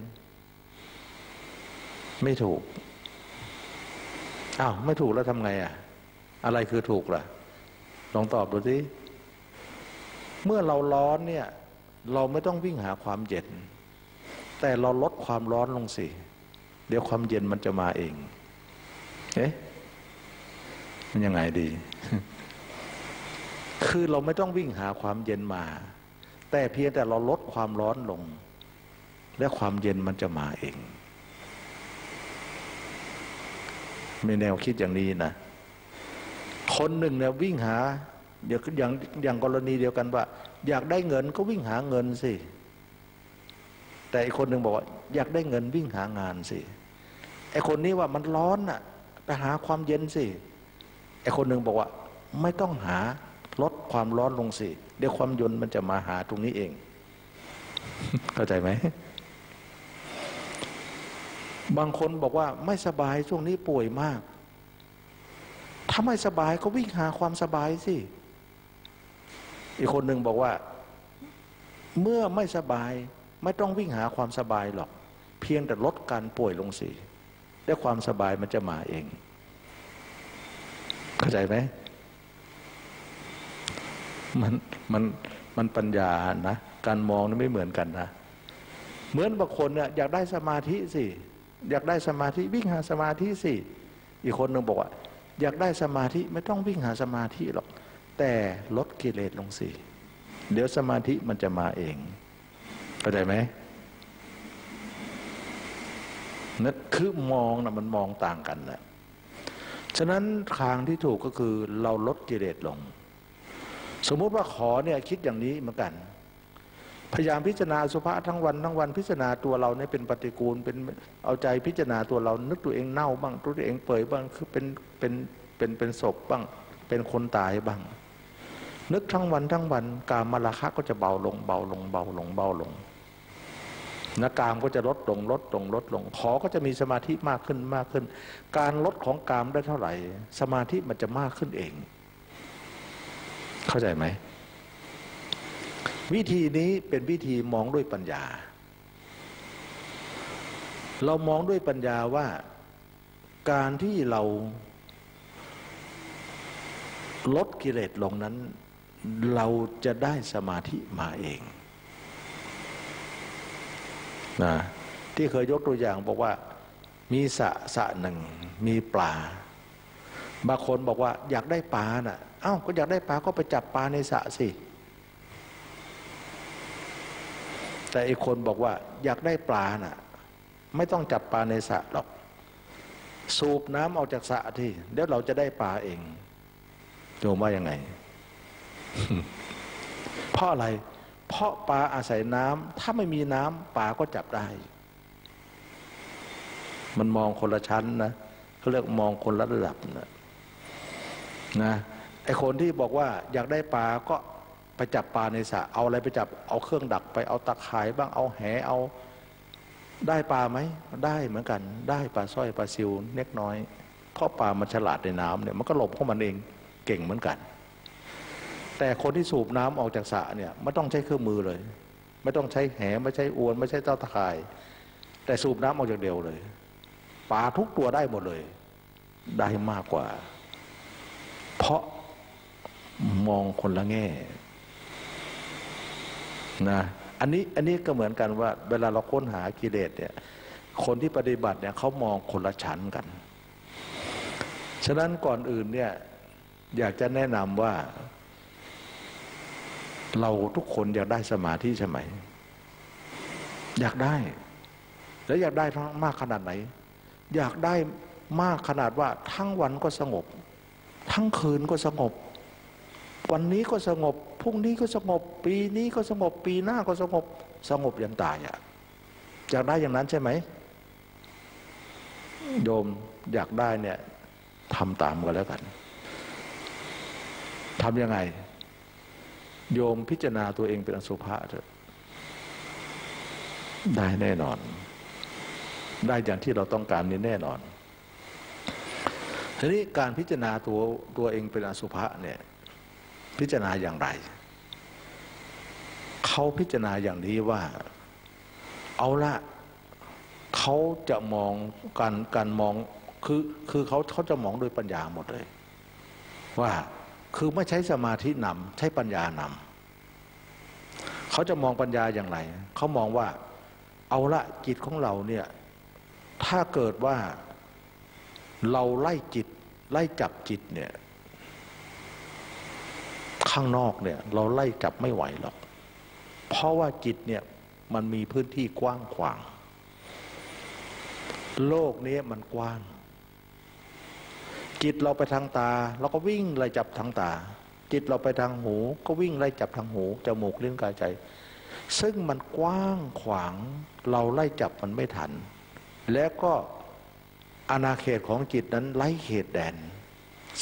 ไม่ถูกอ้าวไม่ถูกแล้วทำไงอ่ะอะไรคือถูกล่ะลองตอบดูสิเมื่อเราร้อนเนี่ย เราไม่ต้องวิ่งหาความเย็นแต่เราลดความร้อนลงสิเดี๋ยวความเย็นมันจะมาเองเอ๊ะมันยังไงดี คือเราไม่ต้องวิ่งหาความเย็นมาแต่เพียงแต่เราลดความร้อนลงและความเย็นมันจะมาเองมีแนวคิดอย่างนี้นะคนหนึ่งเนี่ยวิ่งหาอย่างอย่างกรณีเดียวกันว่าอยากได้เงินก็วิ่งหาเงินสิแต่อีกคนหนึ่งบอกว่าอยากได้เงินวิ่งหางานสิไอคนนี้ว่ามันร้อนน่ะไปหาความเย็นสิไอคนหนึ่งบอกว่าไม่ต้องหาลดความร้อนลงสิเดี๋ยวความเย็นมันจะมาหาตรงนี้เองเข้าใจไหมบางคนบอกว่าไม่สบายช่วงนี้ป่วยมากถ้าไม่สบายก็วิ่งหาความสบายสิอีกคนหนึ่งบอกว่าเมื่อไม่สบายไม่ต้องวิ่งหาความสบายหรอกเพียงแต่ลดการป่วยลงสิแล้วความสบายมันจะมาเองเข้าใจไหมมันมันมันปัญญานะการมองนี่ไม่เหมือนกันนะเหมือนบางคนเนี่ยอยากได้สมาธิสิอยากได้สมาธิวิ่งหาสมาธิสิอีกคนหนึ่งบอกว่าอยากได้สมาธิไม่ต้องวิ่งหาสมาธิหรอกแต่ลดกิเลสลงสิเดี๋ยวสมาธิมันจะมาเองเข้าใจไหมนั่นคือมองนะมันมองต่างกันนะฉะนั้นทางที่ถูกก็คือเราลดกิเลสลงสมมุติว่าขอเนี่ยคิดอย่างนี้เหมือนกันพยายามพิจารณาสุภาทั้งวันทั้งวันพิจารณาตัวเราเนี่ยเป็นปฏิกูลเป็นเอาใจพิจารณาตัวเรานึกตัวเองเน่าบ้างตัวเองเปื่อยบ้างคือเป็นเป็นเป็นเป็นศพบ้างเป็นคนตายบ้างนึกทั้งวันทั้งวันกามราคะก็จะเบาลงเบาลงเบาลงเบาลงนักกามก็จะลดลงลดลงลดลงขอก็จะมีสมาธิมากขึ้นมากขึ้นการลดของกามได้เท่าไหร่สมาธิมันจะมากขึ้นเองเข้าใจไหมวิธีนี้เป็นวิธีมองด้วยปัญญาเรามองด้วยปัญญาว่าการที่เราลดกิเลสลงนั้นเราจะได้สมาธิมาเองนะที่เคยยกตัวอย่างบอกว่ามีสระสระหนึ่งมีปลาบางคนบอกว่าอยากได้ปลาน่ะเอ้าก็อยากได้ปลาก็ไปจับปลาในสระสิแต่อีกคนบอกว่าอยากได้ปลาน่ะไม่ต้องจับปลาในสระหรอกสูบน้ำออกจากสระที่เดี๋ยวเราจะได้ปลาเองโยมว่ายังไง เพราะอะไรเพราะปลาอาศัยน้ำถ้าไม่มีน้ำปลาก็จับได้มันมองคนละชั้นนะเขาเรียกมองคนละระดับนะนะไอคนที่บอกว่าอยากได้ปลาก็ไปจับปลาในสระเอาอะไรไปจับเอาเครื่องดักไปเอาตะข่ายบ้างเอาแหเอาได้ปลาไหมได้เหมือนกันได้ปลาสร้อยปลาซิวเล็กน้อยเพราะปลามันฉลาดในน้ำเนี่ยมันก็หลบของมันเองเก่งเหมือนกันแต่คนที่สูบน้ำออกจากสระเนี่ยไม่ต้องใช้เครื่องมือเลยไม่ต้องใช้แหไม่ใช้อวนไม่ใช้เต้าตะข่ายแต่สูบน้ำออกจากเดียวเลยปลาทุกตัวได้หมดเลยได้มากกว่าเพราะมองคนละแง่นะอันนี้อันนี้ก็เหมือนกันว่าเวลาเราค้นหากิเลสเนี่ยคนที่ปฏิบัติเนี่ยเขามองคนละชั้นกันฉะนั้นก่อนอื่นเนี่ยอยากจะแนะนำว่าเราทุกคนอยากได้สมาธิใช่ไหมอยากได้แล้วอยากได้มากขนาดไหนอยากได้มากขนาดว่าทั้งวันก็สงบทั้งคืนก็สงบวันนี้ก็สงบพรุ่งนี้ก็สงบปีนี้ก็สงบปีหน้าก็สงบสงบยันตายอ่ะอยากได้อย่างนั้นใช่ไหมโยมอยากได้เนี่ยทำตามกันแล้วกันทำยังไงโยมพิจารณาตัวเองเป็นอสุภะเถอะได้แน่นอนได้อย่างที่เราต้องการนี่แน่นอนทีนี้การพิจารณาตัวตัวเองเป็นอสุภะเนี่ยพิจารณาอย่างไรเขาพิจารณาอย่างนี้ว่าเอาละเขาจะมองการการมองคือคือเขาเขาจะมองด้วยปัญญาหมดเลยว่าคือไม่ใช้สมาธินำใช้ปัญญาน เขาจะมองปัญญาอย่างไรเขามองว่าเอาละจิตของเราเนี่ยถ้าเกิดว่าเราไล่จิตไล่จับจิตเนี่ยข้างนอกเนี่ยเราไล่จับไม่ไหวหรอกเพราะว่าจิตเนี่ยมันมีพื้นที่กว้างขวางโลกนี้มันกว้างจิตเราไปทางตาเราก็วิ่งไล่จับทางตาจิตเราไปทางหูก็วิ่งไล่จับทางหูจมูกลิ้นกายใจซึ่งมันกว้างขวางเราไล่จับมันไม่ทันแล้วก็อาณาเขตของจิตนั้นไร้เขตแดน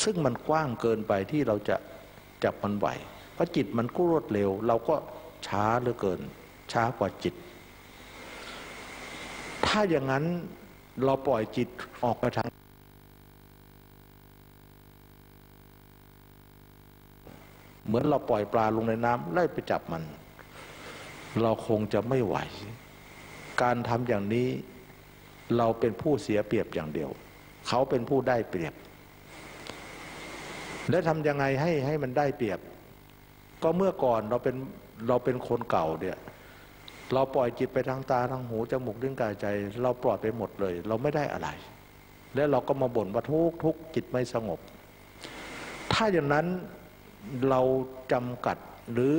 ซึ่งมันกว้างเกินไปที่เราจะจับมันไหวเพราะจิตมันก็รวดเร็วเราก็ช้าเหลือเกินช้ากว่าจิตถ้าอย่างนั้นเราปล่อยจิตออกไปทางเหมือนเราปล่อยปลาลงในน้ำไล่ไปจับมันเราคงจะไม่ไหวการทำอย่างนี้เราเป็นผู้เสียเปรียบอย่างเดียวเขาเป็นผู้ได้เปรียบและทำยังไงให้ให้มันได้เปรียบก็เมื่อก่อนเราเป็นเราเป็นคนเก่าเนี่ยเราปล่อยจิตไปทางตาทางหูจมูกลิ้นกายใจเราปล่อยไปหมดเลยเราไม่ได้อะไรและเราก็มาบ่นว่าทุกข์ทุกข์จิตไม่สงบถ้าอย่างนั้นเราจำกัดหรือ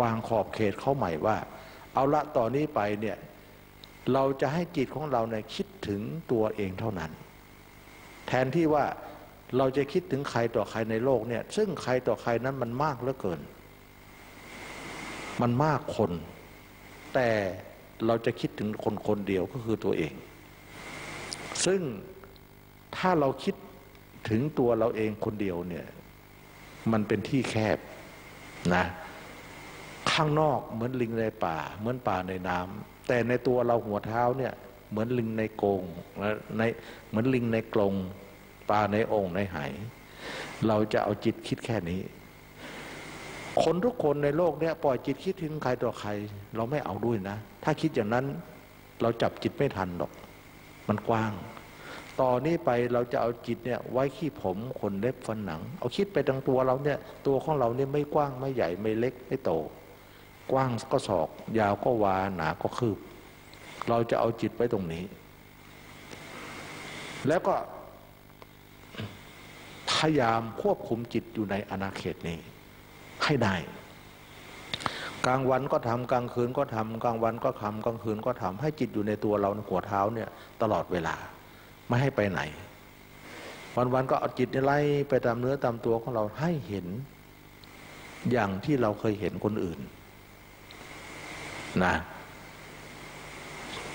วางขอบเขตเขาใหม่ว่าเอาละต่อนนี้ไปเนี่ยเราจะให้จิตของเราเนี่ยคิดถึงตัวเองเท่านั้นแทนที่ว่าเราจะคิดถึงใครต่อใครในโลกเนี่ยซึ่งใครต่อใครนั้นมันมากเหลือเกินมันมากคนแต่เราจะคิดถึงคนคนเดียวก็คือตัวเองซึ่งถ้าเราคิดถึงตัวเราเองคนเดียวเนี่ยมันเป็นที่แคบนะข้างนอกเหมือนลิงในป่าเหมือนป่าในน้ำแต่ในตัวเราหัวเท้าเนี่ยเหมือนลิงในกรงในเหมือนลิงในกรงปลาในองค์ในไหเราจะเอาจิตคิดแค่นี้คนทุกคนในโลกเนี่ยปล่อยจิตคิดถึงใครต่อใครเราไม่เอาด้วยนะถ้าคิดอย่างนั้นเราจับจิตไม่ทันหรอกมันกว้างต่อนี้ไปเราจะเอาจิตเนี่ยไว้ขี้ผมขนเล็บฟันหนังเอาคิดไปทางตัวเราเนี่ยตัวของเราเนี่ยไม่กว้างไม่ใหญ่ไม่เล็กไม่โตกว้างก็ศอกยาวก็วาหนาก็คืบเราจะเอาจิตไว้ตรงนี้แล้วก็พยายามควบคุมจิตอยู่ในอาณาเขตนี้ให้ได้กลางวันก็ทำกลางคืนก็ทำกลางวันก็ทำกลางคืนก็ทำให้จิตอยู่ในตัวเราหัวเท้าเนี่ยตลอดเวลาไม่ให้ไปไหนวันๆก็เอาจิตไล่ไปตามเนื้อตามตัวของเราให้เห็นอย่างที่เราเคยเห็นคนอื่นนะ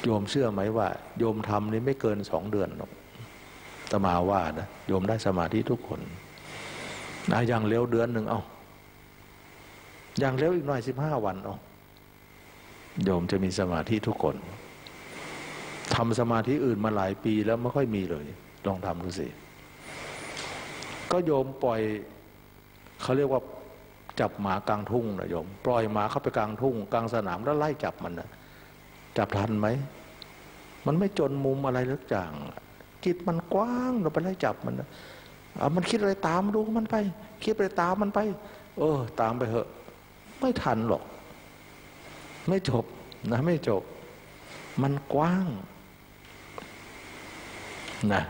โยมเชื่อไหมว่าโยมทำนี่ไม่เกินสองเดือนหรอกตมาว่านะโยมได้สมาธิทุกคนนะอย่างเร็วเดือนหนึ่งเอาอย่างเร็วอีกหน่อยสิบห้าวันเอาโยมจะมีสมาธิทุกคนทำสมาธิอื่นมาหลายปีแล้วไม่ค่อยมีเลยลองทำดูสิก็โยมปล่อยเขาเรียกว่าจับหมากลางทุ่งนะโยมปล่อยหมาเข้าไปกลางทุ่งกลางสนามแล้วไล่จับมันนะจับทันไหมมันไม่จนมุมอะไรสักอย่างจิตมันกว้างเราไปไล่จับมันนะเอามันคิดอะไรตามดูมันไปคิดอะไรตามมันไปเออตามไปเถอะไม่ทันหรอกไม่จบนะไม่จบมันกว้างนะ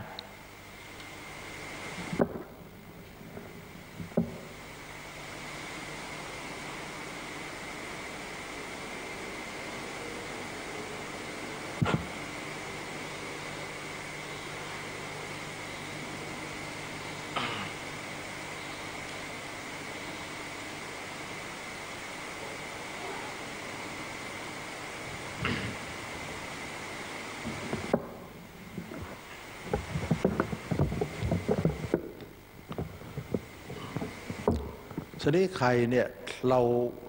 ทีนี้ใครเนี่ยเรา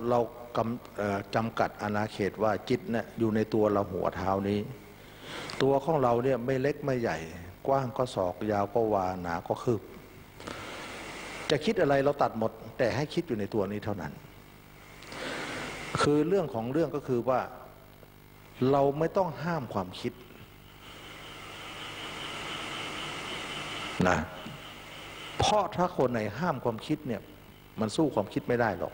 เรากำจำกัดอาณาเขตว่าจิตเนี่ยอยู่ในตัวเราหัวเท้านี้ตัวของเราเนี่ยไม่เล็กไม่ใหญ่กว้างก็ศอกยาวก็วาหนาก็คืบจะคิดอะไรเราตัดหมดแต่ให้คิดอยู่ในตัวนี้เท่านั้นคือเรื่องของเรื่องก็คือว่าเราไม่ต้องห้ามความคิดนะเพราะถ้าคนไหนห้ามความคิดเนี่ยมันสู้ความคิดไม่ได้หรอก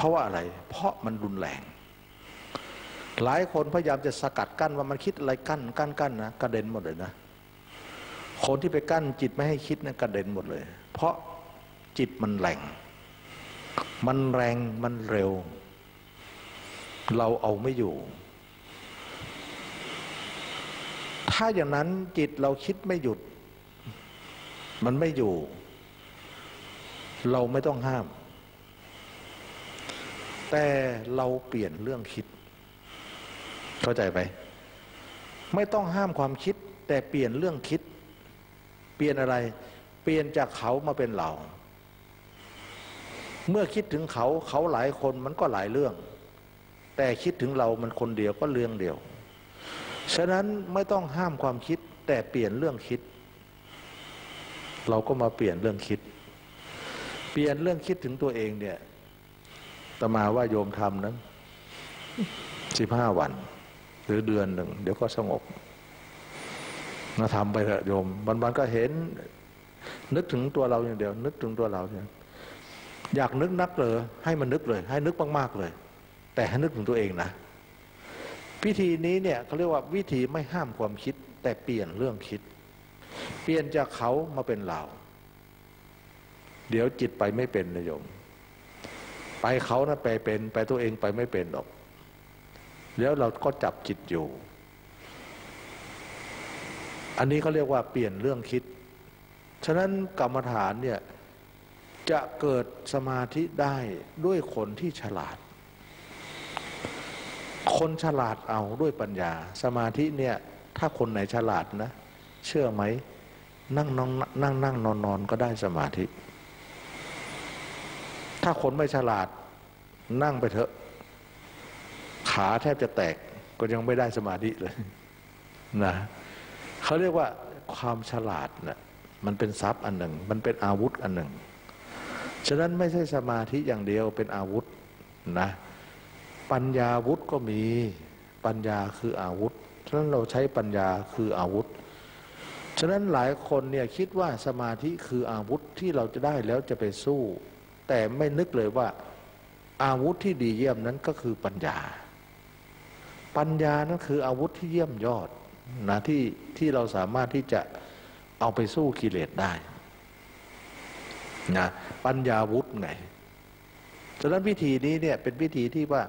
เพราะว่าอะไรเพราะมันรุนแรงหลายคนพยายามจะสกัดกั้นว่ามันคิดอะไรกั้นกั้นกั้นนะกระเด็นหมดเลยนะคนที่ไปกั้นจิตไม่ให้คิดนะกระเด็นหมดเลยเพราะจิตมันแรงมันแรงมันเร็วเราเอาไม่อยู่ถ้าอย่างนั้นจิตเราคิดไม่หยุดมันไม่อยู่เราไม่ต้องห้ามแต่เราเปลี่ยนเรื่องคิดเข้าใจไหมไม่ต้องห้ามความคิดแต่เปลี่ยนเรื่องคิดเปลี่ยนอะไรเปลี่ยนจากเขามาเป็นเราเมื่อคิดถึงเขาเขาหลายคนมันก็หลายเรื่องแต่คิดถึงเรามันคนเดียวก็เรื่องเดียวฉะนั้นไม่ต้องห้ามความคิดแต่เปลี่ยนเรื่องคิดเราก็มาเปลี่ยนเรื่องคิดเปลี่ยนเรื่องคิดถึงตัวเองเนี่ยอาตมาว่าโยมทำนะสิบห้าวันหรือเดือนหนึ่งเดี๋ยวก็สงบมาทำไปเถอะโยมวันๆก็เห็นนึกถึงตัวเราอย่างเดียวนึกถึงตัวเราเนี่ยอยากนึกนักเลยให้มันนึกเลยให้นึกมากๆเลยแต่ให้นึกถึงตัวเองนะวิธีนี้เนี่ยเขาเรียกว่าวิธีไม่ห้ามความคิดแต่เปลี่ยนเรื่องคิดเปลี่ยนจากเขามาเป็นเราเดี๋ยวจิตไปไม่เป็นนะโยมไปเขานะไปเป็นไปตัวเองไปไม่เป็นหรอกแล้วเราก็จับจิตอยู่อันนี้เขาเรียกว่าเปลี่ยนเรื่องคิดฉะนั้นกรรมฐานเนี่ยจะเกิดสมาธิได้ด้วยคนที่ฉลาดคนฉลาดเอาด้วยปัญญาสมาธิเนี่ยถ้าคนไหนฉลาดนะเชื่อไหมนั่งนอนนั่งนั่งนอนนอนก็ได้สมาธิถ้าคนไม่ฉลาดนั่งไปเถอะขาแทบจะแตกก็ยังไม่ได้สมาธิเลยนะเขาเรียกว่าความฉลาดนะมันเป็นทรัพย์อันหนึ่งมันเป็นอาวุธอันหนึ่งฉะนั้นไม่ใช่สมาธิอย่างเดียวเป็นอาวุธนะปัญญาวุธก็มีปัญญาคืออาวุธฉะนั้นเราใช้ปัญญาคืออาวุธฉะนั้นหลายคนเนี่ยคิดว่าสมาธิคืออาวุธที่เราจะได้แล้วจะไปสู้แต่ไม่นึกเลยว่าอาวุธที่ดีเยี่ยมนั้นก็คือปัญญาปัญญานั้นคืออาวุธที่เยี่ยมยอดนะที่ที่เราสามารถที่จะเอาไปสู้กิเลสได้นะปัญญาวุธไงฉะนั้นวิธีนี้เนี่ยเป็นวิธีที่ว่า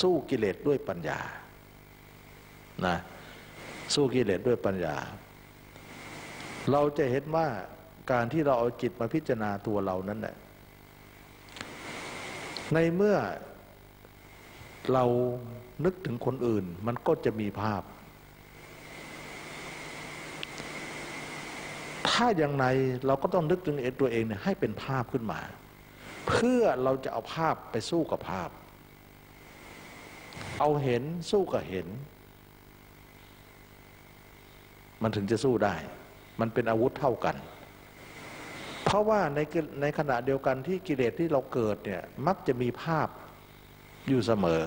สู้กิเลสด้วยปัญญานะสู้กิเลสด้วยปัญญาเราจะเห็นว่าการที่เราเอาจิตมาพิจารณาตัวเรานั้นแหละในเมื่อเรานึกถึงคนอื่นมันก็จะมีภาพถ้าอย่างไรเราก็ต้องนึกถึงตัวเองเนี่ยให้เป็นภาพขึ้นมาเพื่อเราจะเอาภาพไปสู้กับภาพเอาเห็นสู้กับเห็นมันถึงจะสู้ได้มันเป็นอาวุธเท่ากันเพราะว่าในในขณะเดียวกันที่กิเลสที่เราเกิดเนี่ยมักจะมีภาพอยู่เสมอ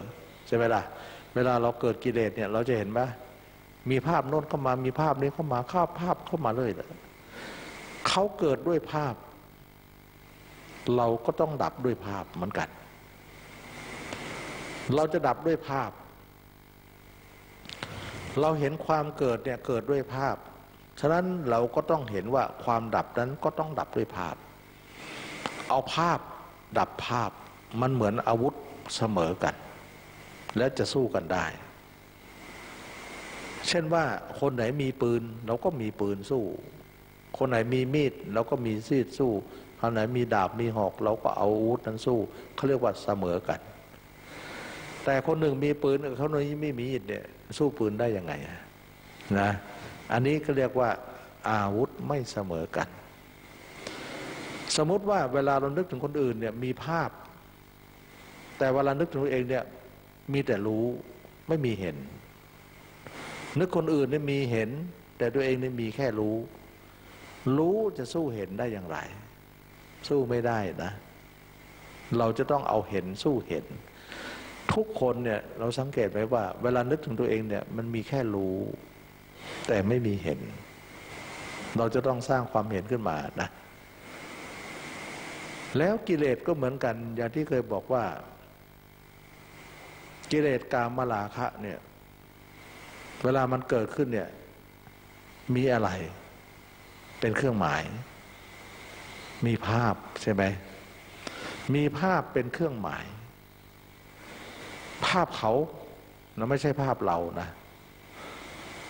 ใช่ไหมล่ะเวลาเราเกิดกิเลสเนี่ยเราจะเห็นว่ามีภาพโน้นเข้ามามีภาพนี้เข้ามาข้าภาพเข้ามาเลยเขาเกิดด้วยภาพเราก็ต้องดับด้วยภาพเหมือนกันเราจะดับด้วยภาพเราเห็นความเกิดเนี่ยเกิดด้วยภาพฉะนั้นเราก็ต้องเห็นว่าความดับนั้นก็ต้องดับด้วยภาพเอาภาพดับภาพมันเหมือนอาวุธเสมอกันและจะสู้กันได้เช่นว่าคนไหนมีปืนเราก็มีปืนสู้คนไหนมีมีดเราก็มีมีดสู้คนไหนมีดาบมีหอกเราก็เอาอาวุธนั้นสู้เขาเรียกว่าเสมอกันแต่คนหนึ่งมีปืนเขาหนึ่งไม่มีมีดเนี่ยสู้ปืนได้ยังไงนะอันนี้เขาเรียกว่าอาวุธไม่เสมอกันสมมติว่าเวลาเรานึกถึงคนอื่นเนี่ยมีภาพแต่เวลานึกถึงตัวเองเนี่ยมีแต่รู้ไม่มีเห็นนึกคนอื่นเนี่ยมีเห็นแต่ตัวเองเนี่ยมีแค่รู้รู้จะสู้เห็นได้อย่างไรสู้ไม่ได้นะเราจะต้องเอาเห็นสู้เห็นทุกคนเนี่ยเราสังเกตไหมว่าเวลานึกถึงตัวเองเนี่ยมันมีแค่รู้แต่ไม่มีเห็นเราจะต้องสร้างความเห็นขึ้นมานะ แล้วกิเลสก็เหมือนกันอย่างที่เคยบอกว่ากิเลสกามราคะเนี่ยเวลามันเกิดขึ้นเนี่ยมีอะไรเป็นเครื่องหมายมีภาพใช่ไหมมีภาพเป็นเครื่องหมายภาพเขานะไม่ใช่ภาพเรานะ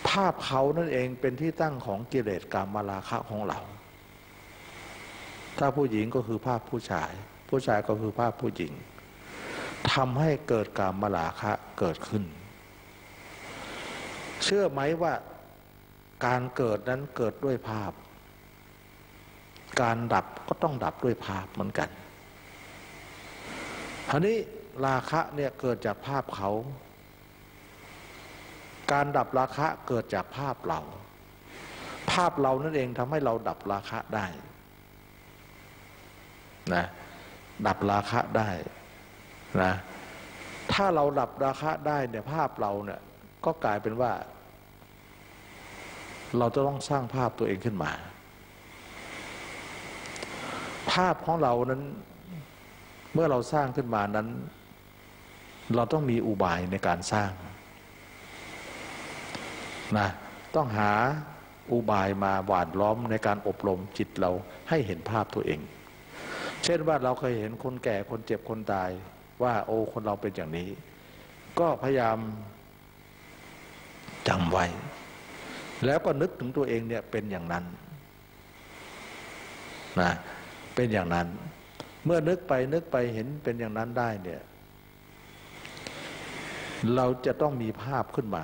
ภาพเขานั่นเองเป็นที่ตั้งของกิเลสกามราคะของเราถ้าผู้หญิงก็คือภาพผู้ชายผู้ชายก็คือภาพผู้หญิงทำให้เกิดกามราคะเกิดขึ้นเชื่อไหมว่าการเกิดนั้นเกิดด้วยภาพการดับก็ต้องดับด้วยภาพเหมือนกันทีนี้ราคะเนี่ยเกิดจากภาพเขาการดับราคะเกิดจากภาพเราภาพเรานั่นเองทำให้เราดับราคะได้นะดับราคะได้นะถ้าเราดับราคะได้เนี่ยภาพเราเนี่ยก็กลายเป็นว่าเราจะต้องสร้างภาพตัวเองขึ้นมาภาพของเรานั้นเมื่อเราสร้างขึ้นมานั้นเราต้องมีอุบายในการสร้างนะต้องหาอุบายมาหว่านล้อมในการอบรมจิตเราให้เห็นภาพตัวเองเช่นว่าเราเคยเห็นคนแก่คนเจ็บคนตายว่าโอ้คนเราเป็นอย่างนี้ก็พยายามจำไว้แล้วก็นึกถึงตัวเองเนี่ยเป็นอย่างนั้นนะเป็นอย่างนั้นเมื่อนึกไปนึกไปเห็นเป็นอย่างนั้นได้เนี่ยเราจะต้องมีภาพขึ้นมา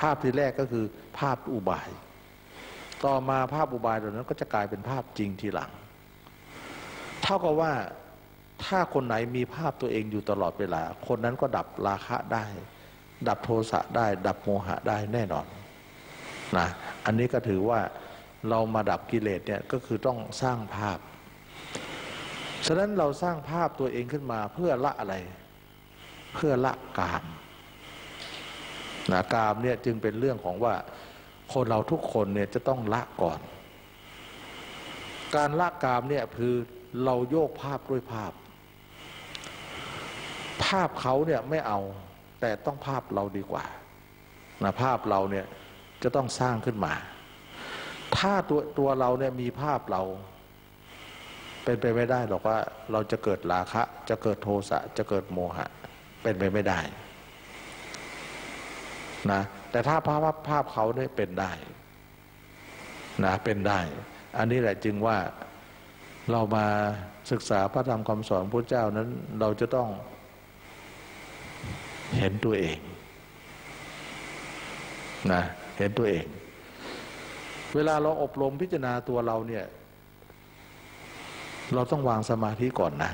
ภาพที่แรกก็คือภาพอุบายต่อมาภาพอุบายเหล่านั้นก็จะกลายเป็นภาพจริงทีหลังเท่ากับว่าถ้าคนไหนมีภาพตัวเองอยู่ตลอดเวลาคนนั้นก็ดับราคะได้ดับโทสะได้ดับโมหะได้แน่นอนนะอันนี้ก็ถือว่าเรามาดับกิเลสเนี่ยก็คือต้องสร้างภาพฉะนั้นเราสร้างภาพตัวเองขึ้นมาเพื่อละอะไรเพื่อละกามนะกามเนี่ยจึงเป็นเรื่องของว่าคนเราทุกคนเนี่ยจะต้องละก่อนการละกามเนี่ยคือเราโยกภาพด้วยภาพภาพเขาเนี่ยไม่เอาแต่ต้องภาพเราดีกว่านะภาพเราเนี่ยจะต้องสร้างขึ้นมาถ้าตัวตัวเราเนี่ยมีภาพเราเป็นไปไม่ได้หรอกว่าเราจะเกิดราคะจะเกิดโทสะจะเกิดโมหะเป็นไปไม่ได้นะแต่ถ้าภาพภาพเขาเนี่ยเป็นได้นะเป็นได้อันนี้แหละจึงว่าเรามาศึกษาพระธรรมคำสอนพระเจ้านั้นเราจะต้องเห็นตัวเองนะเห็นตัวเองเวลาเราอบรมพิจารณาตัวเราเนี่ยเราต้องวางสมาธิก่อนนะ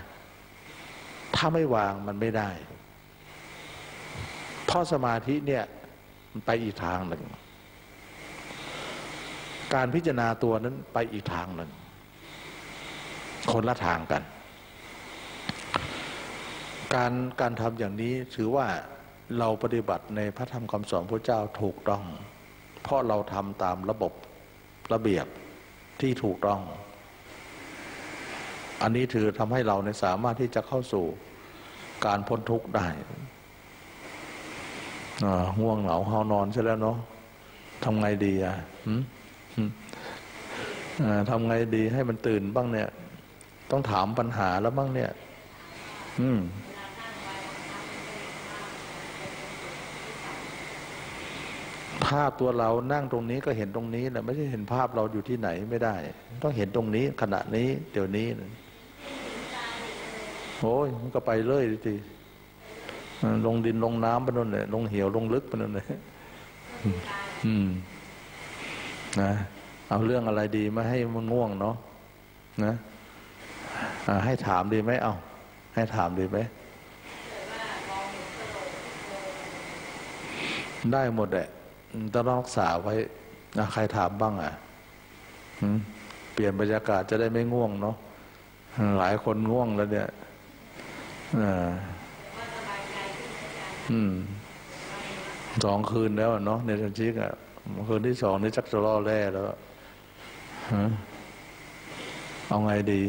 ถ้าไม่วางมันไม่ได้เพราะสมาธิเนี่ยมันไปอีกทางหนึ่งการพิจารณาตัวนั้นไปอีกทางหนึ่งคนละทางกันการการทำอย่างนี้ถือว่าเราปฏิบัติในพระธรรมคำสอนพระเจ้าถูกต้องเพราะเราทำตามระบบระเบียบที่ถูกต้องอันนี้ถือทำให้เราสามารถที่จะเข้าสู่การพ้นทุกข์ได้ง่วงเหงาเฮานอนใช่แล้วเนาะทำไงดีอ่ะทำไงดีให้มันตื่นบ้างเนี่ยต้องถามปัญหาแล้วบ้างเนี่ยอืมภาพตัวเรานั่งตรงนี้ก็เห็นตรงนี้แหละไม่ใช่เห็นภาพเราอยู่ที่ไหนไม่ได้ต้องเห็นตรงนี้ขณะนี้เดี๋ยวนี้โอ้ยมันก็ไปเรื่อยทีลงดินลงน้ำไปนู่นเลยลงเหวลงลึกไปนู่นเลยอืมนะเอาเรื่องอะไรดีมาให้มันง่วงเนาะนะให้ถามดีไหมเอาให้ถามดีไหมได้หมดแหละต้องรักษาไว้นะใครถามบ้างอ่ะเปลี่ยนบรรยากาศจะได้ไม่ง่วงเนาะหลายคนง่วงแล้วเนี่ยอืมสองคืนแล้วเนาะในทันทีอ่ะคืนที่สองนี่จักจะล่อแร่แล้วเอาไงดี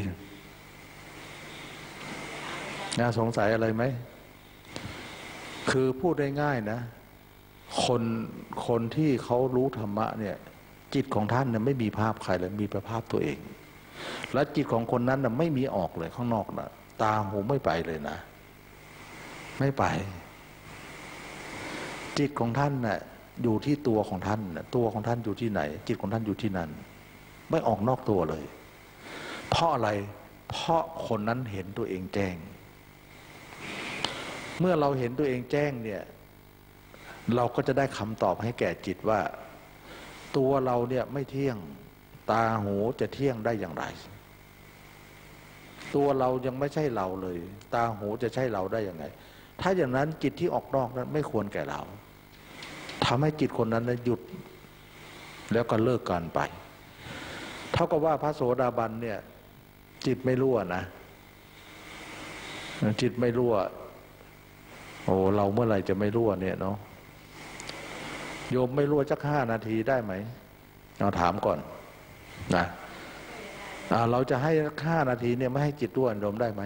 นะสงสัยอะไรไหมคือพูดได้ง่ายนะคนคนที่เขารู้ธรรมะเนี่ยจิตของท่านเนี่ยไม่มีภาพใครเลยมีแต่ภาพตัวเองและจิตของคนนั้นน่ะไม่มีออกเลยข้างนอกนะตาหูไม่ไปเลยนะไม่ไปจิตของท่านน่ะอยู่ที่ตัวของท่านตัวของท่านอยู่ที่ไหนจิตของท่านอยู่ที่นั่นไม่ออกนอกตัวเลยเพราะอะไรเพราะคนนั้นเห็นตัวเองแจ้งเมื่อเราเห็นตัวเองแจ้งเนี่ยเราก็จะได้คำตอบให้แก่จิตว่าตัวเราเนี่ยไม่เที่ยงตาหูจะเที่ยงได้อย่างไรตัวเรายังไม่ใช่เราเลยตาหูจะใช่เราได้ยังไงถ้าอย่างนั้นจิตที่ออกนอกนั้นไม่ควรแก่เราทำให้จิตคนนั้นหยุดแล้วก็เลิกการไปเท่ากับว่าพระโสดาบันเนี่ยจิตไม่รั่วนะจิตไม่รั่วโอ้เราเมื่อไหร่จะไม่รั่วเนี่ยเนาะโยมไม่รั่วสักห้านาทีได้ไหมเราถามก่อนนะเราจะให้ห้านาทีเนี่ยไม่ให้จิตรั่วโยมได้ไหม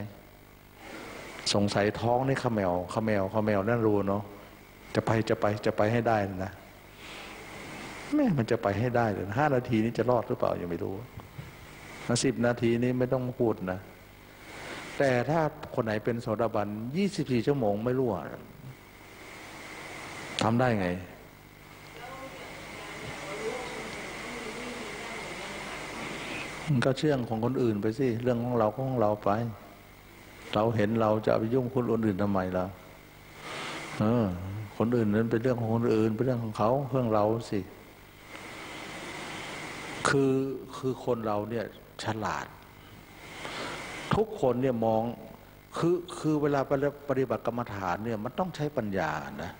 สงสัยท้องนี่ขมแมวขมแมวขมแมวนั่นรู้เนาะจะไปจะไปจะไปให้ได้นะแม่มันจะไปให้ได้เลยห้านาทีนี้จะรอดหรือเปล่ายังไม่รู้สิบนาทีนี้ไม่ต้องพูดนะแต่ถ้าคนไหนเป็นโสดาบันยี่สิบสี่ชั่วโมงไม่รั่วทำได้ไงก็เชื่องของคนอื่นไปสิเรื่องของเราก็ของเราไปเราเห็นเราจะไปยุ่งคนอื่นทำไมเราเออคนอื่นนั้นเป็นเรื่องของคนอื่นเป็นเรื่องของเขาเรื่องเราสิคือคือคนเราเนี่ยฉลาดทุกคนเนี่ยมองคือคือเวลาปฏิบัติกรรมฐานเนี่ยมันต้องใช้ปัญญานะ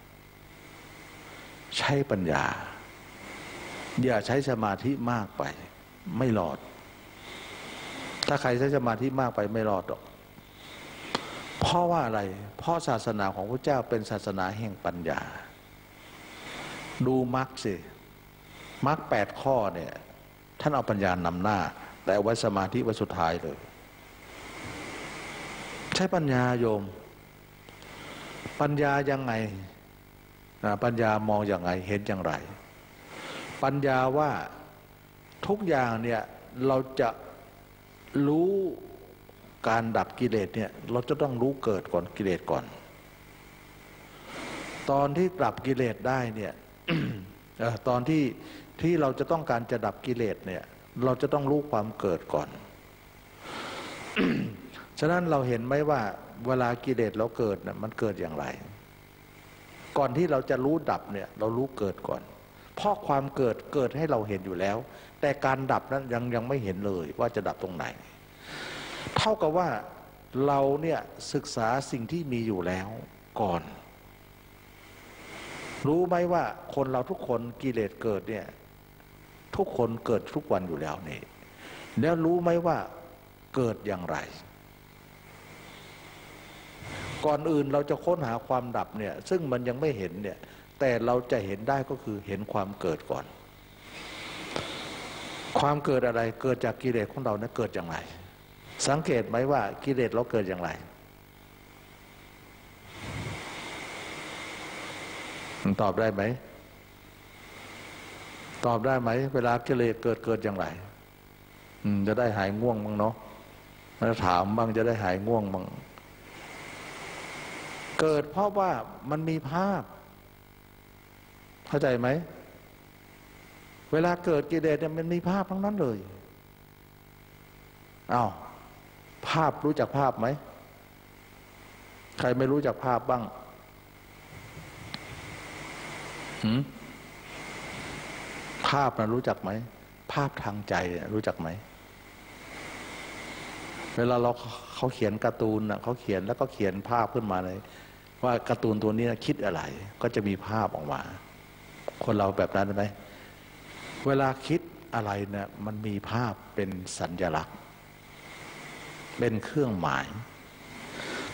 ใช้ปัญญาอย่าใช้สมาธิมากไปไม่หลอดถ้าใครใช้สมาธิมากไปไม่หลอดหรอกเพราะว่าอะไรเพราะศาสนาของพระเจ้าเป็นศาสนาแห่งปัญญาดูมรรคสิมรรคแปดข้อเนี่ยท่านเอาปัญญานำหน้าแต่ไว้สมาธิไว้สุดท้ายเลยใช้ปัญญาโยมปัญญายังไงปัญญามองอย่างไรเห็นอย่างไรปัญญาว่าทุกอย่างเนี่ยเราจะรู้การดับกิเลสเนี่ยเราจะต้องรู้เกิดก่อนกิเลสก่อนตอนที่ดับกิเลสได้เนี่ย ตอนที่ที่เราจะต้องการจะดับกิเลสเนี่ยเราจะต้องรู้ความเกิดก่อน ฉะนั้นเราเห็นไหมว่าเวลากิเลสเราเกิดเนี่ยมันเกิดอย่างไรก่อนที่เราจะรู้ดับเนี่ยเรารู้เกิดก่อนเพราะความเกิดเกิดให้เราเห็นอยู่แล้วแต่การดับนั้นยังยังไม่เห็นเลยว่าจะดับตรงไหนเท่ากับว่าเราเนี่ยศึกษาสิ่งที่มีอยู่แล้วก่อนรู้ไหมว่าคนเราทุกคนกิเลสเกิดเนี่ยทุกคนเกิดทุกวันอยู่แล้วนี่แล้วรู้ไหมว่าเกิดอย่างไรก่อนอื่นเราจะค้นหาความดับเนี่ยซึ่งมันยังไม่เห็นเนี่ยแต่เราจะเห็นได้ก็คือเห็นความเกิดก่อนความเกิดอะไรเกิดจากกิเลสของเราเนี่ยเกิดอย่างไรสังเกตไหมว่ากิเลสเราเกิดอย่างไรตอบได้ไหมตอบได้ไหมเวลากิเลสเกิดเกิดอย่างไรจะได้หายง่วงบ้างเนาะแล้วถามบ้างจะได้หายง่วงบ้างเกิดเพราะว่ามันมีภาพเข้าใจไหมเวลาเกิดกิเลสเนี่ยมันมีภาพทั้งนั้นเลยอ้าวภาพรู้จักภาพไหมใครไม่รู้จักภาพบ้างหืมภาพนะรู้จักไหมภาพทางใจรู้จักไหมเวลาเราเขาเขียนการ์ตูนนะเขาเขียนแล้วก็เขียนภาพขึ้นมาเลยว่าการ์ตูนตัวนี้คิดอะไรก็จะมีภาพออกมาคนเราแบบนั้นไหมเวลาคิดอะไรเนี่ยมันมีภาพเป็นสัญลักษณ์เป็นเครื่องหมาย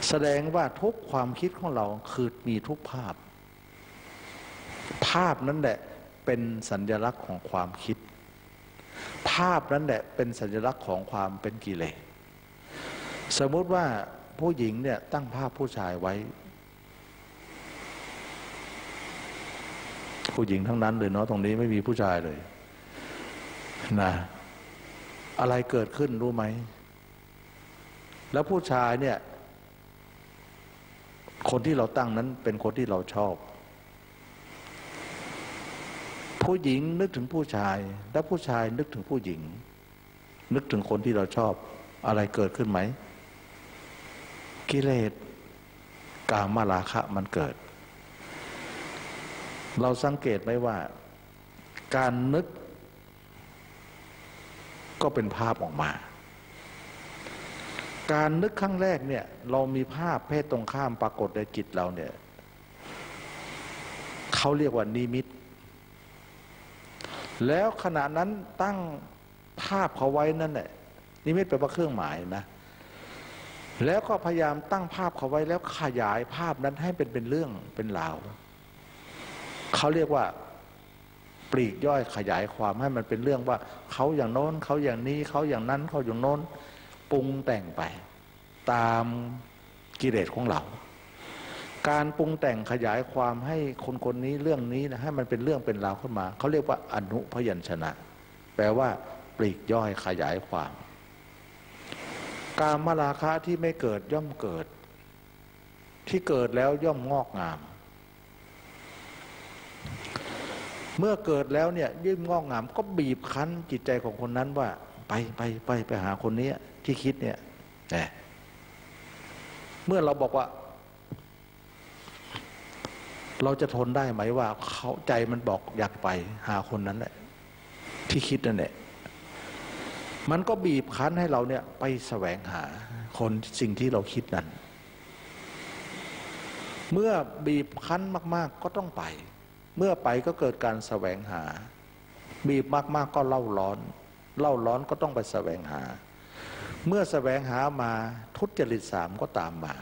แสดงว่าทุกความคิดของเราคือมีทุกภาพภาพนั้นแหละเป็นสัญลักษณ์ของความคิดภาพนั้นแหละเป็นสัญลักษณ์ของความเป็นกิเลสสมมติว่า ผู้หญิงเนี่ยตั้งภาพผู้ชายไว้ผู้หญิงทั้งนั้นเลยเนาะตรงนี้ไม่มีผู้ชายเลยนะอะไรเกิดขึ้นรู้ไหมแล้วผู้ชายเนี่ยคนที่เราตั้งนั้นเป็นคนที่เราชอบผู้หญิงนึกถึงผู้ชายและผู้ชายนึกถึงผู้หญิงนึกถึงคนที่เราชอบอะไรเกิดขึ้นไหมกิเลสกามราคะมันเกิดเราสังเกตไหมว่าการนึกก็เป็นภาพออกมาการนึกครั้งแรกเนี่ยเรามีภาพเพศตรงข้ามปรากฏในจิตเราเนี่ยเขาเรียกว่านิมิตแล้วขณะนั้นตั้งภาพเขาไว้นั่นแหละนิมิตแปลว่าเครื่องหมายนะแล้วก็พยายามตั้งภาพเขาไว้แล้วขยายภาพนั้นให้เป็นเป็นเรื่องเป็นราวเขาเรียกว่าปลีกย่อยขยายความให้มันเป็นเรื่องว่าเขาอย่างโน้นเขาอย่างนี้เขาอย่างนั้นเขาอย่างโน้นปรุงแต่งไปตามกิเลสของเราการปรุงแต่งขยายความให้คนคนนี้เรื่องนี้นะให้มันเป็นเรื่องเป็นราวขึ้นมาเขาเรียกว่าอนุพยัญชนะแปลว่าปลีกย่อยขยายความกามราคะที่ไม่เกิดย่อมเกิดที่เกิดแล้วย่อมงอกงามเมื่อเกิดแล้วเนี่ยยิ่งงอกงามก็บีบคั้นจิตใจของคนนั้นว่าไปไปไปไปหาคนนี้ที่คิดเนี่ยแต่เมื่อเราบอกว่าเราจะทนได้ไหมว่าเขาใจมันบอกอยากไปหาคนนั้นแหละที่คิดนั่นแหละมันก็บีบคั้นให้เราเนี่ยไปแสวงหาคนสิ่งที่เราคิดนั้นเมื่อบีบคั้นมากๆก็ต้องไปเมื่อไปก็เกิดการแสวงหาบีบมากๆก็เล่าร้อนเล่าร้อนก็ต้องไปแสวงหาเมื่อแสวงหามาทุจริตสามก็ตามมา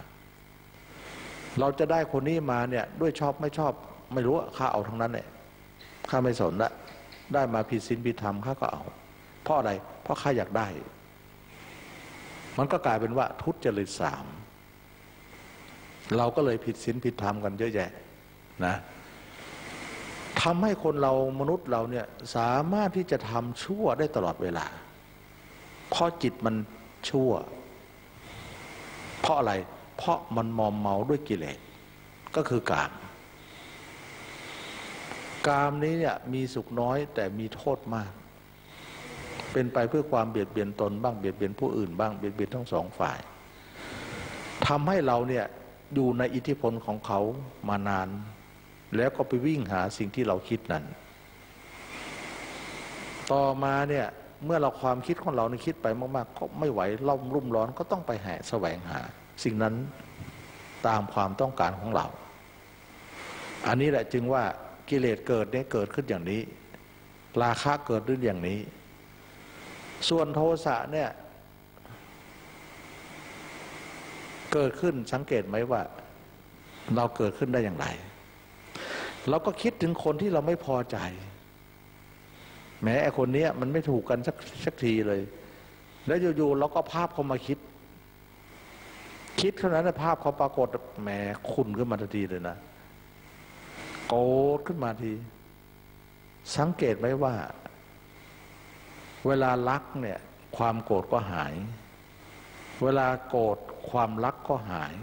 เราจะได้คนนี้มาเนี่ยด้วยชอบไม่ชอบไม่รู้ข้าเอาทั้งนั้นเนี่ยข้าไม่สนละได้มาผิดศีลผิดธรรมข้าก็เอาเพราะอะไรเพราะข้าอยากได้มันก็กลายเป็นว่าทุจริตสามเราก็เลยผิดศีลผิดธรรมกันเยอะแยะนะทำให้คนเรามนุษย์เราเนี่ยสามารถที่จะทำชั่วได้ตลอดเวลาเพราะจิตมันชั่วเพราะอะไรเพราะมันมอมเมาด้วยกิเลสก็คือกามกามนี้เนี่ยมีสุขน้อยแต่มีโทษมากเป็นไปเพื่อความเบียดเบียนตนบ้างเบียดเบียนผู้อื่นบ้างเบียดเบียนทั้งสองฝ่ายทำให้เราเนี่ยอยู่ในอิทธิพลของเขามานานแล้วก็ไปวิ่งหาสิ่งที่เราคิดนั้นต่อมาเนี่ยเมื่อเราความคิดของเราในคิดไปมากๆก็ไม่ไหวล่อมรุ่มร้อนก็ต้องไปแห่แสวงหาสิ่งนั้นตามความต้องการของเราอันนี้แหละจึงว่ากิเลสเกิดเนี่ยเกิดขึ้นอย่างนี้ราคะเกิดขึ้นอย่างนี้ส่วนโทสะเนี่ยเกิดขึ้นสังเกตไหมว่าเราเกิดขึ้นได้อย่างไรเราก็คิดถึงคนที่เราไม่พอใจแม้ไอ้คนเนี้ยมันไม่ถูกกันสักสักทีเลยแล้วอยู่ๆเราก็ภาพเขามาคิดคิดเท่านั้นนะภาพเขาปรากฏแหมขุ่นขึ้นมาทันทีเลยนะโกรธขึ้นมาทีสังเกตไหมว่าเวลารักเนี่ยความโกรธก็หายเวลาโกรธความรักก็หาย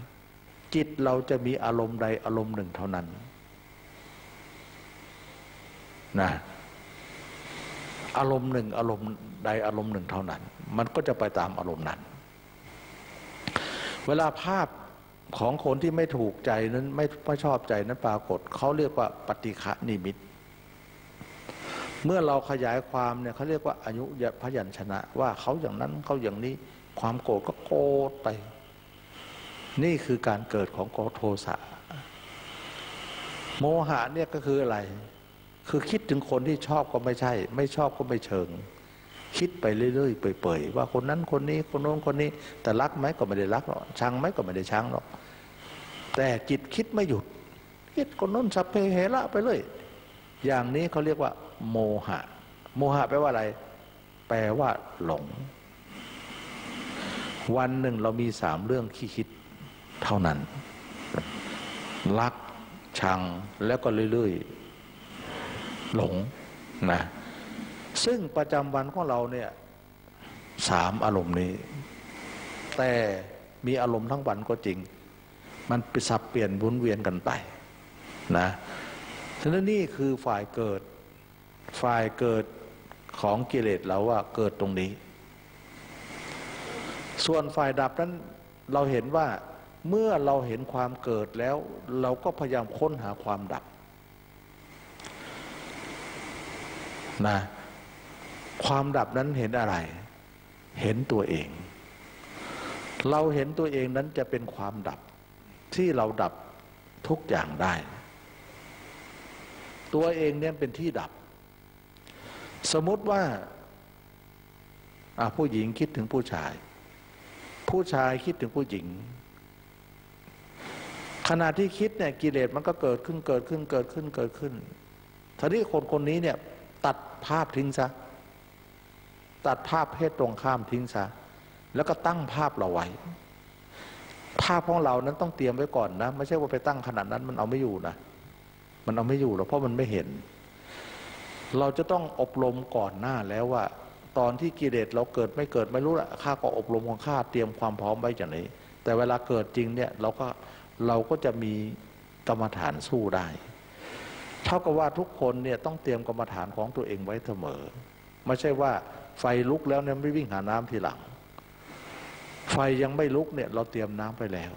จิตเราจะมีอารมณ์ใดอารมณ์หนึ่งเท่านั้นนะอารมณ์หนึ่งอารมณ์ใดอารมณ์หนึ่งเท่านั้นมันก็จะไปตามอารมณ์นั้นเวลาภาพของคนที่ไม่ถูกใจนั้นไม่ไม่ชอบใจนั้นปรากฏเขาเรียกว่าปฏิฆนิมิตเมื่อเราขยายความเนี่ยเขาเรียกว่าอนุพยัญชนะว่าเขาอย่างนั้นเขาอย่างนี้ความโกรธก็โกรธไปนี่คือการเกิดของโทสะโมหะเนี่ยก็คืออะไรคือคิดถึงคนที่ชอบก็ไม่ใช่ไม่ชอบก็ไม่เชิงคิดไปเรื่อยๆเปื่อยๆว่าคนนั้นคนนี้คนโน้นคนนี้แต่รักไหมก็ไม่ได้รักหรอกชังไหมก็ไม่ได้ชังหรอกแต่จิตคิดไม่หยุดคิดคนโน้นสัพเพเหระไปเลยอย่างนี้เขาเรียกว่าโมหะโมหะแปลว่าอะไรแปลว่าหลงวันหนึ่งเรามีสามเรื่องที่คิด เท่านั้นรักชังแล้วก็เรื่อยๆหลงนะซึ่งประจำวันของเราเนี่ยสามอารมณ์นี้แต่มีอารมณ์ทั้งวันก็จริงมันไปสับเปลี่ยนวนเวียนกันไปนะฉะนั้นนี่คือฝ่ายเกิดฝ่ายเกิดของกิเลสเราว่าเกิดตรงนี้ส่วนฝ่ายดับนั้นเราเห็นว่าเมื่อเราเห็นความเกิดแล้วเราก็พยายามค้นหาความดับนะความดับนั้นเห็นอะไรเห็นตัวเองเราเห็นตัวเองนั้นจะเป็นความดับที่เราดับทุกอย่างได้ตัวเองเนี่ยเป็นที่ดับสมมติว่าผู้หญิงคิดถึงผู้ชายผู้ชายคิดถึงผู้หญิงขณะที่คิดเนี่ยกิเลสมันก็เกิดขึ้นเกิดขึ้นเกิดขึ้นเกิดขึ้นทีนี้คนคนนี้เนี่ยตัดภาพทิ้งซะตัดภาพเพศตรงข้ามทิ้งซะแล้วก็ตั้งภาพเราไว้ภาพของเรานั้นต้องเตรียมไว้ก่อนนะไม่ใช่ว่าไปตั้งขนาดนั้นมันเอาไม่อยู่นะมันเอาไม่อยู่หรอกเพราะมันไม่เห็นเราจะต้องอบรมก่อนหน้าแล้วว่าตอนที่กิเลสเราเกิดไม่เกิดไม่รู้ละข้าก็อบรมของข้าเตรียมความพร้อมไว้อย่างนี้แต่เวลาเกิดจริงเนี่ยเราก็เราก็จะมีกรรมฐานสู้ได้เท่ากับว่าทุกคนเนี่ยต้องเตรียมกรรมฐานของตัวเองไว้เสมอไม่ใช่ว่าไฟลุกแล้วเนี่ยไม่วิ่งหาน้ำทีหลังไฟยังไม่ลุกเนี่ยเราเตรียมน้ำไปแล้ว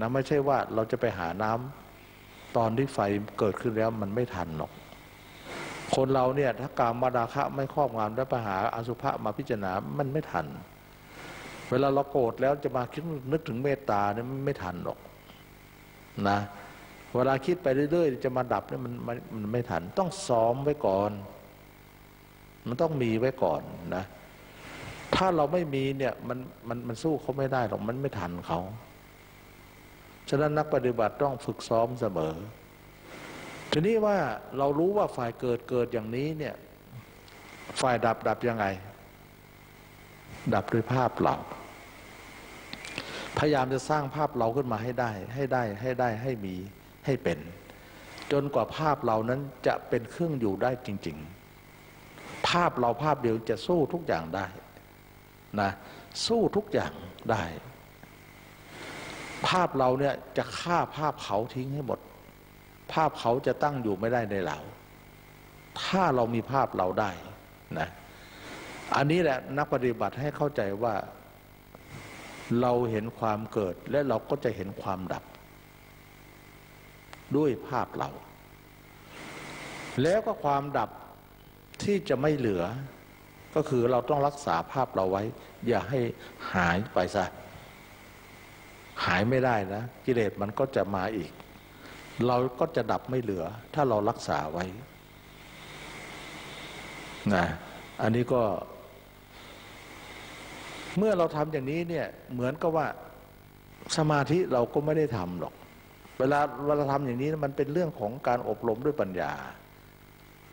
นะไม่ใช่ว่าเราจะไปหาน้ำตอนที่ไฟเกิดขึ้นแล้วมันไม่ทันหรอกคนเราเนี่ยถ้ากามมาราคะไม่ครอบงำและปัญหาอสุภะมาพิจารณามันไม่ทันเวลาเราโกรธแล้วจะมาคิดนึกถึงเมตตาเนี่ยไม่ทันหรอกนะเวลาคิดไปเรื่อยๆจะมาดับเนี่ยมันมันไม่ทันต้องซ้อมไว้ก่อนมันต้องมีไว้ก่อนนะถ้าเราไม่มีเนี่ยมันมันมันสู้เขาไม่ได้หรอกมันไม่ทันเขาฉะนั้นนักปฏิบัติต้องฝึกซ้อมเสมอทีนี้ว่าเรารู้ว่าฝ่ายเกิดเกิดอย่างนี้เนี่ยฝ่ายดับดับยังไงดับด้วยภาพเราพยายามจะสร้างภาพเราขึ้นมาให้ได้ให้ได้ให้ได้ให้มีให้เป็นจนกว่าภาพเรานั้นจะเป็นเครื่องอยู่ได้จริงๆภาพเราภาพเดียวจะสู้ทุกอย่างได้นะสู้ทุกอย่างได้ภาพเราเนี่ยจะฆ่าภาพเขาทิ้งให้หมดภาพเขาจะตั้งอยู่ไม่ได้ในเราถ้าเรามีภาพเราได้นะอันนี้แหละนักปฏิบัติให้เข้าใจว่าเราเห็นความเกิดและเราก็จะเห็นความดับด้วยภาพเราแล้วก็ความดับที่จะไม่เหลือก็คือเราต้องรักษาภาพเราไว้อย่าให้หายไปซะหายไม่ได้นะกิเลสมันก็จะมาอีกเราก็จะดับไม่เหลือถ้าเรารักษาไว้นะอันนี้ก็เมื่อเราทำอย่างนี้เนี่ยเหมือนกับว่าสมาธิเราก็ไม่ได้ทำหรอกเวลาเวลาทำอย่างนี้มันเป็นเรื่องของการอบรมด้วยปัญญา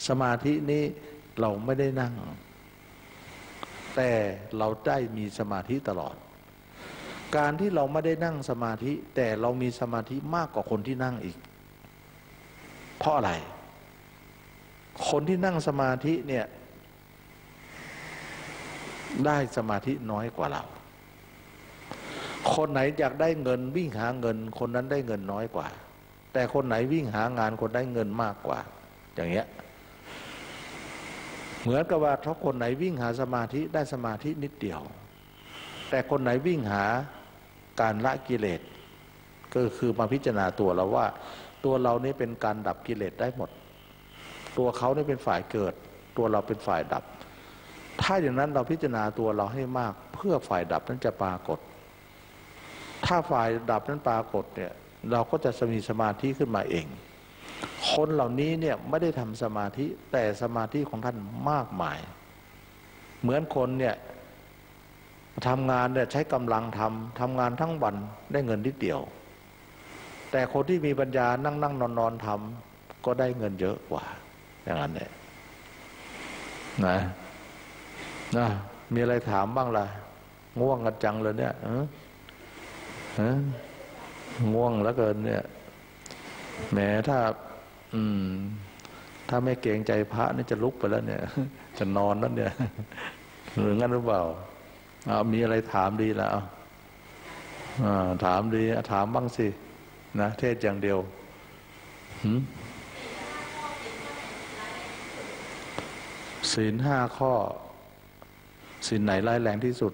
สมาธินี้เราไม่ได้นั่งแต่เราได้มีสมาธิตลอดการที่เราไม่ได้นั่งสมาธิแต่เรามีสมาธิมากกว่าคนที่นั่งอีกเพราะอะไรคนที่นั่งสมาธิเนี่ยได้สมาธิน้อยกว่าเราคนไหนอยากได้เงินวิ่งหาเงินคนนั้นได้เงินน้อยกว่าแต่คนไหนวิ่งหางานคนได้เงินมากกว่าอย่างเงี้ยเหมือนกับว่าถ้าคนไหนวิ่งหาสมาธิได้สมาธินิดเดียวแต่คนไหนวิ่งหาการละกิเลสก็คือมาพิจารณาตัวเราว่าตัวเรานี่เป็นการดับกิเลสได้หมดตัวเขานี่เป็นฝ่ายเกิดตัวเราเป็นฝ่ายดับถ้าอย่างนั้นเราพิจารณาตัวเราให้มากเพื่อฝ่ายดับนั้นจะปรากฏถ้าฝ่ายดับนั้นปรากฏเนี่ยเราก็จะมีสมาธิขึ้นมาเองคนเหล่านี้เนี่ยไม่ได้ทำสมาธิแต่สมาธิของท่านมากมายเหมือนคนเนี่ยทำงานเนี่ยใช้กำลังทำทำงานทั้งวันได้เงินนิดเดียวแต่คนที่มีปัญญานั่งนั่งนอนนอนทำก็ได้เงินเยอะกว่าอย่างนั้นเนี่ยนะนะมีอะไรถามบ้างล่ะง่วงกันจังเลยเนี่ยเออ ง่วงเหลือเกินเนี่ยแหมถ้าอืมถ้าไม่เกรงใจพระนี่จะลุกไปแล้วเนี่ยจะนอนแล้วเนี่ยหรืองั้นหรือเปล่าเอามีอะไรถามดีแล้วถามดีถามบ้างสินะเทศอย่างเดียวศีลห้าข้อศีลไหนร้ายแรงที่สุด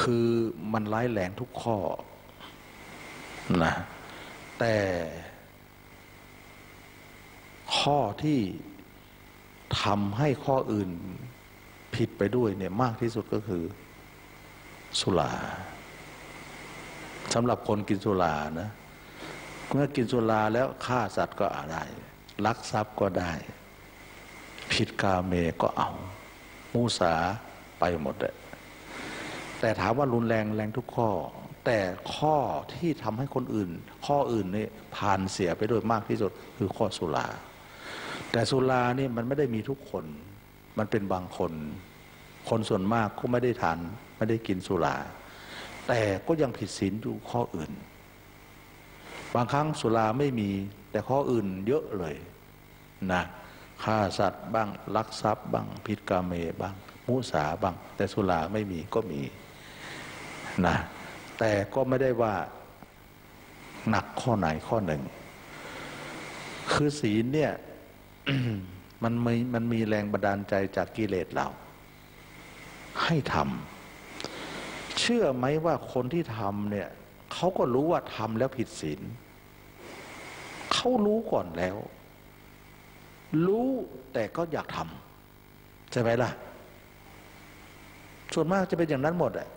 คือมันร้ายแรงทุกข้อนะแต่ข้อที่ทำให้ข้ออื่นผิดไปด้วยเนี่ยมากที่สุดก็คือสุราสำหรับคนกินสุรานะเมื่อกินสุราแล้วฆ่าสัตว์ก็ได้ลักทรัพย์ก็ได้ผิดกาเมก็เอามูสาไปหมดเลยแต่ถามว่ารุนแรงแรงทุกข้อแต่ข้อที่ทำให้คนอื่นข้ออื่นนี่ผ่านเสียไปด้วยมากที่สุดคือข้อสุราแต่สุรานี่มันไม่ได้มีทุกคนมันเป็นบางคนคนส่วนมากก็ไม่ได้ทานไม่ได้กินสุราแต่ก็ยังผิดศีลอยู่ข้ออื่นบางครั้งสุราไม่มีแต่ข้ออื่นเยอะเลยนะฆ่าสัตว์บ้างลักทรัพย์บ้างผิดกาเมบ้างมุสาบ้างแต่สุราไม่มีก็มีนะแต่ก็ไม่ได้ว่าหนักข้อไหนข้อหนึ่งคือศีลเนี่ย มันมีมันมีแรงบันดาลใจจากกิเลสเราให้ทำเชื่อไหมว่าคนที่ทำเนี่ยเขาก็รู้ว่าทำแล้วผิดศีลเขารู้ก่อนแล้วรู้แต่ก็อยากทำใช่ไหมล่ะส่วนมากจะเป็นอย่างนั้นหมดอะ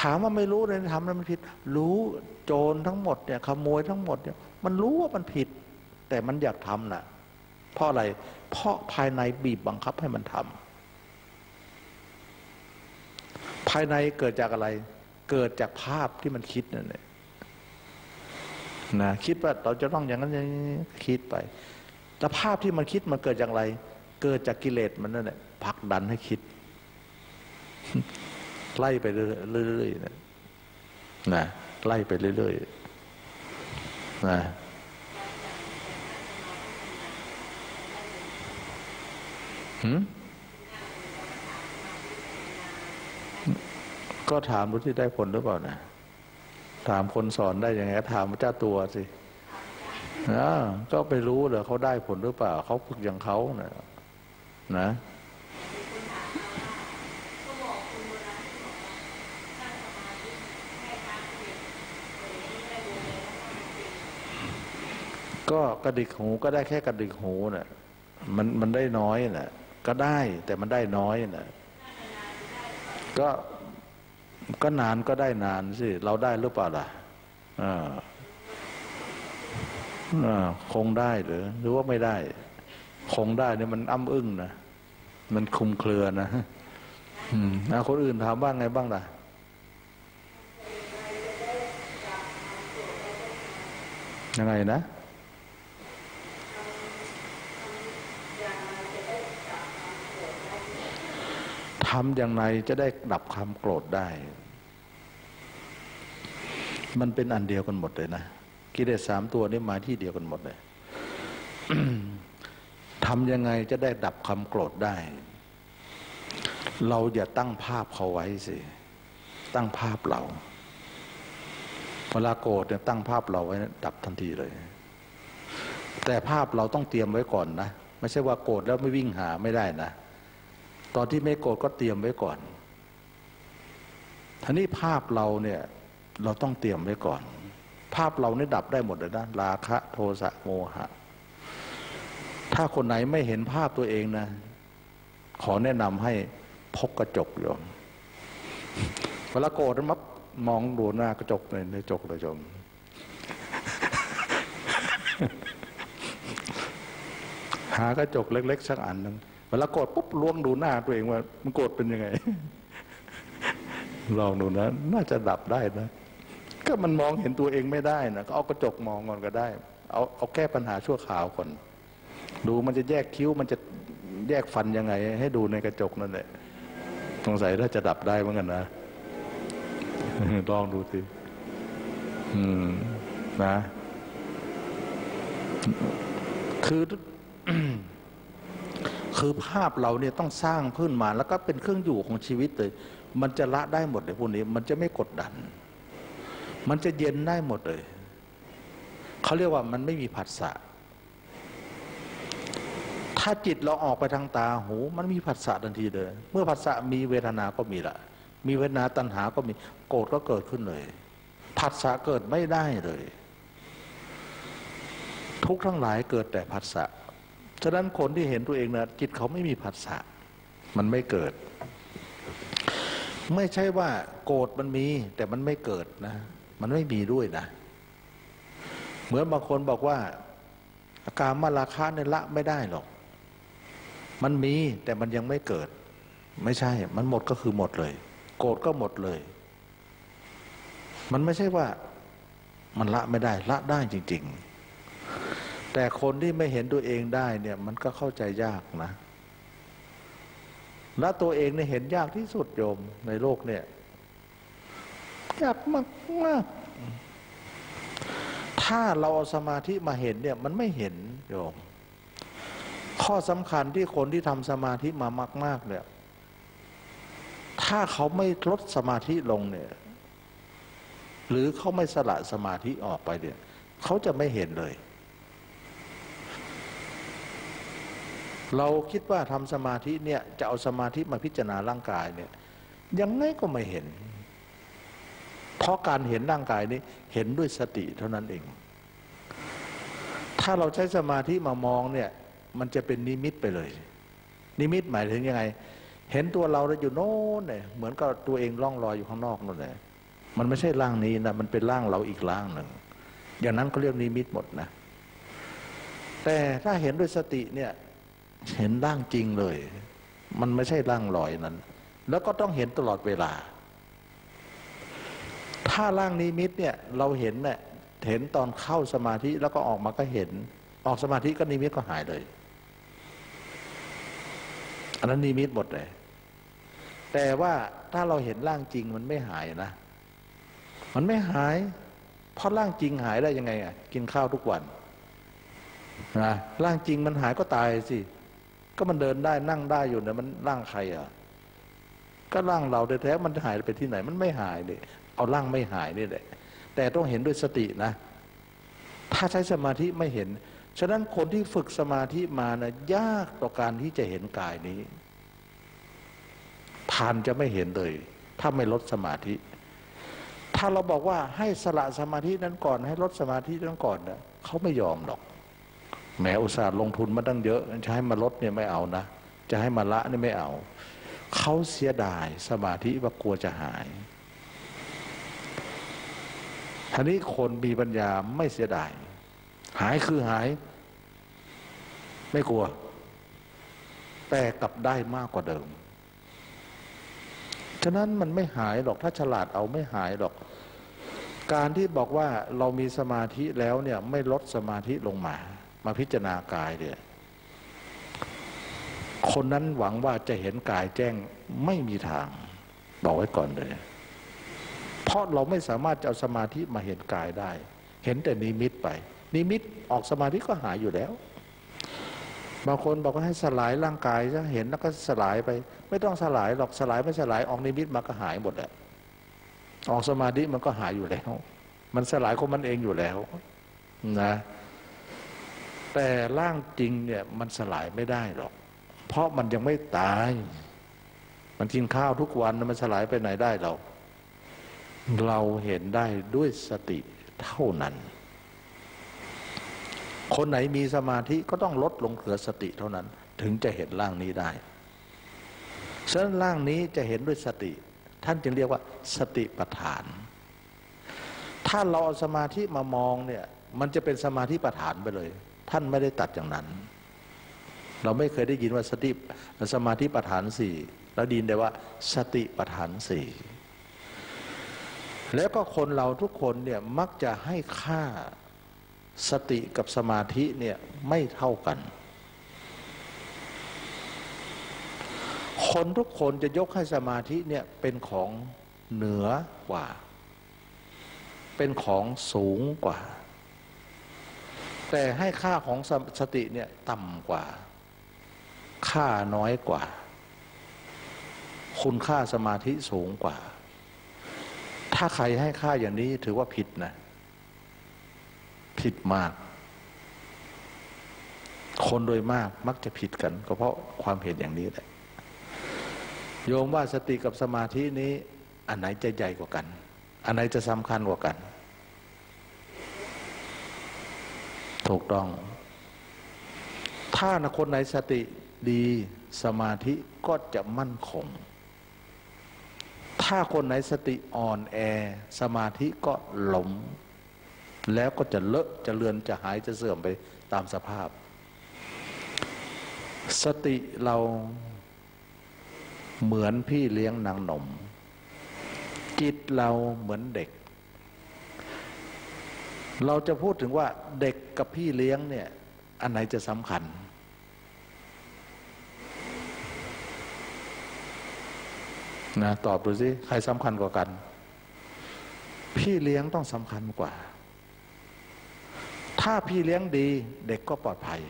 ถามว่าไม่รู้เลยทำแล้วมันผิดรู้โจรทั้งหมดเนี่ยขโมยทั้งหมดเนี่ยมันรู้ว่ามันผิดแต่มันอยากทำน่ะเพราะอะไรเพราะภายในบีบบังคับให้มันทำภายในเกิดจากอะไรเกิดจากภาพที่มันคิดนั่นแหละนะคิดว่าเราจะต้องอย่างนั้นคิดไปแต่ภาพที่มันคิดมันเกิดจากอะไรเกิดจากกิเลสมันนั่นแหละผลักดันให้คิดไล่ไปเรื่อยๆนะนะไล่ไปเรื่อยๆนะหืมก็ถามรู้ที่ได้ผลหรือเปล่านะถามคนสอนได้ยังไงถามพระเจ้าตัวสินะก็ไปรู้เหรอเขาได้ผลหรือเปล่าเขาฝึกอย่างเขานะนะก็กระดิกหูก็ได้แค่กระดิกหูน่ะมันมันได้น้อยน่ะก็ได้แต่มันได้น้อยน่ะก็ก็นานก็ได้นานสิเราได้หรือเปล่าล่ะอ่าอ่าคงได้หรือหรือว่าไม่ได้คงได้เนี่ยมันอ้ำอึ้งนะมันคลุมเครือนะอืมนะคนอื่นถามบ้างไงบ้างล่ะยังไงนะทำอย่างไรจะได้ดับความโกรธได้มันเป็นอันเดียวกันหมดเลยนะกิเลสสามตัวนี้มาที่เดียวกันหมดเลย ทำยังไงจะได้ดับความโกรธได้เราอย่าตั้งภาพเขาไว้สิตั้งภาพเราเวลาโกรธเนี่ยตั้งภาพเราไว้ดับทันทีเลยแต่ภาพเราต้องเตรียมไว้ก่อนนะไม่ใช่ว่าโกรธแล้วไม่วิ่งหาไม่ได้นะตอนที่ไม่โกรธก็เตรียมไว้ก่อนทีนี้ภาพเราเนี่ยเราต้องเตรียมไว้ก่อนภาพเราเนี่ยดับได้หมดเลยนะราคะโทสะโมหะถ้าคนไหนไม่เห็นภาพตัวเองนะขอแนะนำให้พกกระจกโยมเวลาโกรธมักมองดูหน้ากระจกในกระจกเลยโยม หากระจกเล็กๆสักอันนึงเวลาโกรธปุ๊บล้วงดูหน้าตัวเองว่ามันโกรธเป็นยังไง ลองดูนะน่าจะดับได้นะก็มันมองเห็นตัวเองไม่ได้นะก็เอากระจกมองก่อนก็ได้เอาเอาแก้ปัญหาชั่วคราวก่อนดูมันจะแยกคิ้วมันจะแยกฟันยังไงให้ดูในกระจกนั่นแหละสงสัยน่าจะดับได้เหมือนกันนะ ลองดูสินะคือ คือภาพเราเนี่ยต้องสร้างขึ้นมาแล้วก็เป็นเครื่องอยู่ของชีวิตเลยมันจะละได้หมดเลยพวกนี้มันจะไม่กดดันมันจะเย็นได้หมดเลยเขาเรียกว่ามันไม่มีผัสสะถ้าจิตเราออกไปทางตาหูมันมีผัสสะทันทีเลยเมื่อผัสสะมีเวทนาก็มีละมีเวทนาตัณหาก็มีโกรธก็เกิดขึ้นเลยผัสสะเกิดไม่ได้เลยทุกทั้งหลายเกิดแต่ผัสสะฉะนั้นคนที่เห็นตัวเองนะจิตเขาไม่มีผัสสะมันไม่เกิดไม่ใช่ว่าโกรธมันมีแต่มันไม่เกิดนะมันไม่มีด้วยนะเหมือนบางคนบอกว่าอาการมาราคะเนี่ยละไม่ได้หรอกมันมีแต่มันยังไม่เกิดไม่ใช่มันหมดก็คือหมดเลยโกรธก็หมดเลยมันไม่ใช่ว่ามันละไม่ได้ละได้จริงๆแต่คนที่ไม่เห็นตัวเองได้เนี่ยมันก็เข้าใจยากนะละตัวเองเนี่ยเห็นยากที่สุดโยมในโลกเนี่ยยากมากมากถ้าเราเอาสมาธิมาเห็นเนี่ยมันไม่เห็นโยมข้อสำคัญที่คนที่ทำสมาธิมามากๆเนี่ยถ้าเขาไม่ลดสมาธิลงเนี่ยหรือเขาไม่สละสมาธิออกไปเนี่ยเขาจะไม่เห็นเลยเราคิดว่าทำสมาธิเนี่ยจะเอาสมาธิมาพิจารณาร่างกายเนี่ยยังไงก็ไม่เห็นเพราะการเห็นร่างกายนี้เห็นด้วยสติเท่านั้นเองถ้าเราใช้สมาธิมามองเนี่ยมันจะเป็นนิมิตไปเลยนิมิตหมายถึงยังไงเห็นตัวเราเราอยู่โน่นเนี่ยเหมือนกับตัวเองล่องลอยอยู่ข้างนอกนั่นแหละมันไม่ใช่ร่างนี้นะมันเป็นร่างเราอีกร่างหนึ่งอย่างนั้นเขาเรียกนิมิตหมดนะแต่ถ้าเห็นด้วยสติเนี่ยเห็นร่างจริงเลยมันไม่ใช่ร่างลอยนั้นแล้วก็ต้องเห็นตลอดเวลาถ้าร่างนิมิตเนี่ยเราเห็นเนี่ยเห็นตอนเข้าสมาธิแล้วก็ออกมาก็เห็นออกสมาธิก็นิมิตก็หายเลยอันนั้นนิมิตหมดเลยแต่ว่าถ้าเราเห็นร่างจริงมันไม่หายนะมันไม่หายเพราะร่างจริงหายได้ยังไงอ่ะกินข้าวทุกวันนะร่างจริงมันหายก็ตายสิก็มันเดินได้นั่งได้อยู่เนี่ยมันร่างใครอ่ะก็ร่างเราแท้ๆมันหายไปที่ไหนมันไม่หายเลยเอาร่างไม่หายนี่แหละแต่ต้องเห็นด้วยสตินะถ้าใช้สมาธิไม่เห็นฉะนั้นคนที่ฝึกสมาธิมานะยากต่อการที่จะเห็นกายนี้ผ่านจะไม่เห็นเลยถ้าไม่ลดสมาธิถ้าเราบอกว่าให้สละสมาธินั้นก่อนให้ลดสมาธินั้นก่อนนะเขาไม่ยอมหรอกแหมอุตส่าห์ลงทุนมาตั้งเยอะจะให้มาลดเนี่ยไม่เอานะจะให้มาละนี่ไม่เอาเขาเสียดายสมาธิว่ากลัวจะหายทีนี้คนมีปัญญาไม่เสียดายหายคือหายไม่กลัวแต่กลับได้มากกว่าเดิมฉะนั้นมันไม่หายหรอกถ้าฉลาดเอาไม่หายหรอกการที่บอกว่าเรามีสมาธิแล้วเนี่ยไม่ลดสมาธิลงมามาพิจารณากายเนี่ยคนนั้นหวังว่าจะเห็นกายแจ้งไม่มีทางบอกไว้ก่อนเลยเพราะเราไม่สามารถจะเอาสมาธิมาเห็นกายได้เห็นแต่นิมิตไปนิมิตออกสมาธิก็หายอยู่แล้วบางคนบอกว่าให้สลายร่างกายจะเห็นแล้วก็สลายไปไม่ต้องสลายหรอกสลายไม่สลายออกนิมิตมาก็หายหมดแหละออกสมาธิมันก็หายอยู่แล้วมันสลายของมันเองอยู่แล้วนะแต่ร่างจริงเนี่ยมันสลายไม่ได้หรอกเพราะมันยังไม่ตายมันกินข้าวทุกวันมันสลายไปไหนได้เราเราเห็นได้ด้วยสติเท่านั้นคนไหนมีสมาธิก็ต้องลดลงเหลือสติเท่านั้นถึงจะเห็นร่างนี้ได้ฉะนั้นร่างนี้จะเห็นด้วยสติท่านจึงเรียกว่าสติปัฏฐานถ้าเราเอาสมาธิมามองเนี่ยมันจะเป็นสมาธิปัฏฐานไปเลยท่านไม่ได้ตัดอย่างนั้นเราไม่เคยได้ยินว่าสติสมาธิปัฏฐานสี่แล้วดินได้ว่าสติปัฏฐานสี่แล้วก็คนเราทุกคนเนี่ยมักจะให้ค่าสติกับสมาธิเนี่ยไม่เท่ากันคนทุกคนจะยกให้สมาธิเนี่ยเป็นของเหนือกว่า เป็นของสูงกว่าแต่ให้ค่าของสติเนี่ยต่ำกว่าค่าน้อยกว่าคุณค่าสมาธิสูงกว่าถ้าใครให้ค่าอย่างนี้ถือว่าผิดนะผิดมากคนโดยมากมักจะผิดกันก็เพราะความเห็นอย่างนี้แหละโยมว่าสติกับสมาธินี้อันไหนจะใหญ่กว่ากันอันไหนจะสำคัญกว่ากันถูกต้องถ้าคนไหนสติดีสมาธิก็จะมั่นคงถ้าคนไหนสติอ่อนแอสมาธิก็หลงแล้วก็จะเลอะจะเลือนจะหายจะเสื่อมไปตามสภาพสติเราเหมือนพี่เลี้ยงนางนมจิตเราเหมือนเด็กเราจะพูดถึงว่าเด็กกับพี่เลี้ยงเนี่ยอันไหนจะสำคัญนะตอบดูสิใครสำคัญกว่ากันพี่เลี้ยงต้องสำคัญกว่าถ้าพี่เลี้ยงดีเด็กก็ปลอดภัย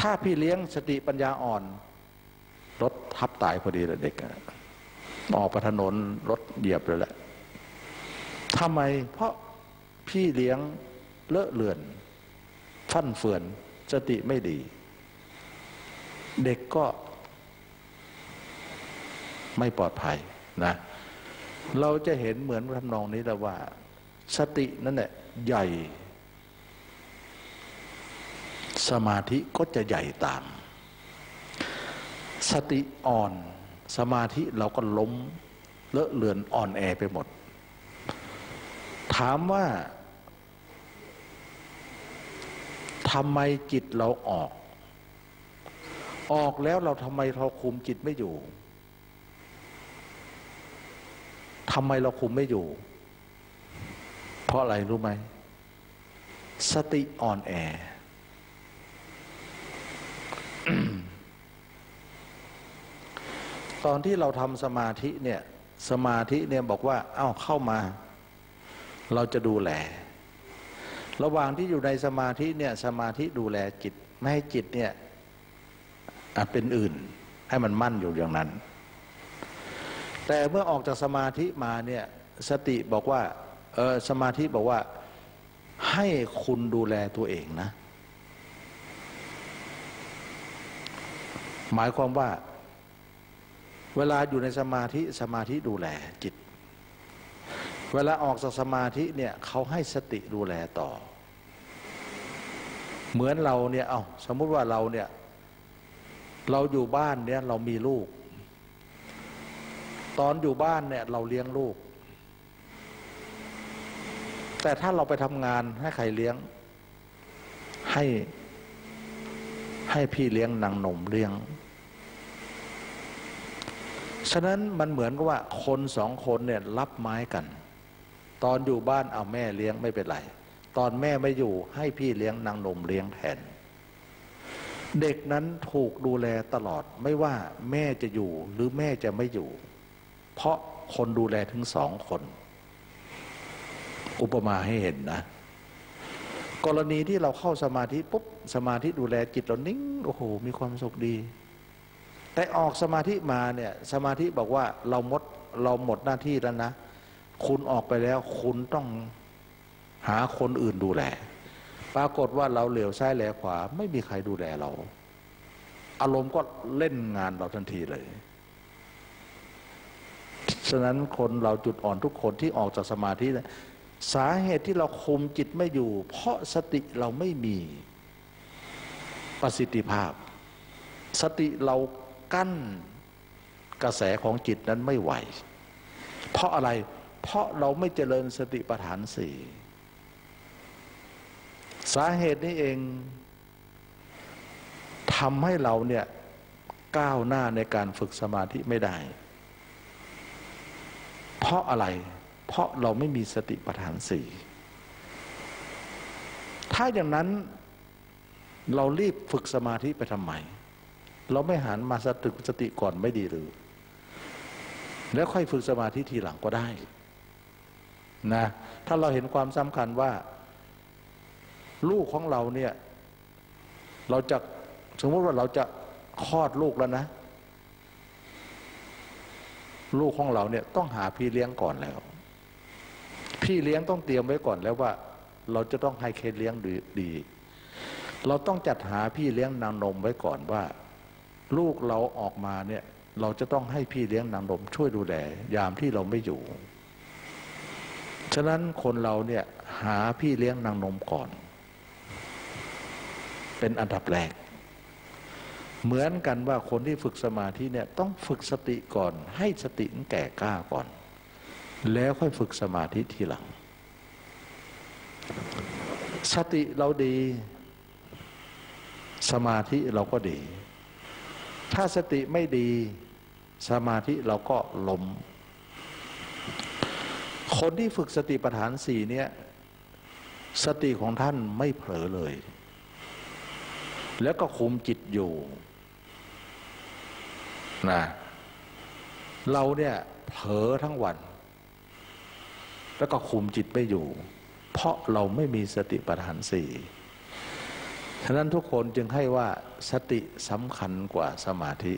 ถ้าพี่เลี้ยงสติปัญญาอ่อนรถทับตายพอดีเลยเด็กออกไปถนนรถเหยียบเลยแหละทำไมเพราะพี่เลี้ยงเลอะเลือนฟั่นเฟือนสติไม่ดีเด็กก็ไม่ปลอดภัยนะเราจะเห็นเหมือนทำนองนี้แล้วว่าสตินั่นแหละใหญ่สมาธิก็จะใหญ่ตามสติอ่อนสมาธิเราก็ล้มเลอะเลือนอ่อนแอไปหมดถามว่าทำไมจิตเราออกออกแล้วเราทำไมเราคุมจิตไม่อยู่ทำไมเราคุมไม่อยู่เพราะอะไรรู้ไหมสติอ่อนแอ ตอนที่เราทำสมาธิเนี่ยสมาธิเนี่ยบอกว่าเอ้าเข้ามาเราจะดูแลระหว่างที่อยู่ในสมาธิเนี่ยสมาธิดูแลจิตไม่ให้จิตเนี่ยเป็นอื่นให้มันมั่นอยู่อย่างนั้นแต่เมื่อออกจากสมาธิมาเนี่ยสติบอกว่าเออสมาธิบอกว่าให้คุณดูแลตัวเองนะหมายความว่าเวลาอยู่ในสมาธิสมาธิดูแลจิตเวลาออกจากสมาธิเนี่ยเขาให้สติดูแลต่อเหมือนเราเนี่ยเอาสมมุติว่าเราเนี่ยเราอยู่บ้านเนี่ยเรามีลูกตอนอยู่บ้านเนี่ยเราเลี้ยงลูกแต่ถ้าเราไปทำงานให้ใครเลี้ยงให้ให้พี่เลี้ยงนางนมเลี้ยงฉะนั้นมันเหมือนกับว่าคนสองคนเนี่ยรับไม้กันตอนอยู่บ้านเอาแม่เลี้ยงไม่เป็นไรตอนแม่ไม่อยู่ให้พี่เลี้ยงนางนมเลี้ยงแทนเด็กนั้นถูกดูแลตลอดไม่ว่าแม่จะอยู่หรือแม่จะไม่อยู่เพราะคนดูแลถึงสองคนอุปมาให้เห็นนะกรณีที่เราเข้าสมาธิปุ๊บสมาธิดูแลจิตเรานิ่งโอ้โหมีความสุขดีแต่ออกสมาธิมาเนี่ยสมาธิบอกว่าเราหมดเราหมดหน้าที่แล้วนะคุณออกไปแล้วคุณต้องหาคนอื่นดูแลปรากฏว่าเราเหลียวซ้ายแลขวาไม่มีใครดูแลเราอารมณ์ก็เล่นงานเราทันทีเลยฉะนั้นคนเราจุดอ่อนทุกคนที่ออกจากสมาธินะสาเหตุที่เราคุมจิตไม่อยู่เพราะสติเราไม่มีประสิทธิภาพสติเรากั้นกระแสของจิตนั้นไม่ไหวเพราะอะไรเพราะเราไม่เจริญสติปัฏฐานสี่สาเหตุนี้เองทำให้เราเนี่ยก้าวหน้าในการฝึกสมาธิไม่ได้เพราะอะไรเพราะเราไม่มีสติปัฏฐานสี่ถ้าอย่างนั้นเรารีบฝึกสมาธิไปทำไมเราไม่หันมาสติสติก่อนไม่ดีหรือแล้วค่อยฝึกสมาธิทีหลังก็ได้ นะถ้าเราเห็นความสำคัญว่าลูกของเราเนี่ยเราจะสมมติว่าเราจะคลอดลูกแล้วนะลูกของเราเนี่ยต้องหาพี่เลี้ยงก่อนแล้วพี่เลี้ยงต้องเตรียมไว้ก่อนแล้วว่าเราจะต้องให้เคสเลี้ยงดีเราต้องจัดหาพี่เลี้ยงนางนมไว้ก่อนว่าลูกเราออกมาเนี่ยเราจะต้องให้พี่เลี้ยงนางนมช่วยดูแลยามที่เราไม่อยู่ฉะนั้นคนเราเนี่ยหาพี่เลี้ยงนางนมก่อนเป็นอันดับแรกเหมือนกันว่าคนที่ฝึกสมาธิเนี่ยต้องฝึกสติก่อนให้สติมันแก่กล้าก่อนแล้วค่อยฝึกสมาธิทีหลังสติเราดีสมาธิเราก็ดีถ้าสติไม่ดีสมาธิเราก็ล้มคนที่ฝึกสติปัฏฐานสี่เนี่ยสติของท่านไม่เผลอเลยแล้วก็คุมจิตอยู่นะเราเนี่ยเผลอทั้งวันแล้วก็คุมจิตไม่อยู่เพราะเราไม่มีสติปัฏฐานสี่ฉะนั้นทุกคนจึงให้ว่าสติสำคัญกว่าสมาธิ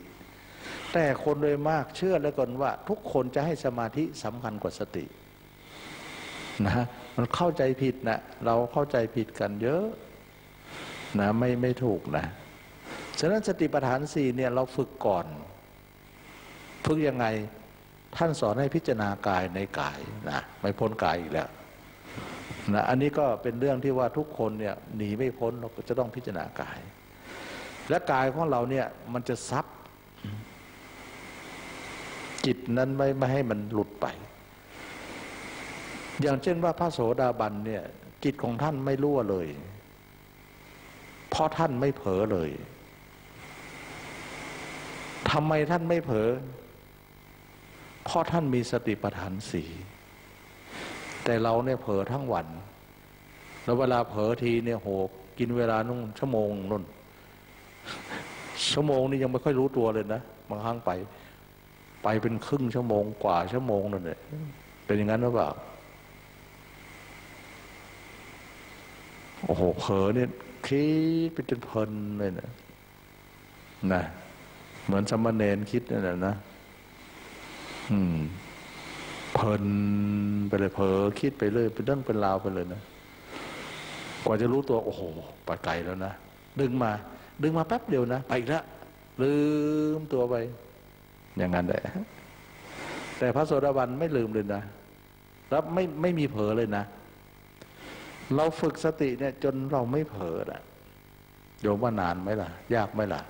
แต่คนโดยมากเชื่อแล้วกันว่าทุกคนจะให้สมาธิสำคัญกว่าสตินะมันเข้าใจผิดนะเราเข้าใจผิดกันเยอะนะไม่ไม่ถูกนะฉะนั้นสติปัฏฐานสี่เนี่ยเราฝึกก่อนฝึกยังไงท่านสอนให้พิจารณากายในกายนะไม่พ้นกายอีกแล้วนะอันนี้ก็เป็นเรื่องที่ว่าทุกคนเนี่ยหนีไม่พ้นเราจะต้องพิจารณากายและกายของเราเนี่ยมันจะซับจิตนั้นไม่ไม่ให้มันหลุดไปอย่างเช่นว่าพระโสดาบันเนี่ยจิตของท่านไม่รั่วเลยเพราะท่านไม่เผลอเลยทำไมท่านไม่เผลอเพราะท่านมีสติปัฏฐานสี่แต่เราเนี่ยเผลอทั้งวันแล้วเวลาเผลอทีเนี่ยโหกินเวลานุ่งชั่วโมงนุ่นชั่วโมงนี่ยังไม่ค่อยรู้ตัวเลยนะบางครั้งไปไปเป็นครึ่งชั่วโมงกว่าชั่วโมงนั่นแหละเป็นอย่างนั้นหรือเปล่าโอ้โหเผลอเนี่ยคิดไปจนเพลินเลยนะนะเหมือนสมณเณรคิดนั่นแหละนะอืมเพลินไปเลยเผลอคิดไปเลยเป็นเรื่องเป็นราวไปเลยนะกว่าจะรู้ตัวโอ้โหไปไกลแล้วนะดึงมาดึงมาแป๊บเดียวนะไปอีกแล้วลืมตัวไปอย่างนั้นแหละแต่พระโสดาบันไม่ลืมเลยนะแล้วไม่ไม่มีเผลอเลยนะเราฝึกสติเนี่ยจนเราไม่เผลอนะโยมว่านานไหมล่ะยากไหมล่ะ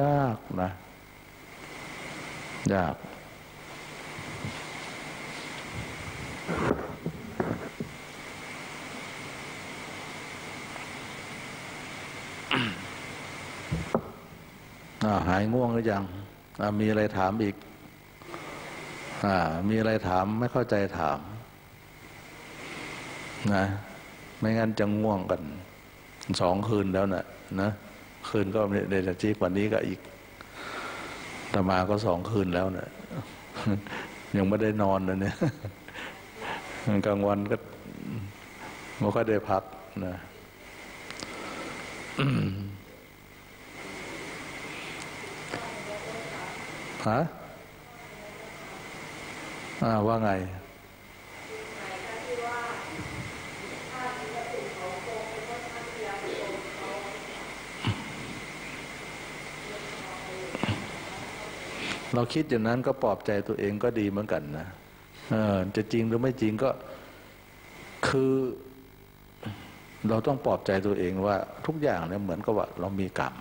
ยากนะยากหายง่วงหรือยังมีอะไรถามอีกอ่ามีอะไรถามไม่เข้าใจถามนะไม่งั้นจะง่วงกันสองคืนแล้วนะนะคืนก็เดชจีกว่านี้ก็อีกตมาก็สองคืนแล้วนะยังไม่ได้นอนนะเนี่ยกลางวันก็ไม่ค่อยได้พักนะฮะอ่าว่าไงเราคิดอย่างนั้นก็ปลอบใจตัวเองก็ดีเหมือนกันนะเออจะจริงหรือไม่จริงก็คือเราต้องปลอบใจตัวเองว่าทุกอย่างเนี่ยเหมือนกับว่าเรามีกรรม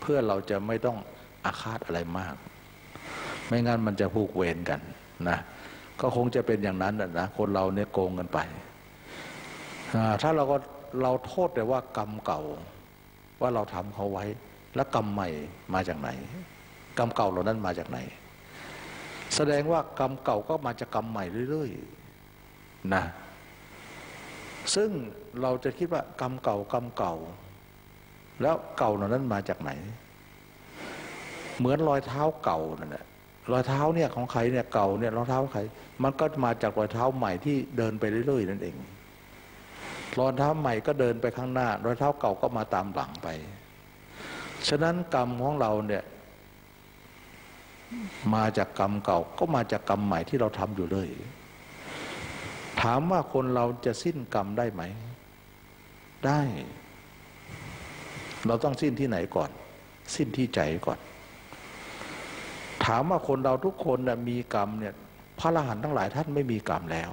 เพื่อเราจะไม่ต้องอาฆาตอะไรมากไม่งั้นมันจะผูกเวรกันนะก็คงจะเป็นอย่างนั้นนะคนเราเนี่ยโกงกันไปถ้าเราก็เราโทษแต่ว่ากรรมเก่าว่าเราทำเขาไว้แล้วกรรมใหม่มาจากไหนกรรมเก่าเหล่านั้นมาจากไหนแสดงว่ากรรมเก่าก็มาจากกรรมใหม่เรื่อยๆนะซึ่งเราจะคิดว่ากรรมเก่ากรรมเก่าแล้วเก่าเหล่านั้นมาจากไหนเหมือนรอยเท้าเก่านั่นแหละ รอยเท้าเนี่ยของใครเนี่ยเก่าเนี่ยรองเท้าใครมันก็มาจากรอยเท้าใหม่ที่เดินไปเรื่อยๆนั่นเองรอยเท้าใหม่ก็เดินไปข้างหน้ารอยเท้าเก่าก็มาตามหลังไปฉะนั้นกรรมของเราเนี่ยมาจากกรรมเก่าก็มาจากกรรมใหม่ที่เราทำอยู่เลยถามว่าคนเราจะสิ้นกรรมได้ไหมได้เราต้องสิ้นที่ไหนก่อนสิ้นที่ใจก่อนถามว่าคนเราทุกคนนะมีกรรมเนี่ยพระอรหันต์ทั้งหลายท่านไม่มีกรรมแล้ว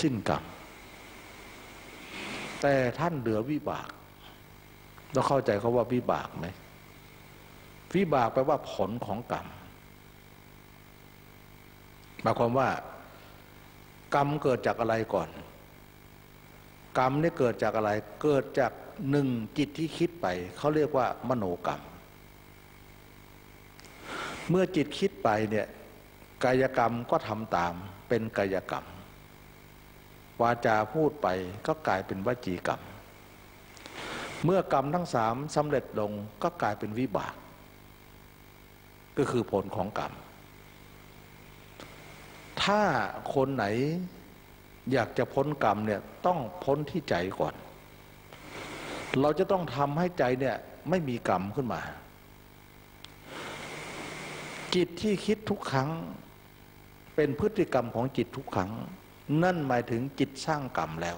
สิ้นกรรมแต่ท่านเหลือวิบากเราเข้าใจเขาว่าวิบากไหมวิบากแปลว่าผลของกรรมหมายความว่ากรรมเกิดจากอะไรก่อนกรรมนี่เกิดจากอะไรเกิดจากหนึ่งจิตที่คิดไปเขาเรียกว่ามโนกรรมเมื่อจิตคิดไปเนี่ยกายกรรมก็ทำตามเป็นกายกรรมวาจาพูดไปก็กลายเป็นวจีกรรมเมื่อกรรมทั้งสามสำเร็จลงก็กลายเป็นวิบากก็คือผลของกรรมถ้าคนไหนอยากจะพ้นกรรมเนี่ยต้องพ้นที่ใจก่อนเราจะต้องทำให้ใจเนี่ยไม่มีกรรมขึ้นมาจิตที่คิดทุกครั้งเป็นพฤติกรรมของจิตทุกครั้งนั่นหมายถึงจิตสร้างกรรมแล้ว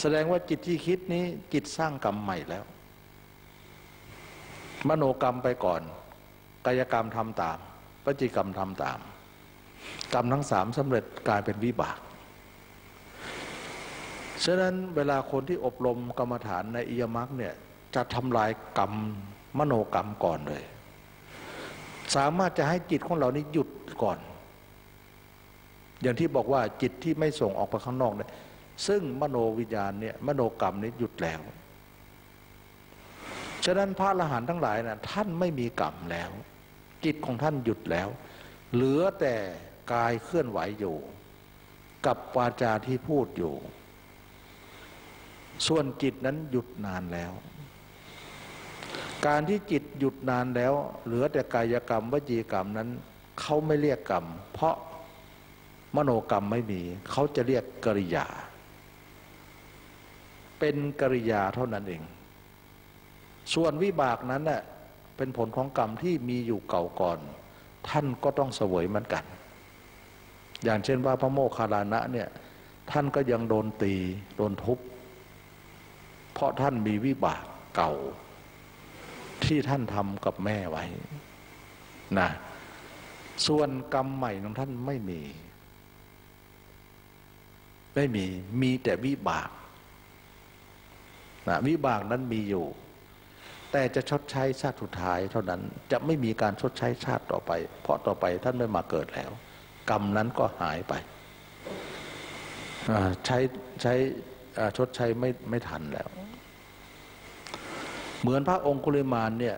แสดงว่าจิตที่คิดนี้จิตสร้างกรรมใหม่แล้วมโนกรรมไปก่อนกายกรรมทำตามวจีกรรมทำตามกรรมทั้งสามสำเร็จกลายเป็นวิบากฉะนั้นเวลาคนที่อบรมกรรมฐานในอิยมรรคเนี่ยจะทำลายกรรมมโนกรรมก่อนเลยสามารถจะให้จิตของเรานี้หยุดก่อนอย่างที่บอกว่าจิตที่ไม่ส่งออกไปข้างนอกเนี่ยซึ่งมโนวิญญาณเนี่ยมโนกรรมนี้หยุดแล้วฉะนั้นพระอรหันต์ทั้งหลายนะท่านไม่มีกรรมแล้วจิตของท่านหยุดแล้วเหลือแต่กายเคลื่อนไหวอยู่กับวาจาที่พูดอยู่ส่วนจิตนั้นหยุดนานแล้วการที่จิตหยุดนานแล้วเหลือแต่กายกรรมวจีกรรมนั้นเขาไม่เรียกกรรมเพราะมโนกรรมไม่มีเขาจะเรียกกิริยาเป็นกิริยาเท่านั้นเองส่วนวิบากนั้นน่ะเป็นผลของกรรมที่มีอยู่เก่าก่อนท่านก็ต้องเสวยเหมือนกันอย่างเช่นว่าพระโมคคัลลานะเนี่ยท่านก็ยังโดนตีโดนทุบเพราะท่านมีวิบากเก่าที่ท่านทำกับแม่ไว้นะส่วนกรรมใหม่ของท่านไม่มีไม่มีมีแต่วิบากนะวิบากนั้นมีอยู่แต่จะชดใช้ชาติสุดท้ายเท่านั้นจะไม่มีการชดใช้ชาติต่อไปเพราะต่อไปท่านไม่มาเกิดแล้วกรรมนั้นก็หายไปใช้ใช้ชดใช้ไม่ไม่ทันแล้วเหมือนพระองคุลิมานเนี่ย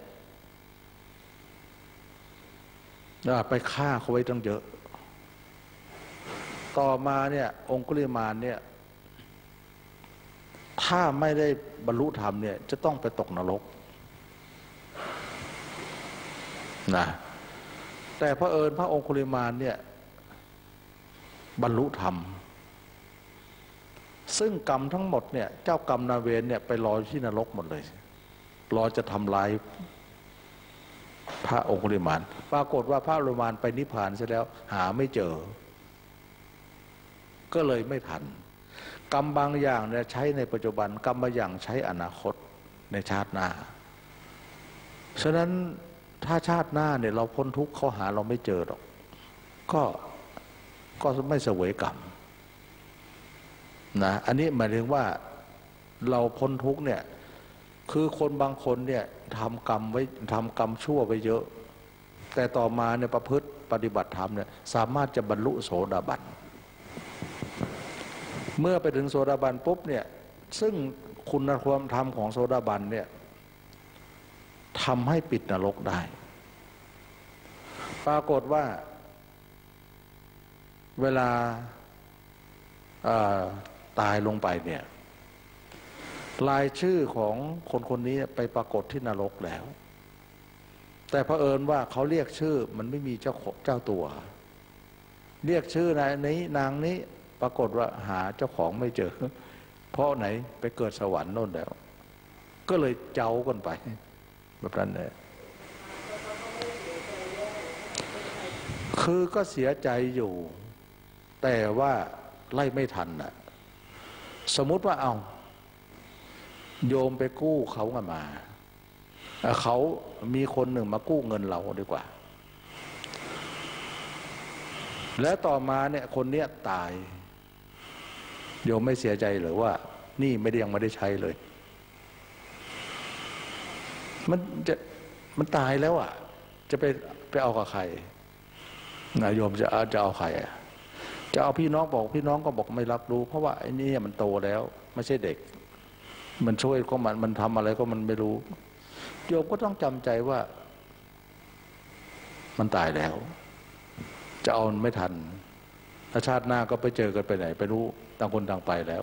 ไปฆ่าเขาไว้ตั้งเยอะต่อมาเนี่ยองคุลิมานเนี่ยถ้าไม่ได้บรรลุธรรมเนี่ยจะต้องไปตกนรกนะแต่พระเอิญพระองคุลิมานเนี่ยบรรลุธรรมซึ่งกรรมทั้งหมดเนี่ยเจ้ากรรมนายเวรเนี่ยไปรอที่นรกหมดเลยรอจะทำลายพระองคุลิมานปรากฏว่าพระองคุลิมานไปนิพพานซะแล้วหาไม่เจอก็เลยไม่ทันกรรมบางอย่างเนี่ยใช้ในปัจจุบันกรรมบางอย่างใช้อนาคตในชาติหน้าฉะนั้นถ้าชาติหน้าเนี่ยเราพ้นทุกข์เขาหาเราไม่เจอหรอกก็ก็ไม่เสวยกรรมนะอันนี้หมายถึงว่าเราพ้นทุกข์เนี่ยคือคนบางคนเนี่ยทำกรรมไว้ทำกรรมชั่วไปเยอะแต่ต่อมาเนี่ยประพฤติปฏิบัติธรรมเนี่ยสามารถจะบรรลุโสดาบันเมื่อไปถึงโสดาบันปุ๊บเนี่ยซึ่งคุณความธรรมของโสดาบันเนี่ยทำให้ปิดนรกได้ปรากฏว่าเวลาตายลงไปเนี่ยรายชื่อของคนคนนี้ไปปรากฏที่นรกแล้ว แต่เผอิญว่าเขาเรียกชื่อมันไม่มีเจ้าเจ้าตัวเรียกชื่อนายนี้นางนี้ปรากฏว่าหาเจ้าของไม่เจอเพราะไหนไปเกิดสวรรค์โน่นแล้วก็เลยเจ้ากันไปแบบนั้นเลยคือก็เสียใจอยู่แต่ว่าไล่ไม่ทันน่ะสมมุติว่าเอาโยมไปกู้เขากันมาเขามีคนหนึ่งมากู้เงินเราดีกว่าแล้วต่อมาเนี่ยคนเนี้ยตายโยมไม่เสียใจหรือว่านี่ไม่ได้ยังไม่ได้ใช้เลยมันจะมันตายแล้วอ่ะจะไปไปเอากับใครนายโยมจะจะเอาใครจะเอาพี่น้องบอกพี่น้องก็บอกไม่รับรู้เพราะว่าไอ้นี่มันโตแล้วไม่ใช่เด็กมันช่วยก็มันมันทำอะไรก็มันไม่รู้โยมก็ต้องจำใจว่ามันตายแล้วจะเอาไม่ทันถ้าชาติหน้าก็ไปเจอกันไปไหนไปรู้ต่างคนต่างไปแล้ว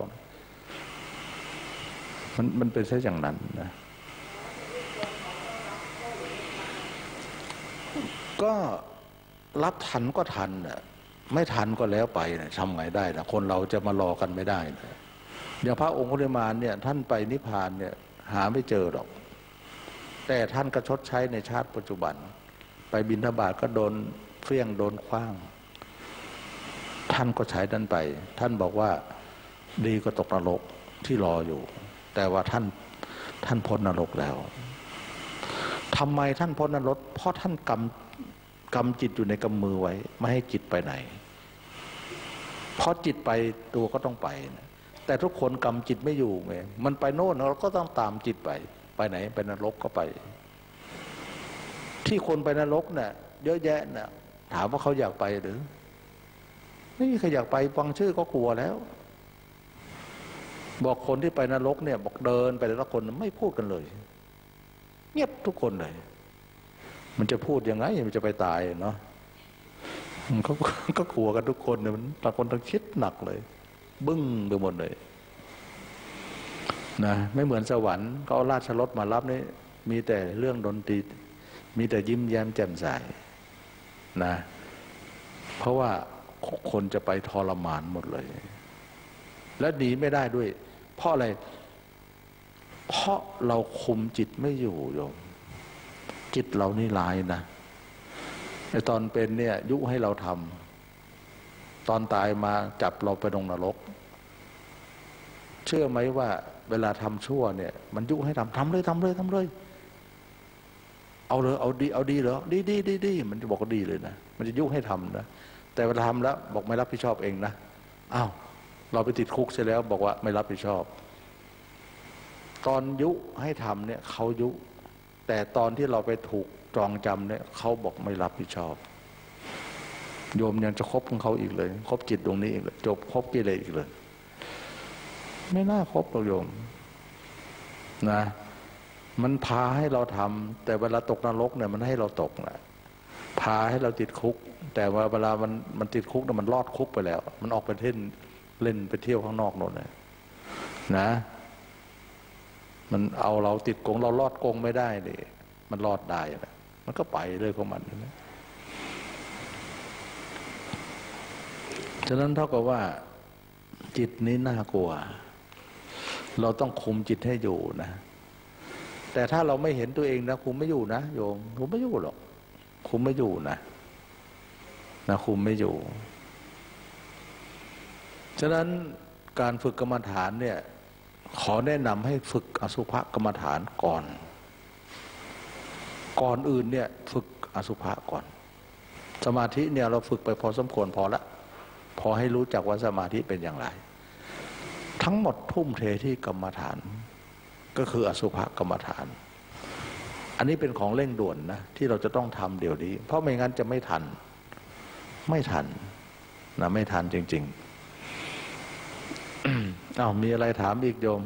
มันมันเป็นแค่อย่างนั้นนะก็รับทันก็ทันน่ะไม่ทันก็แล้วไปนะทำไงได้นะคนเราจะมารอกันไม่ได้นะอย่างพระองคุลิมานเนี่ยท่านไปนิพพานเนี่ยหาไม่เจอหรอกแต่ท่านก็ชดใช้ในชาติปัจจุบันไปบิณฑบาตก็โดนเฟี้ยงโดนขว้างท่านก็ใช้ดันไปท่านบอกว่าดีก็ตกนรกที่รออยู่แต่ว่าท่านท่านพ้นนรกแล้วทำไมท่านพ้นนรกเพราะท่านกำกำจิตอยู่ในกำมือไว้ไม่ให้จิตไปไหนเพราะจิตไปตัวก็ต้องไปนะแต่ทุกคนกำจิตไม่อยู่ไงมันไปโน่นเราก็ต้องตามจิตไปไปไหนไปนรกก็ไปที่คนไปนรกเนี่ยเยอะแยะเนี่ยถามว่าเขาอยากไปหรือไม่มีใครอยากไปฟังชื่อก็กลัวแล้วบอกคนที่ไปนรกเนี่ยบอกเดินไปแต่ละคนไม่พูดกันเลยเงียบทุกคนเลยมันจะพูดยังไงมันจะไปตายเนาะเขาก็กลัวกันทุกคนเนี่ยมันต่างคนต่างคิดหนักเลยบึ้งไปหมดเลยนะไม่เหมือนสวรรค์ก็เอาราชรถมารับนี่มีแต่เรื่องดนตรีมีแต่ยิ้มแย้มแจ่มใสนะเพราะว่าคนจะไปทรมานหมดเลยและหนีไม่ได้ด้วยเพราะอะไรเพราะเราคุมจิตไม่อยู่โยมจิตเรานี่ร้ายนะไอตอนเป็นเนี่ยยุให้เราทำตอนตายมาจับเราไปลงนรกเชื่อไหมว่าเวลาทำชั่วเนี่ยมันยุให้ทำทำเลยทำเลยทำเลยเอาเลยเอาดีเอาดีเหรอดีดีดีดีมันจะบอกว่าดีเลยนะมันจะยุให้ทำนะแต่เวลาทำแล้วบอกไม่รับผิดชอบเองนะอ้าวเราไปติดคุกเสียแล้วบอกว่าไม่รับผิดชอบตอนยุให้ทำเนี่ยเขายุแต่ตอนที่เราไปถูกจองจำเนี่ยเขาบอกไม่รับผิดชอบโยมยังจะคบของเขาอีกเลยคบจิตตรงนี้อีกเลยจบคบกิเลสอีกเลยไม่น่าคบหรอกโยมนะมันพาให้เราทำแต่เวลาตกนรกเนี่ยมันให้เราตกนะพาให้เราติดคุกแต่ว่าเวลามันมันติดคุกเนี่ยมันรอดคุกไปแล้วมันออกไปเล่นเล่นไปเที่ยวข้างนอกโน่นนะนะมันเอาเราติดกงเราลอดกงไม่ได้เลยมันลอดได้นะมันก็ไปเลยของมันนะฉะนั้นเท่ากับว่าจิตนี้น่ากลัวเราต้องคุมจิตให้อยู่นะแต่ถ้าเราไม่เห็นตัวเองนะคุมไม่อยู่นะโยมคุมไม่อยู่หรอกคุมไม่อยู่นะนะคุมไม่อยู่ฉะนั้นการฝึกกรรมฐานเนี่ยขอแนะนำให้ฝึกอสุภกรรมฐานก่อนก่อนอื่นเนี่ยฝึกอสุภะก่อนสมาธิเนี่ยเราฝึกไปพอสมควรพอละพอให้รู้จักว่าสมาธิเป็นอย่างไรทั้งหมดทุ่มเทที่กรรมฐานก็คืออสุภกรรมฐานอันนี้เป็นของเร่งด่วนนะที่เราจะต้องทำเดี๋ยวนี้เพราะไม่งั้นจะไม่ทันไม่ทันนะไม่ทันจริงๆอ้าวมีอะไรถามอีกโยม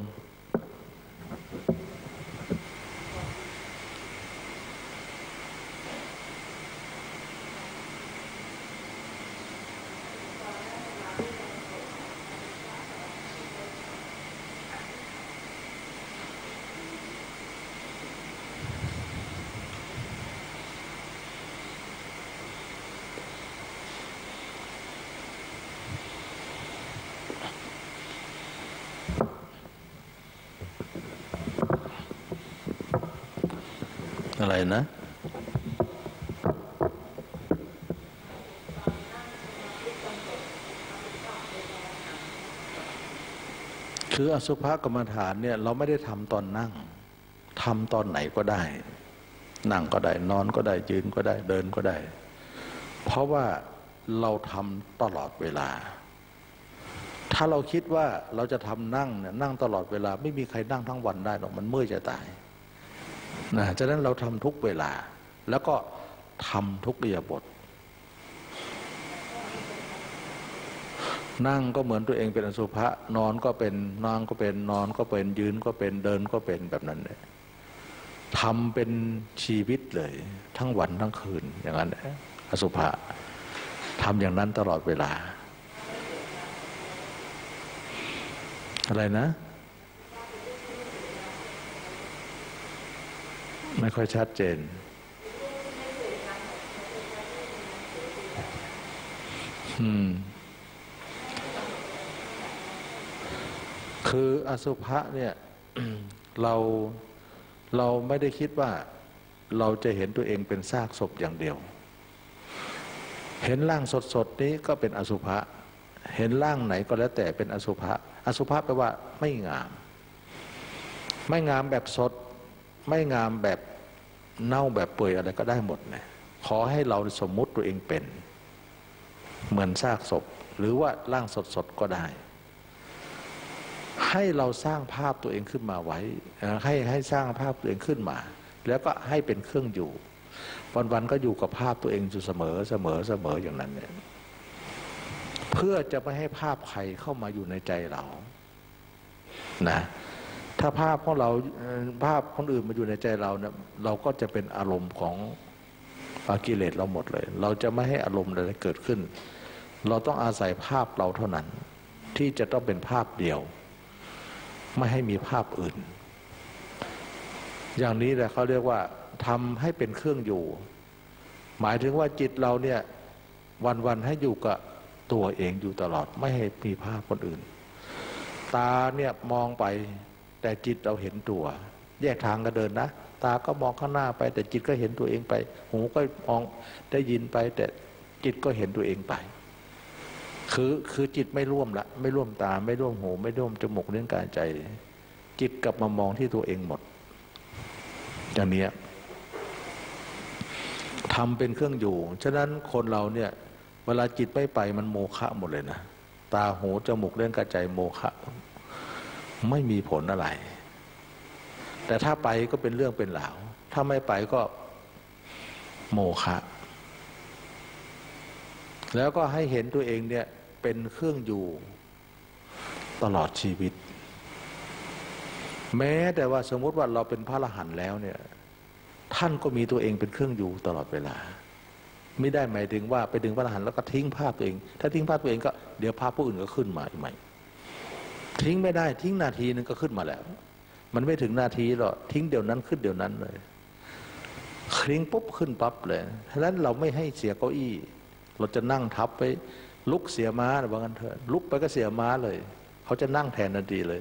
อะไรนะคืออสุภกรรมฐานเนี่ยเราไม่ได้ทำตอนนั่งทำตอนไหนก็ได้นั่งก็ได้นอนก็ได้ยืนก็ได้เดินก็ได้เพราะว่าเราทำตลอดเวลาถ้าเราคิดว่าเราจะทำนั่งเนี่ยนั่งตลอดเวลาไม่มีใครนั่งทั้งวันได้หรอกมันเมื่อยจะตายนะฉะนั้นเราทำทุกเวลาแล้วก็ทำทุกอิริยาบถนั่งก็เหมือนตัวเองเป็นอสุภะนอนก็เป็นนอนก็เป็นนอนก็เป็นยืนก็เป็นเดินก็เป็นแบบนั้นเลยทำเป็นชีวิตเลยทั้งวันทั้งคืนอย่างนั้นอสุภะทำอย่างนั้นตลอดเวลาอะไรนะไม่ค่อยชัดเจนอืมคืออสุภะเนี่ยเราเราไม่ได้คิดว่าเราจะเห็นตัวเองเป็นซากศพอย่างเดียวเห็นร่างสดๆนี้ก็เป็นอสุภะเห็นร่างไหนก็แล้วแต่เป็นอสุภะอสุภะแปลว่าไม่งามไม่งามแบบสดไม่งามแบบเน่าแบบเปื่อยอะไรก็ได้หมดนะขอให้เราสมมุติตัวเองเป็นเหมือนซากศพหรือว่าร่างสดๆก็ได้ให้เราสร้างภาพตัวเองขึ้นมาไว้ให้ให้สร้างภาพตัวเองขึ้นมาแล้วก็ให้เป็นเครื่องอยู่วันๆก็อยู่กับภาพตัวเองอยู่เสมอเสมอเสมออย่างนั้นเนี่ยเพื่อจะไม่ให้ภาพใครเข้ามาอยู่ในใจเรานะถ้าภาพของเราภาพคนอื่นมาอยู่ในใจเราเนี่ยเราก็จะเป็นอารมณ์ของกิเลสเราหมดเลยเราจะไม่ให้อารมณ์อะไรเกิดขึ้นเราต้องอาศัยภาพเราเท่านั้นที่จะต้องเป็นภาพเดียวไม่ให้มีภาพอื่นอย่างนี้แหละเขาเรียกว่าทำให้เป็นเครื่องอยู่หมายถึงว่าจิตเราเนี่ยวันๆให้อยู่กับตัวเองอยู่ตลอดไม่ให้มีภาพคนอื่นตาเนี่ยมองไปแต่จิตเราเห็นตัวแยกทางกันเดินนะตาก็มองข้างหน้าไปแต่จิตก็เห็นตัวเองไปหูก็มองได้ยินไปแต่จิตก็เห็นตัวเองไปคือคือจิตไม่ร่วมละไม่ร่วมตาไม่ร่วมหูไม่ร่วมจมูกเรื่องกายใจจิตกลับมามองที่ตัวเองหมดอย่างนี้ทำเป็นเครื่องอยู่ฉะนั้นคนเราเนี่ยเวลาจิตไม่ไปมันโมฆะหมดเลยนะตาหูจมูกเล่นกระใจโมฆะไม่มีผลอะไรแต่ถ้าไปก็เป็นเรื่องเป็นราวถ้าไม่ไปก็โมฆะแล้วก็ให้เห็นตัวเองเนี่ยเป็นเครื่องอยู่ตลอดชีวิตแม้แต่ว่าสมมติว่าเราเป็นพระอรหันต์แล้วเนี่ยท่านก็มีตัวเองเป็นเครื่องอยู่ตลอดเวลาไม่ได้หมายถึงว่าไปดึงพระอรหันต์แล้วก็ทิ้งภาพตัวเองถ้าทิ้งภาพตัวเองก็เดี๋ยวภาพผู้อื่นก็ขึ้นมาอีกใหม่ทิ้งไม่ได้ทิ้งนาทีนึงก็ขึ้นมาแล้วมันไม่ถึงนาทีหรอกทิ้งเดี๋ยวนั้นขึ้นเดี๋ยวนั้นเลยทิ้งปุ๊บขึ้นปั๊บเลยฉะนั้นเราไม่ให้เสียเก้าอี้เราจะนั่งทับไปลุกเสียม้าหรือว่างั้นเถอะลุกไปก็เสียม้าเลยเขาจะนั่งแทนนาทีเลย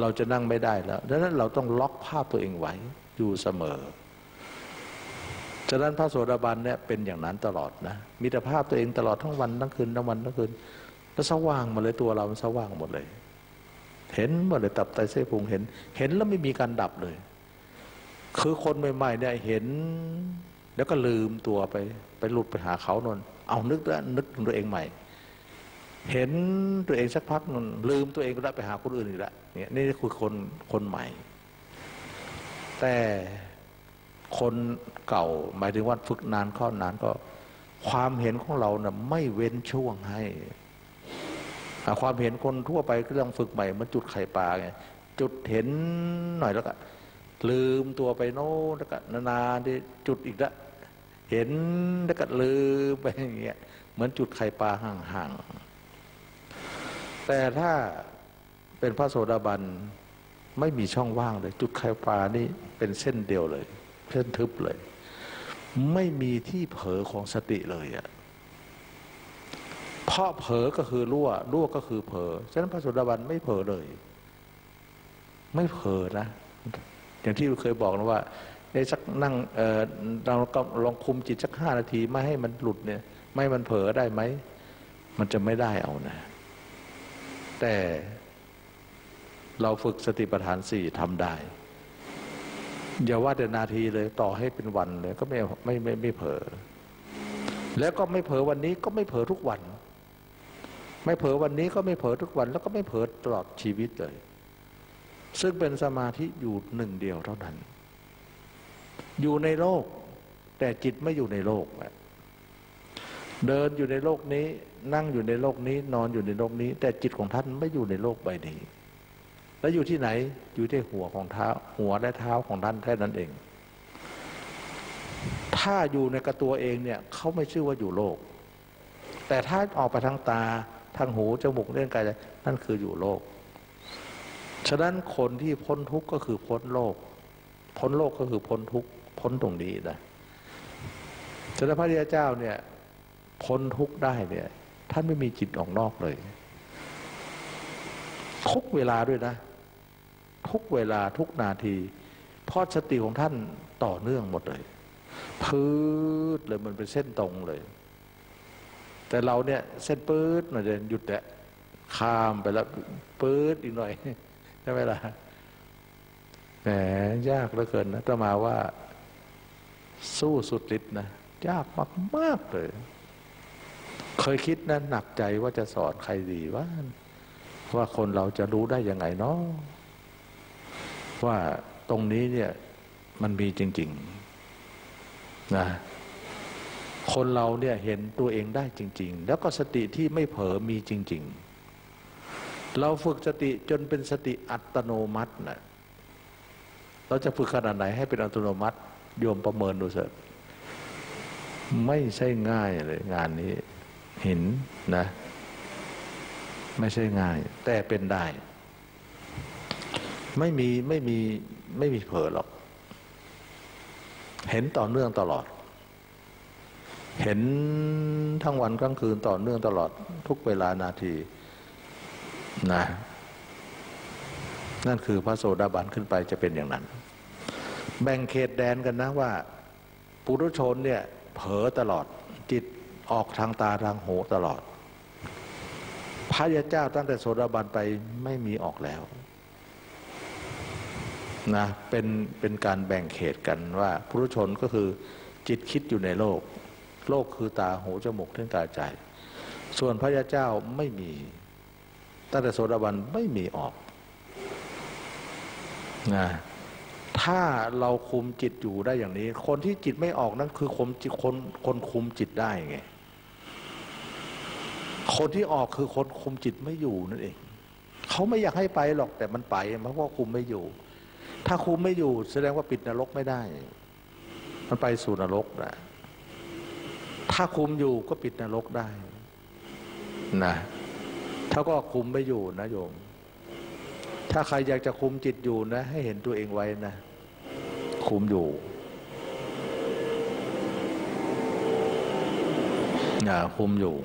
เราจะนั่งไม่ได้แล้วดังนั้นเราต้องล็อกภาพตัวเองไว้อยู่เสมอฉะนั้นพระโสดาบันเนี่ยเป็นอย่างนั้นตลอดนะมีแต่ภาพตัวเองตลอดทั้งวันทั้งคืนทั้งวันทั้งคืนแล้วสว่างหมดเลยตัวเรามันสว่างหมดเลยเห็นหมดเลยตับไตเส้นพุงเห็นเห็นแล้วไม่มีการดับเลยคือคนใหม่ๆเนี่ยเห็นแล้วก็ลืมตัวไปไปหลุดไปหาเขานนเอานึกแล้วนึกตัวเองใหม่เห็นตัวเองสักพักนนลืมตัวเองแล้วไปหาคนอื่นอีกแล้วเนี่ยนี่คือคนคนใหม่แต่คนเก่าหมายถึงว่าฝึกนานข้อนานก็ความเห็นของเราเนี่ยไม่เว้นช่วงให้ความเห็นคนทั่วไปก็ต้องฝึกใหม่มันจุดไข่ปลาไงจุดเห็นหน่อยแล้วก็ลืมตัวไปโน้แล้วก็นานๆได้จุดอีกละเห็นแล้วก็ลืมไปอย่างเงี้ยเหมือนจุดไข่ปลาห่างๆแต่ถ้าเป็นพระโสดาบันไม่มีช่องว่างเลยจุดไข่ปลานี่เป็นเส้นเดียวเลยเส้นทึบเลยไม่มีที่เผลอของสติเลยอ่ะเพราะเผลอก็คือรั่วรั่วก็คือเผลอฉะนั้นพระโสดาบันไม่เผลอเลยไม่เผลอนะอย่างที่เราเคยบอกนะว่า เนี่ยสักนั่ง เ, เราก็ลองคุมจิตสักห้านาทีไม่ให้มันหลุดเนี่ยไม่มันเผลอได้ไหมมันจะไม่ได้เอานะแต่เราฝึกสติปัฏฐานสี่ทำได้อย่าว่าแต่นาทีเลยต่อให้เป็นวันเลยก็ไม่ไม่ไม่ไม่เผลอแล้วก็ไม่เผลอวันนี้ก็ไม่เผลอทุกวันไม่เผลอวันนี้ก็ไม่เผลอทุกวันแล้วก็ไม่เผลอตลอดชีวิตเลยซึ่งเป็นสมาธิอยู่หนึ่งเดียวเท่านั้นอยู่ในโลกแต่จิตไม่อยู่ในโลกเดินอยู่ในโลกนี้นั่งอยู่ในโลกนี้นอนอยู่ในโลกนี้แต่จิตของท่านไม่อยู่ในโลกใบนี้แล้วอยู่ที่ไหนอยู่ที่หัวของเท้าหัวและเท้าของท่านแค่นั้นเองถ้าอยู่ในกระตัวเองเนี่ยเขาไม่ชื่อว่าอยู่โลกแต่ถ้าออกไปทางตาทางหูจมูกเล่นกายนั่นคืออยู่โลกฉะนั้นคนที่พ้นทุกข์ก็คือพ้นโลกพ้นโลกก็คือพ้นทุกข์พ้นตรงนี้นะฉะนั้นพระพุทธเจ้าเนี่ยพ้นทุกข์ได้เนี่ยท่านไม่มีจิตออกนอกเลยทุกเวลาด้วยนะทุกเวลาทุกนาทีเพราะสติของท่านต่อเนื่องหมดเลยพืดเลยมันเป็นเส้นตรงเลยแต่เราเนี่ยเส้นปื๊ดหน่อยเดินหยุดแหละข้ามไปแล้วปื๊ดอีกหน่อยใช่ไหมล่ะแหมยากเหลือเกินนะต่อมาว่าสู้สุดฤทธิ์นะยากมากมากเลยเคยคิดนะหนักใจว่าจะสอนใครดีว่าว่าคนเราจะรู้ได้ยังไงเนาะว่าตรงนี้เนี่ยมันมีจริงๆนะคนเราเนี่ยเห็นตัวเองได้จริงๆแล้วก็สติที่ไม่เผลอมีจริงๆเราฝึกสติจนเป็นสติอัตโนมัตินะเราจะฝึกขนาดไหนให้เป็นอัตโนมัติโยมประเมินดูเถอะไม่ใช่ง่ายเลยงานนี้เห็นนะไม่ใช่ง่ายแต่เป็นได้ไม่มีไม่มีไม่มีเผลอหรอกเห็นต่อเนื่องตลอดเห็นทั้งวันทั้งคืนต่อเนื่องตลอดทุกเวลานาทีนะนั่นคือพระโสดาบันขึ้นไปจะเป็นอย่างนั้นแบ่งเขตแดนกันนะว่าปุถุชนเนี่ยเผลอตลอดจิตออกทางตาทางหูตลอดพระยาเจ้าตั้งแต่โสดาบันไปไม่มีออกแล้วนะเป็นเป็นการแบ่งเขตกันว่าปุถุชนก็คือจิตคิดอยู่ในโลกโลกคือตาหูจมูกลิ้นกายใจส่วนพระยาเจ้าไม่มีตั้งแต่โสดาบันไม่มีออกนะถ้าเราคุมจิตอยู่ได้อย่างนี้คนที่จิตไม่ออกนั่นคือคนคนคนคุมจิตได้ไงคนที่ออกคือคนคุมจิตไม่อยู่นั่นเองเขาไม่อยากให้ไปหรอกแต่มันไปเพราะว่าคุมไม่อยู่ถ้าคุมไม่อยู่แสดงว่าปิดนรกไม่ได้มันไปสู่นรกนะถ้าคุมอยู่ก็ปิดนรกได้นะถ้าก็คุมไม่อยู่นะโยมถ้าใครอยากจะคุมจิตอยู่นะให้เห็นตัวเองไว้นะคุมอยู่นะคุมอยู่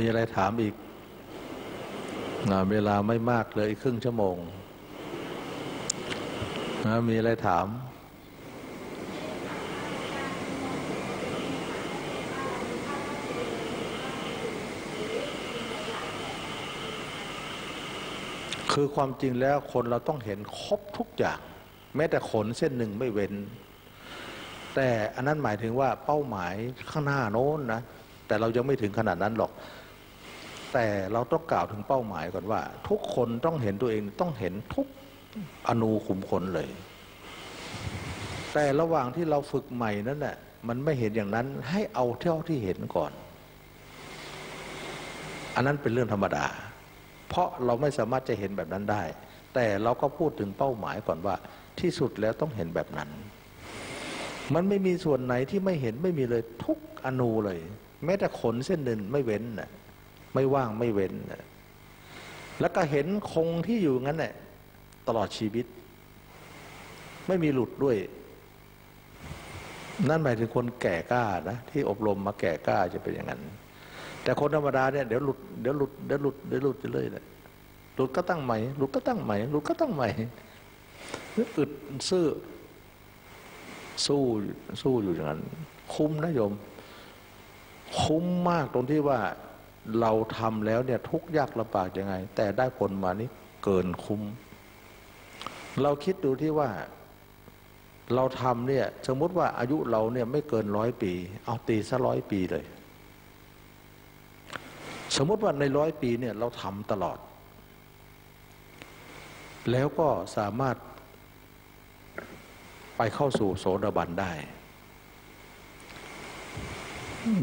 มีอะไรถามอีกเวลาไม่มากเลยอีกครึ่งชั่วโมงมีอะไรถามคือความจริงแล้วคนเราต้องเห็นครบทุกอย่างแม้แต่ขนเส้นหนึ่งไม่เว้นแต่อันนั้นหมายถึงว่าเป้าหมายข้างหน้าโน้นนะแต่เรายังไม่ถึงขนาดนั้นหรอกแต่เราต้องกล่าวถึงเป้าหมายก่อนว่าทุกคนต้องเห็นตัวเองต้องเห็นทุกอนูขุมขนเลยแต่ระหว่างที่เราฝึกใหม่นั้นแหละมันไม่เห็นอย่างนั้นให้เอาเท่าที่เห็นก่อนอันนั้นเป็นเรื่องธรรมดาเพราะเราไม่สามารถจะเห็นแบบนั้นได้แต่เราก็พูดถึงเป้าหมายก่อนว่าที่สุดแล้วต้องเห็นแบบนั้นมันไม่มีส่วนไหนที่ไม่เห็นไม่มีเลยทุกอนูเลยแม้แต่ขนเส้นหนึ่งไม่เว้นน่ะไม่ว่างไม่เว้นน่ะแล้วก็เห็นคงที่อยู่งั้นน่ะตลอดชีวิตไม่มีหลุดด้วย นั่นหมายถึงคนแก่กล้านะที่อบรมมาแก่กล้าจะเป็นอย่างนั้นแต่คนธรรมดาเนี่ยเดี๋ยวหลุดเดี๋ยวหลุดเดี๋ยวหลุดเดี๋ยวหลุดจะเลยแหละหลุดก็ตั้งใหม่หลุดก็ตั้งใหม่หลุดก็ตั้งใหม่อึดซื่อสู้สู้อยู่อย่างนั้นคุ้มนะโยมคุ้มมากตรงที่ว่าเราทำแล้วเนี่ยทุกยากลำบากยังไงแต่ได้ผลมานี่เกินคุ้มเราคิดดูที่ว่าเราทำเนี่ยสมมติว่าอายุเราเนี่ยไม่เกินร้อยปีเอาตีซะร้อยปีเลยสมมติว่าในร้อยปีเนี่ยเราทำตลอดแล้วก็สามารถไปเข้าสู่โสดาบันได้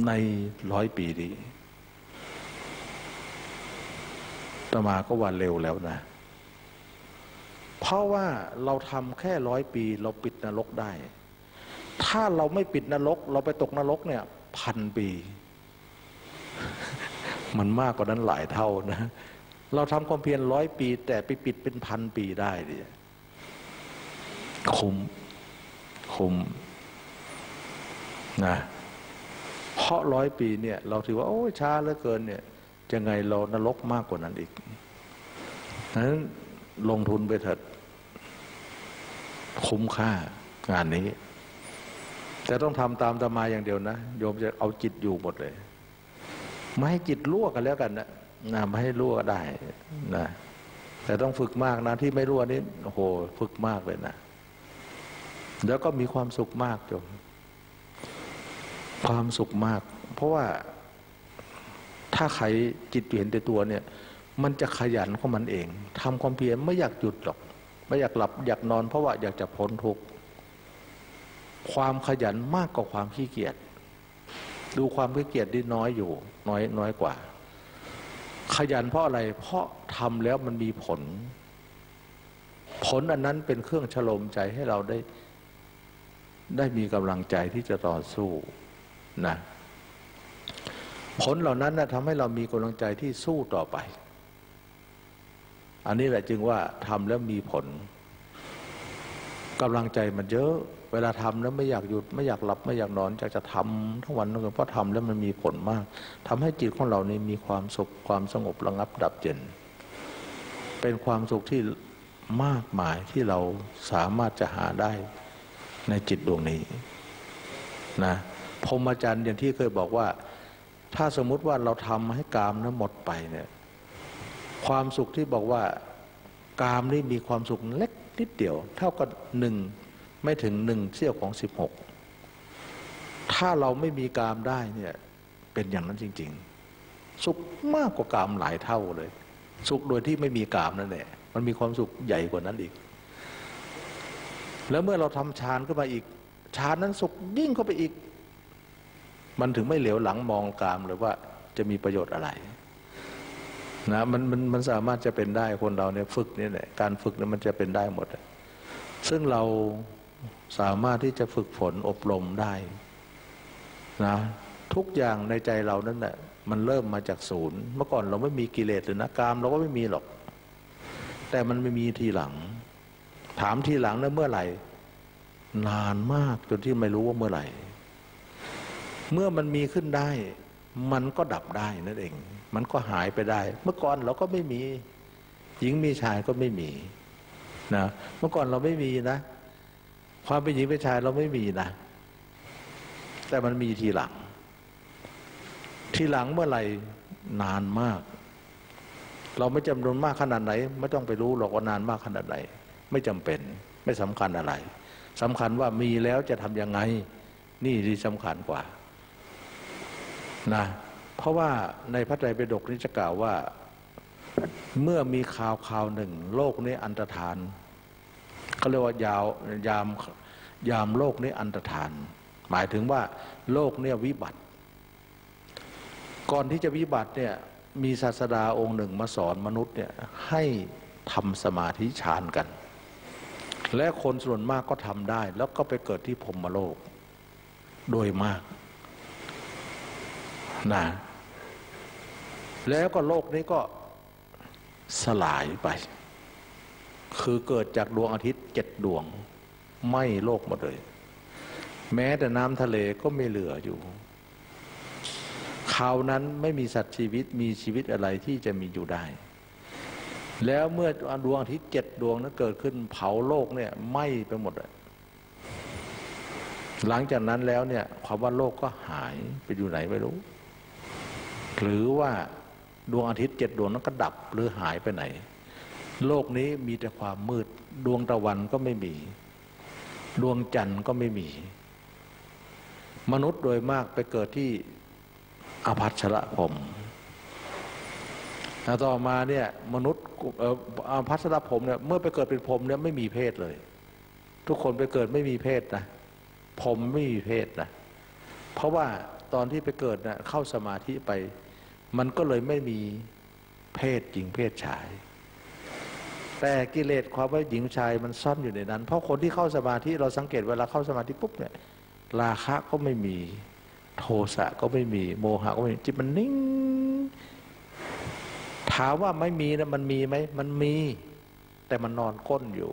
ในร้อยปีนี้อาตมาก็ว่าเร็วแล้วนะเพราะว่าเราทำแค่ร้อยปีเราปิดนรกได้ถ้าเราไม่ปิดนรกเราไปตกนรกเนี่ยพันปีมันมากกว่านั้นหลายเท่านะเราทำความเพียรร้อยปีแต่ไปปิดเป็นพันปีได้ดิคุ้มคุ้มนะเพราะร้อยปีเนี่ยเราถือว่าโอ้ยช้าเหลือเกินเนี่ยจะไงเรานรกมากกว่านั้นอีกฉะนั้นลงทุนไปเถิดคุ้มค่างานนี้แต่ต้องทำตามตามมาอย่างเดียวนะโยมจะเอาจิตอยู่หมดเลยไม่ให้จิตรั่วกันแล้วกันนะนะไม่ให้รั่วได้นะแต่ต้องฝึกมากนะที่ไม่รั่วนี่โอ้โหฝึกมากเลยนะแล้วก็มีความสุขมากโยมความสุขมากเพราะว่าถ้าใครจิตเห็นแต่ตัวเนี่ยมันจะขยันของมันเองทำความเพียรไม่อยากหยุดหรอกไม่อยากหลับอยากนอนเพราะว่าอยากจะพ้นทุกข์ความขยันมากกว่าความขี้เกียจดูความขี้เกียจได้น้อยอยู่น้อยน้อยกว่าขยันเพราะอะไรเพราะทำแล้วมันมีผลผลอันนั้นเป็นเครื่องชโลมใจให้เราได้ได้มีกำลังใจที่จะต่อสู้นะผลเหล่านั้นนะทำให้เรามีกำลังใจที่สู้ต่อไปอันนี้แหละจึงว่าทำแล้วมีผลกำลังใจมันเยอะเวลาทำแล้วไม่อยากหยุดไม่อยากหลับไม่อยากนอนอยากจะทำทั้งวันทั้งคืนเพราะทำแล้วมันมีผลมากทำให้จิตของเรานี่มีความสุขความสงบระงับดับเย็นเป็นความสุขที่มากมายที่เราสามารถจะหาได้ในจิตดวงนี้นะพรหมจรรย์อย่างที่เคยบอกว่าถ้าสมมุติว่าเราทำให้กามนั้นหมดไปเนี่ยความสุขที่บอกว่ากามนี่มีความสุขเล็กนิดเดียวเท่ากับหนึ่งไม่ถึงหนึ่งเสี้ยวของสิบหกถ้าเราไม่มีกามได้เนี่ยเป็นอย่างนั้นจริงๆสุขมากกว่ากามหลายเท่าเลยสุขโดยที่ไม่มีกามนั่นแหละมันมีความสุขใหญ่กว่านั้นอีกแล้วเมื่อเราทำฌานขึ้นมาอีกฌานนั้นสุขยิ่งเข้าไปอีกมันถึงไม่เหลียวหลังมองกามเลยว่าจะมีประโยชน์อะไรนะมันมันมันสามารถจะเป็นได้คนเราเนี่ยฝึกนี่แหละการฝึกเนี่ยมันจะเป็นได้หมดซึ่งเราสามารถที่จะฝึกฝนอบรมได้นะทุกอย่างในใจเรานั่นแหละมันเริ่มมาจากศูนย์เมื่อก่อนเราไม่มีกิเลสหรือนะกามเราก็ไม่มีหรอกแต่มันไม่มีทีหลังถามทีหลังนะเมื่อไหร่นานมากจนที่ไม่รู้ว่าเมื่อไหร่เมื่อมันมีขึ้นได้มันก็ดับได้นั่นเองมันก็หายไปได้เมื่อก่อนเราก็ไม่มีหญิงมีชายก็ไม่มีนะเมื่อก่อนเราไม่มีนะความเป็นหญิงเป็นชายเราไม่มีนะแต่มันมีทีหลังทีหลังเมื่อไหร่นานมากเราไม่จำนวนมากขนาดไหนไม่ต้องไปรู้หรอกว่านานมากขนาดไหนไม่จำเป็นไม่สำคัญอะไรสำคัญว่ามีแล้วจะทำยังไงนี่ที่สำคัญกว่านะเพราะว่าในพระไตรปิฎกนี้จะกล่าวว่าเมื่อมีข่าวข่าวหนึ่งโลกนี้อันตรธานเขาเรียกว่ายาวยามยามโลกนี้อันตรธานหมายถึงว่าโลกเนี่ยวิบัติก่อนที่จะวิบัติเนี่ยมีศาสดาองค์หนึ่งมาสอนมนุษย์เนี่ยให้ทำสมาธิฌานกันและคนส่วนมากก็ทำได้แล้วก็ไปเกิดที่พรหมโลกโดยมากนะแล้วก็โลกนี้ก็สลายไปคือเกิดจากดวงอาทิตย์เจ็ดดวงไหม้โลกหมดเลย แม้แต่น้ำทะเลก็ไม่เหลืออยู่คราวนั้นไม่มีสัตว์ชีวิตมีชีวิตอะไรที่จะมีอยู่ได้แล้วเมื่อดวงอาทิตย์เจ็ดดวงนั้นเกิดขึ้นเผาโลกเนี่ยไหม้ไปหมดเลยหลังจากนั้นแล้วเนี่ยความว่าโลกก็หายไปอยู่ไหนไม่รู้หรือว่าดวงอาทิตย์เจ็ดดวงนั้นก็ดับหรือหายไปไหนโลกนี้มีแต่ความมืดดวงตะวันก็ไม่มีดวงจันทร์ก็ไม่มีมนุษย์โดยมากไปเกิดที่อภัสรพรหมต่อมาเนี่ยมนุษย์อภัสรพรหมเนี่ยเมื่อไปเกิดเป็นพรหมเนี่ยไม่มีเพศเลยทุกคนไปเกิดไม่มีเพศนะพรหมไม่มีเพศนะเพราะว่าตอนที่ไปเกิดเนี่ยเข้าสมาธิไปมันก็เลยไม่มีเพศหญิงเพศชายแต่กิเลสความว่าหญิงชายมันซ่อนอยู่ในนั้นเพราะคนที่เข้าสมาธิเราสังเกตเวลาเข้าสมาธิปุ๊บเนี่ยราคะก็ไม่มีโทสะก็ไม่มีโมหะก็ไม่มีจิตมันนิ่งถามว่าไม่มีนะมันมีไหมมันมีแต่มันนอนก้นอยู่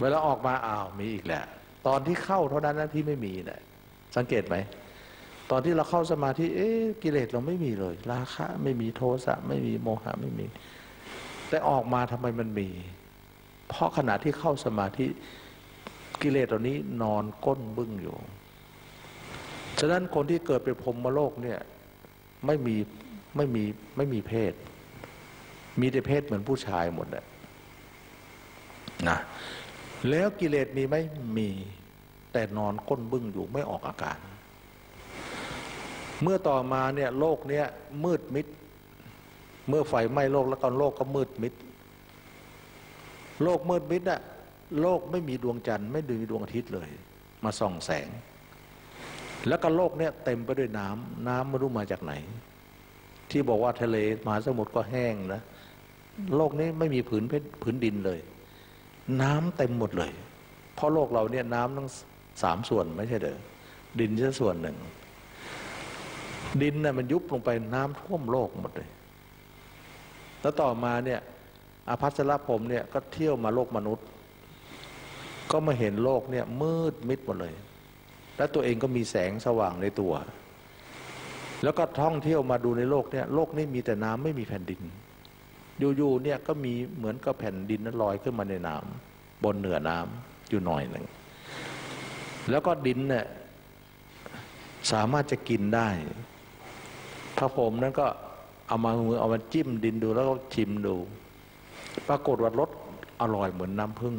เวลาออกมาอ้าวมีอีกแหละตอนที่เข้าเท่านั้นนะที่ไม่มีนะสังเกตไหมตอนที่เราเข้าสมาธิเอ๊ะกิเลสเราไม่มีเลยราคะไม่มีโทสะไม่มีโมหะไม่มีแต่ออกมาทำไมมันมีเพราะขณะที่เข้าสมาธิกิเลสเหล่านี้นอนก้นบึ้งอยู่ฉะนั้นคนที่เกิดเป็นพรหมโลกเนี่ยไม่มีไม่มีไม่มีเพศมีแต่เพศเหมือนผู้ชายหมดเลยนะแล้วกิเลสมีไหมมีแต่นอนก้นบึ้งอยู่ไม่ออกอาการเมื่อต่อมาเนี่ยโลกเนี่ยมืดมิดเมื่อไฟไหม้โลกแล้วก็โลกก็มืดมิดโลกมืดมิดอะโลกไม่มีดวงจันทร์ไม่มีดวงอาทิตย์เลยมาส่องแสงแล้วก็โลกเนี่ยเต็มไปด้วยน้ำน้ำไม่รู้มาจากไหนที่บอกว่าทะเลมหาสมุทรก็แห้งนะโลกนี้ไม่มีผืนผืนดินเลยน้ำเต็มหมดเลยเพราะโลกเราเนี่ยน้ำทั้งสามส่วนไม่ใช่เด้อดินแค่ส่วนหนึ่งดินน่ะมันยุบลงไปน้ำท่วมโลกหมดเลยแล้วต่อมาเนี่ยอภัสรพรหมเนี่ยก็เที่ยวมาโลกมนุษย์ก็มาเห็นโลกเนี่ยมืดมิดหมดเลยและตัวเองก็มีแสงสว่างในตัวแล้วก็ท่องเที่ยวมาดูในโลกเนี่ยโลกนี้มีแต่น้ำไม่มีแผ่นดินอยู่ๆเนี่ยก็มีเหมือนกับแผ่นดินนั้นลอยขึ้นมาในน้ำบนเหนือน้ำอยู่หน่อยหนึ่งแล้วก็ดินเนี่ยสามารถจะกินได้พระพรหมนั้นก็เอามามือเอามาจิ้มดินดูแล้วก็ชิมดูปรากฏว่ารสอร่อยเหมือนน้ำผึ้ง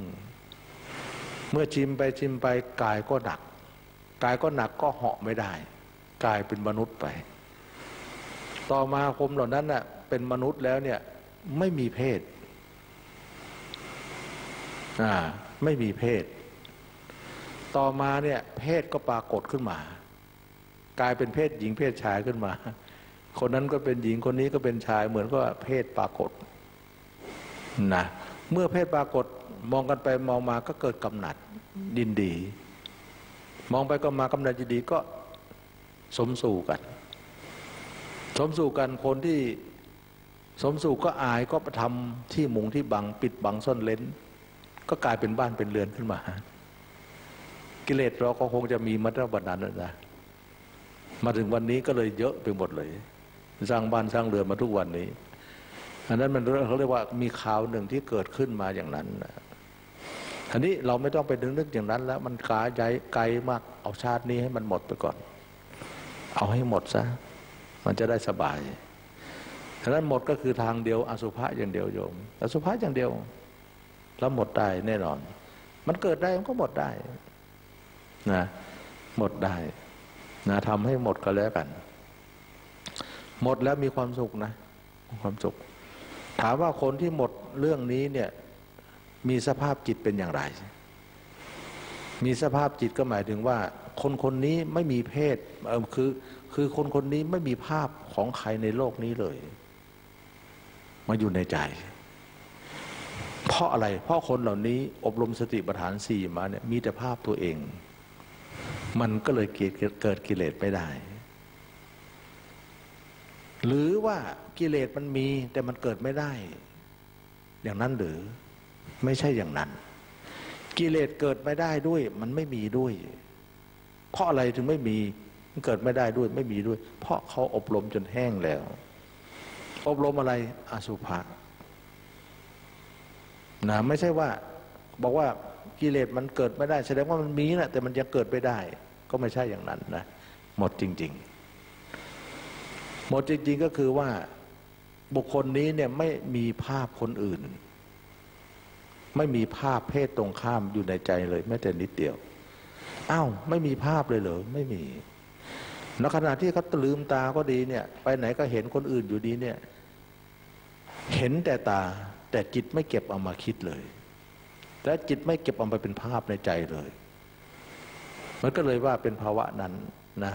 เมื่อชิมไปชิมไปกายก็หนักกายก็หนักก็เหาะไม่ได้กลายเป็นมนุษย์ไปต่อมาพรหมเหล่านั้นน่ะเป็นมนุษย์แล้วเนี่ยไม่มีเพศอ่าไม่มีเพศต่อมาเนี่ยเพศก็ปรากฏขึ้นมากลายเป็นเพศหญิงเพศชายขึ้นมาคนนั้นก็เป็นหญิงคนนี้ก็เป็นชายเหมือนก็เพศปรากฏนะเมื่อเพศปรากฏมองกันไปมองมาก็เกิดกำหนัดยินดีมองไปก็มากำหนัดยินดีก็สมสู่กันสมสู่กันคนที่สมสู่ก็อายก็ไปทำที่มุงที่บังปิดบังซ่อนเล้นก็กลายเป็นบ้านเป็นเรือนขึ้นมากิเลสเราก็คงจะมีมาตั้งแต่นั้นนะมาถึงวันนี้ก็เลยเยอะไปหมดเลยสร้างบ้านสร้างเรือนมาทุกวันนี้อันนั้นมันเขาเรียกว่ามีข่าวหนึ่งที่เกิดขึ้นมาอย่างนั้นทีนี้เราไม่ต้องไปนึกอย่างนั้นแล้วมันกาใจไกลมากเอาชาตินี้ให้มันหมดไปก่อนเอาให้หมดซะมันจะได้สบายฉะนั้นหมดก็คือทางเดียวอสุภะอย่างเดียวโยมอสุภะอย่างเดียวแล้วหมดได้แน่นอนมันเกิดได้มันก็หมดได้นะหมดได้นะทำให้หมดก็แล้วกันหมดแล้วมีความสุขนะความสุขถามว่าคนที่หมดเรื่องนี้เนี่ยมีสภาพจิตเป็นอย่างไรมีสภาพจิตก็หมายถึงว่าคนคนนี้ไม่มีเพศเออคือคือคนคนนี้ไม่มีภาพของใครในโลกนี้เลยมาอยู่ในใจเพราะอะไรเพราะคนเหล่านี้อบรมสติปัฏฐานสี่มาเนี่ยมีแต่ภาพตัวเองมันก็เลยเกิดเกิดกิเลสไม่ได้หรือว่ากิเลสมันมีแต่มันเกิดไม่ได้อย่างนั้นหรือไม่ใช่อย่างนั้น กิเลสเกิดไม่ได้ด้วยมันไม่มีด้วยเพราะอะไรถึงไม่มีมันเกิดไม่ได้ด้วยไม่มีด้วยเพราะเขาอบรมจนแห้งแล้วอบรมอะไรอสุภะนะไม่ใช่ว่าบอกว่ากิเลสมันเกิดไม่ได้แสดงว่ามันมีนะแต่มันยังเกิดไม่ได้ก็ไม่ใช่อย่างนั้นนะหมดจริงๆหมดจริงๆก็คือว่าบุคคลนี้เนี่ยไม่มีภาพคนอื่นไม่มีภาพเพศตรงข้ามอยู่ในใจเลยแม้แต่นิดเดียวอ้าวไม่มีภาพเลยเหรอไม่มีในขณะที่เขาลืมตาก็ดีเนี่ยไปไหนก็เห็นคนอื่นอยู่ดีเนี่ยเห็นแต่ตาแต่จิตไม่เก็บเอามาคิดเลยและจิตไม่เก็บเอาไปเป็นภาพในใจเลยมันก็เลยว่าเป็นภาวะนั้นนะ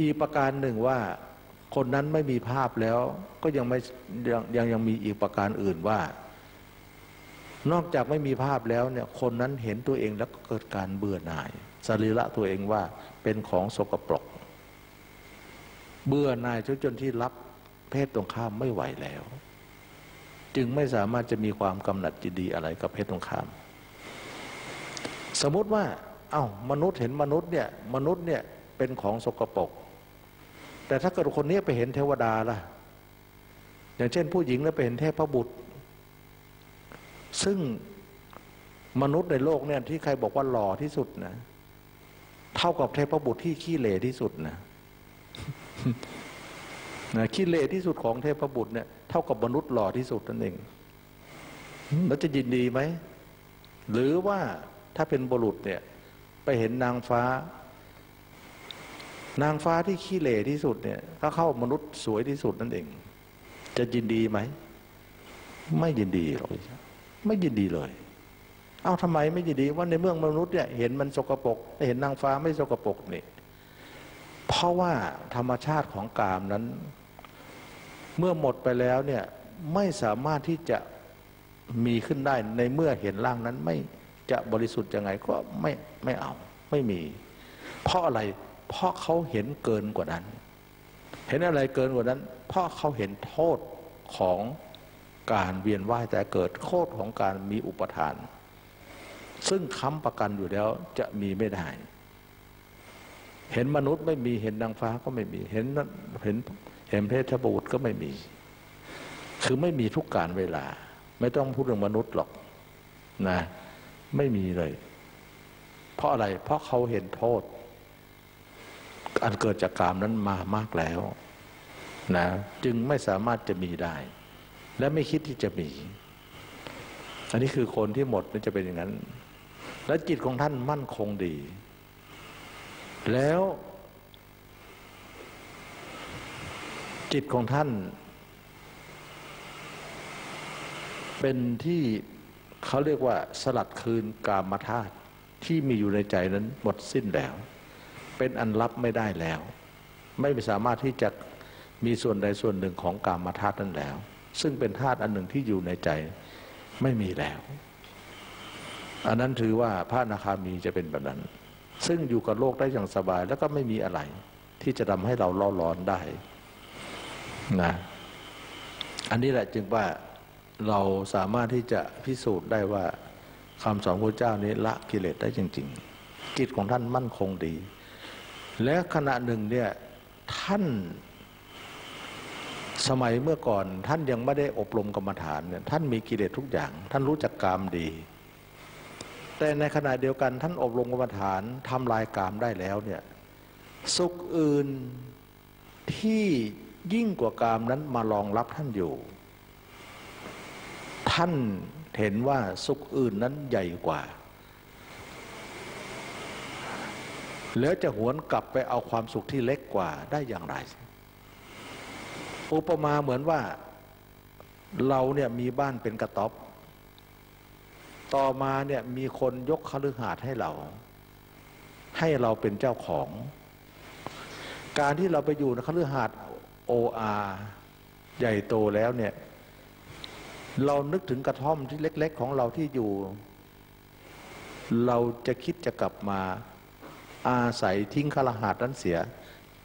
อีกประการหนึ่งว่าคนนั้นไม่มีภาพแล้วก็ยังไม่ยังยังยังมีอีกประการอื่นว่านอกจากไม่มีภาพแล้วเนี่ยคนนั้นเห็นตัวเองแล้วก็เกิดการเบื่อหน่ายสรีระตัวเองว่าเป็นของสกปรกเบื่อหน่ายจนจนที่รับเพศตรงข้ามไม่ไหวแล้วจึงไม่สามารถจะมีความกำหนัดยินดีอะไรกับเพศตรงข้ามสมมติว่าเอ้ามนุษย์เห็นมนุษย์เนี่ยมนุษย์เนี่ยเป็นของสกปรกแต่ถ้าเกิดคนนี้ไปเห็นเทวดาล่ะอย่างเช่นผู้หญิงแล้วไปเห็นเทพบุตรซึ่งมนุษย์ในโลกเนี่ยที่ใครบอกว่าหล่อที่สุดนะเท่ากับเทพบุตรที่ขี้เหร่ที่สุดนะนะขี้เหร่ที่สุดของเทพบุตรเนี่ยเท่ากับมนุษย์หล่อที่สุดนั่นเองแล้วจะยินดีไหมหรือว่าถ้าเป็นบุรุษเนี่ยไปเห็นนางฟ้านางฟ้าที่ขี้เหร่ที่สุดเนี่ยถ้าเข้ามนุษย์สวยที่สุดนั่นเองจะยินดีไหมไม่ยินดีหรอกไม่ยินดีเลยเอ้าทำไมไม่ยินดีว่าในเมืองมนุษย์เนี่ยเห็นมันสกปรกเห็นนางฟ้าไม่สกปรกนี่เพราะว่าธรรมชาติของกามนั้นเมื่อหมดไปแล้วเนี่ยไม่สามารถที่จะมีขึ้นได้ในเมื่อเห็นร่างนั้นไม่จะบริสุทธิ์ยังไงก็ไม่ไม่เอาไม่มีเพราะอะไรเพราะเขาเห็นเกินกว่านั้นเห็นอะไรเกินกว่านั้นเพราะเขาเห็นโทษของการเวียนว่ายแต่เกิดโทษของการมีอุปทานซึ่งค้ำประกันอยู่แล้วจะมีไม่ได้เห็นมนุษย์ไม่มีเห็นนางฟ้าก็ไม่มีเห็นเห็นเห็นเพชรบุตรก็ไม่มีคือไม่มีทุกการเวลาไม่ต้องพูดถึงมนุษย์หรอกนะไม่มีเลยเพราะอะไรเพราะเขาเห็นโทษอันเกิดจากกามนั้นมามากแล้วนะจึงไม่สามารถจะมีได้และไม่คิดที่จะมีอันนี้คือคนที่หมดมันจะเป็นอย่างนั้นและจิตของท่านมั่นคงดีแล้วจิตของท่านเป็นที่เขาเรียกว่าสลัดคืนกามธาตุที่มีอยู่ในใจนั้นหมดสิ้นแล้วเป็นอันรับไม่ได้แล้วไม่สามารถที่จะมีส่วนใดส่วนหนึ่งของกามธาตุนั้นแล้วซึ่งเป็นธาตุอันหนึ่งที่อยู่ในใจไม่มีแล้วอันนั้นถือว่าพระอนาคามีจะเป็นแบบนั้นซึ่งอยู่กับโลกได้อย่างสบายแล้วก็ไม่มีอะไรที่จะทำให้เราเล่าร้อนได้นะอันนี้แหละจึงว่าเราสามารถที่จะพิสูจน์ได้ว่าคำสอนพระเจ้านี้ละกิเลสได้จริงๆจิตของท่านมั่นคงดีและขณะหนึ่งเนี่ยท่านสมัยเมื่อก่อนท่านยังไม่ได้อบรมกรรมฐานเนี่ยท่านมีกิเลสทุกอย่างท่านรู้จักกามดีแต่ในขณะเดียวกันท่านอบรมกรรมฐานทำลายกามได้แล้วเนี่ยสุขอื่นที่ยิ่งกว่ากามนั้นมารองรับท่านอยู่ท่านเห็นว่าสุขอื่นนั้นใหญ่กว่าแล้วจะหวนกลับไปเอาความสุขที่เล็กกว่าได้อย่างไรอุปมาเหมือนว่าเราเนี่ยมีบ้านเป็นกระต๊อบต่อมาเนี่ยมีคนยกคฤหาสน์ให้เราให้เราเป็นเจ้าของการที่เราไปอยู่ในคฤหาสน์โออาใหญ่โตแล้วเนี่ยเรานึกถึงกระท่อมที่เล็กๆของเราที่อยู่เราจะคิดจะกลับมาอาศัยทิ้งคฤหาสน์นั้นเสีย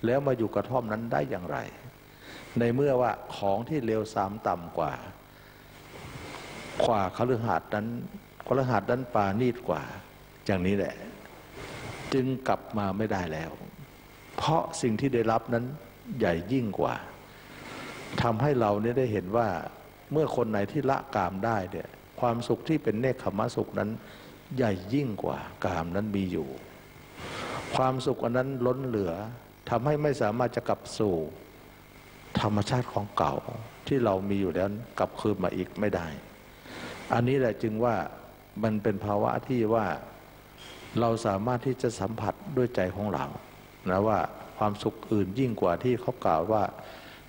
แล้วมาอยู่กระท่อมนั้นได้อย่างไรในเมื่อว่าของที่เลวทรามต่ำกว่าขวาคฤหาสน์นั้น พระรหัสนั้นปราณีตกว่าอย่างนี้แหละจึงกลับมาไม่ได้แล้วเพราะสิ่งที่ได้รับนั้นใหญ่ยิ่งกว่าทำให้เราเนี่ยได้เห็นว่าเมื่อคนไหนที่ละกามได้เนี่ยความสุขที่เป็นเนคขมสุขนั้นใหญ่ยิ่งกว่ากามนั้นมีอยู่ความสุขอันนั้นล้นเหลือทำให้ไม่สามารถจะกลับสู่ธรรมชาติของเก่าที่เรามีอยู่แล้วกลับคืนมาอีกไม่ได้อันนี้แหละจึงว่ามันเป็นภาวะที่ว่าเราสามารถที่จะสัมผัสด้วยใจของเรานะว่าความสุขอื่นยิ่งกว่าที่เขากล่าวว่า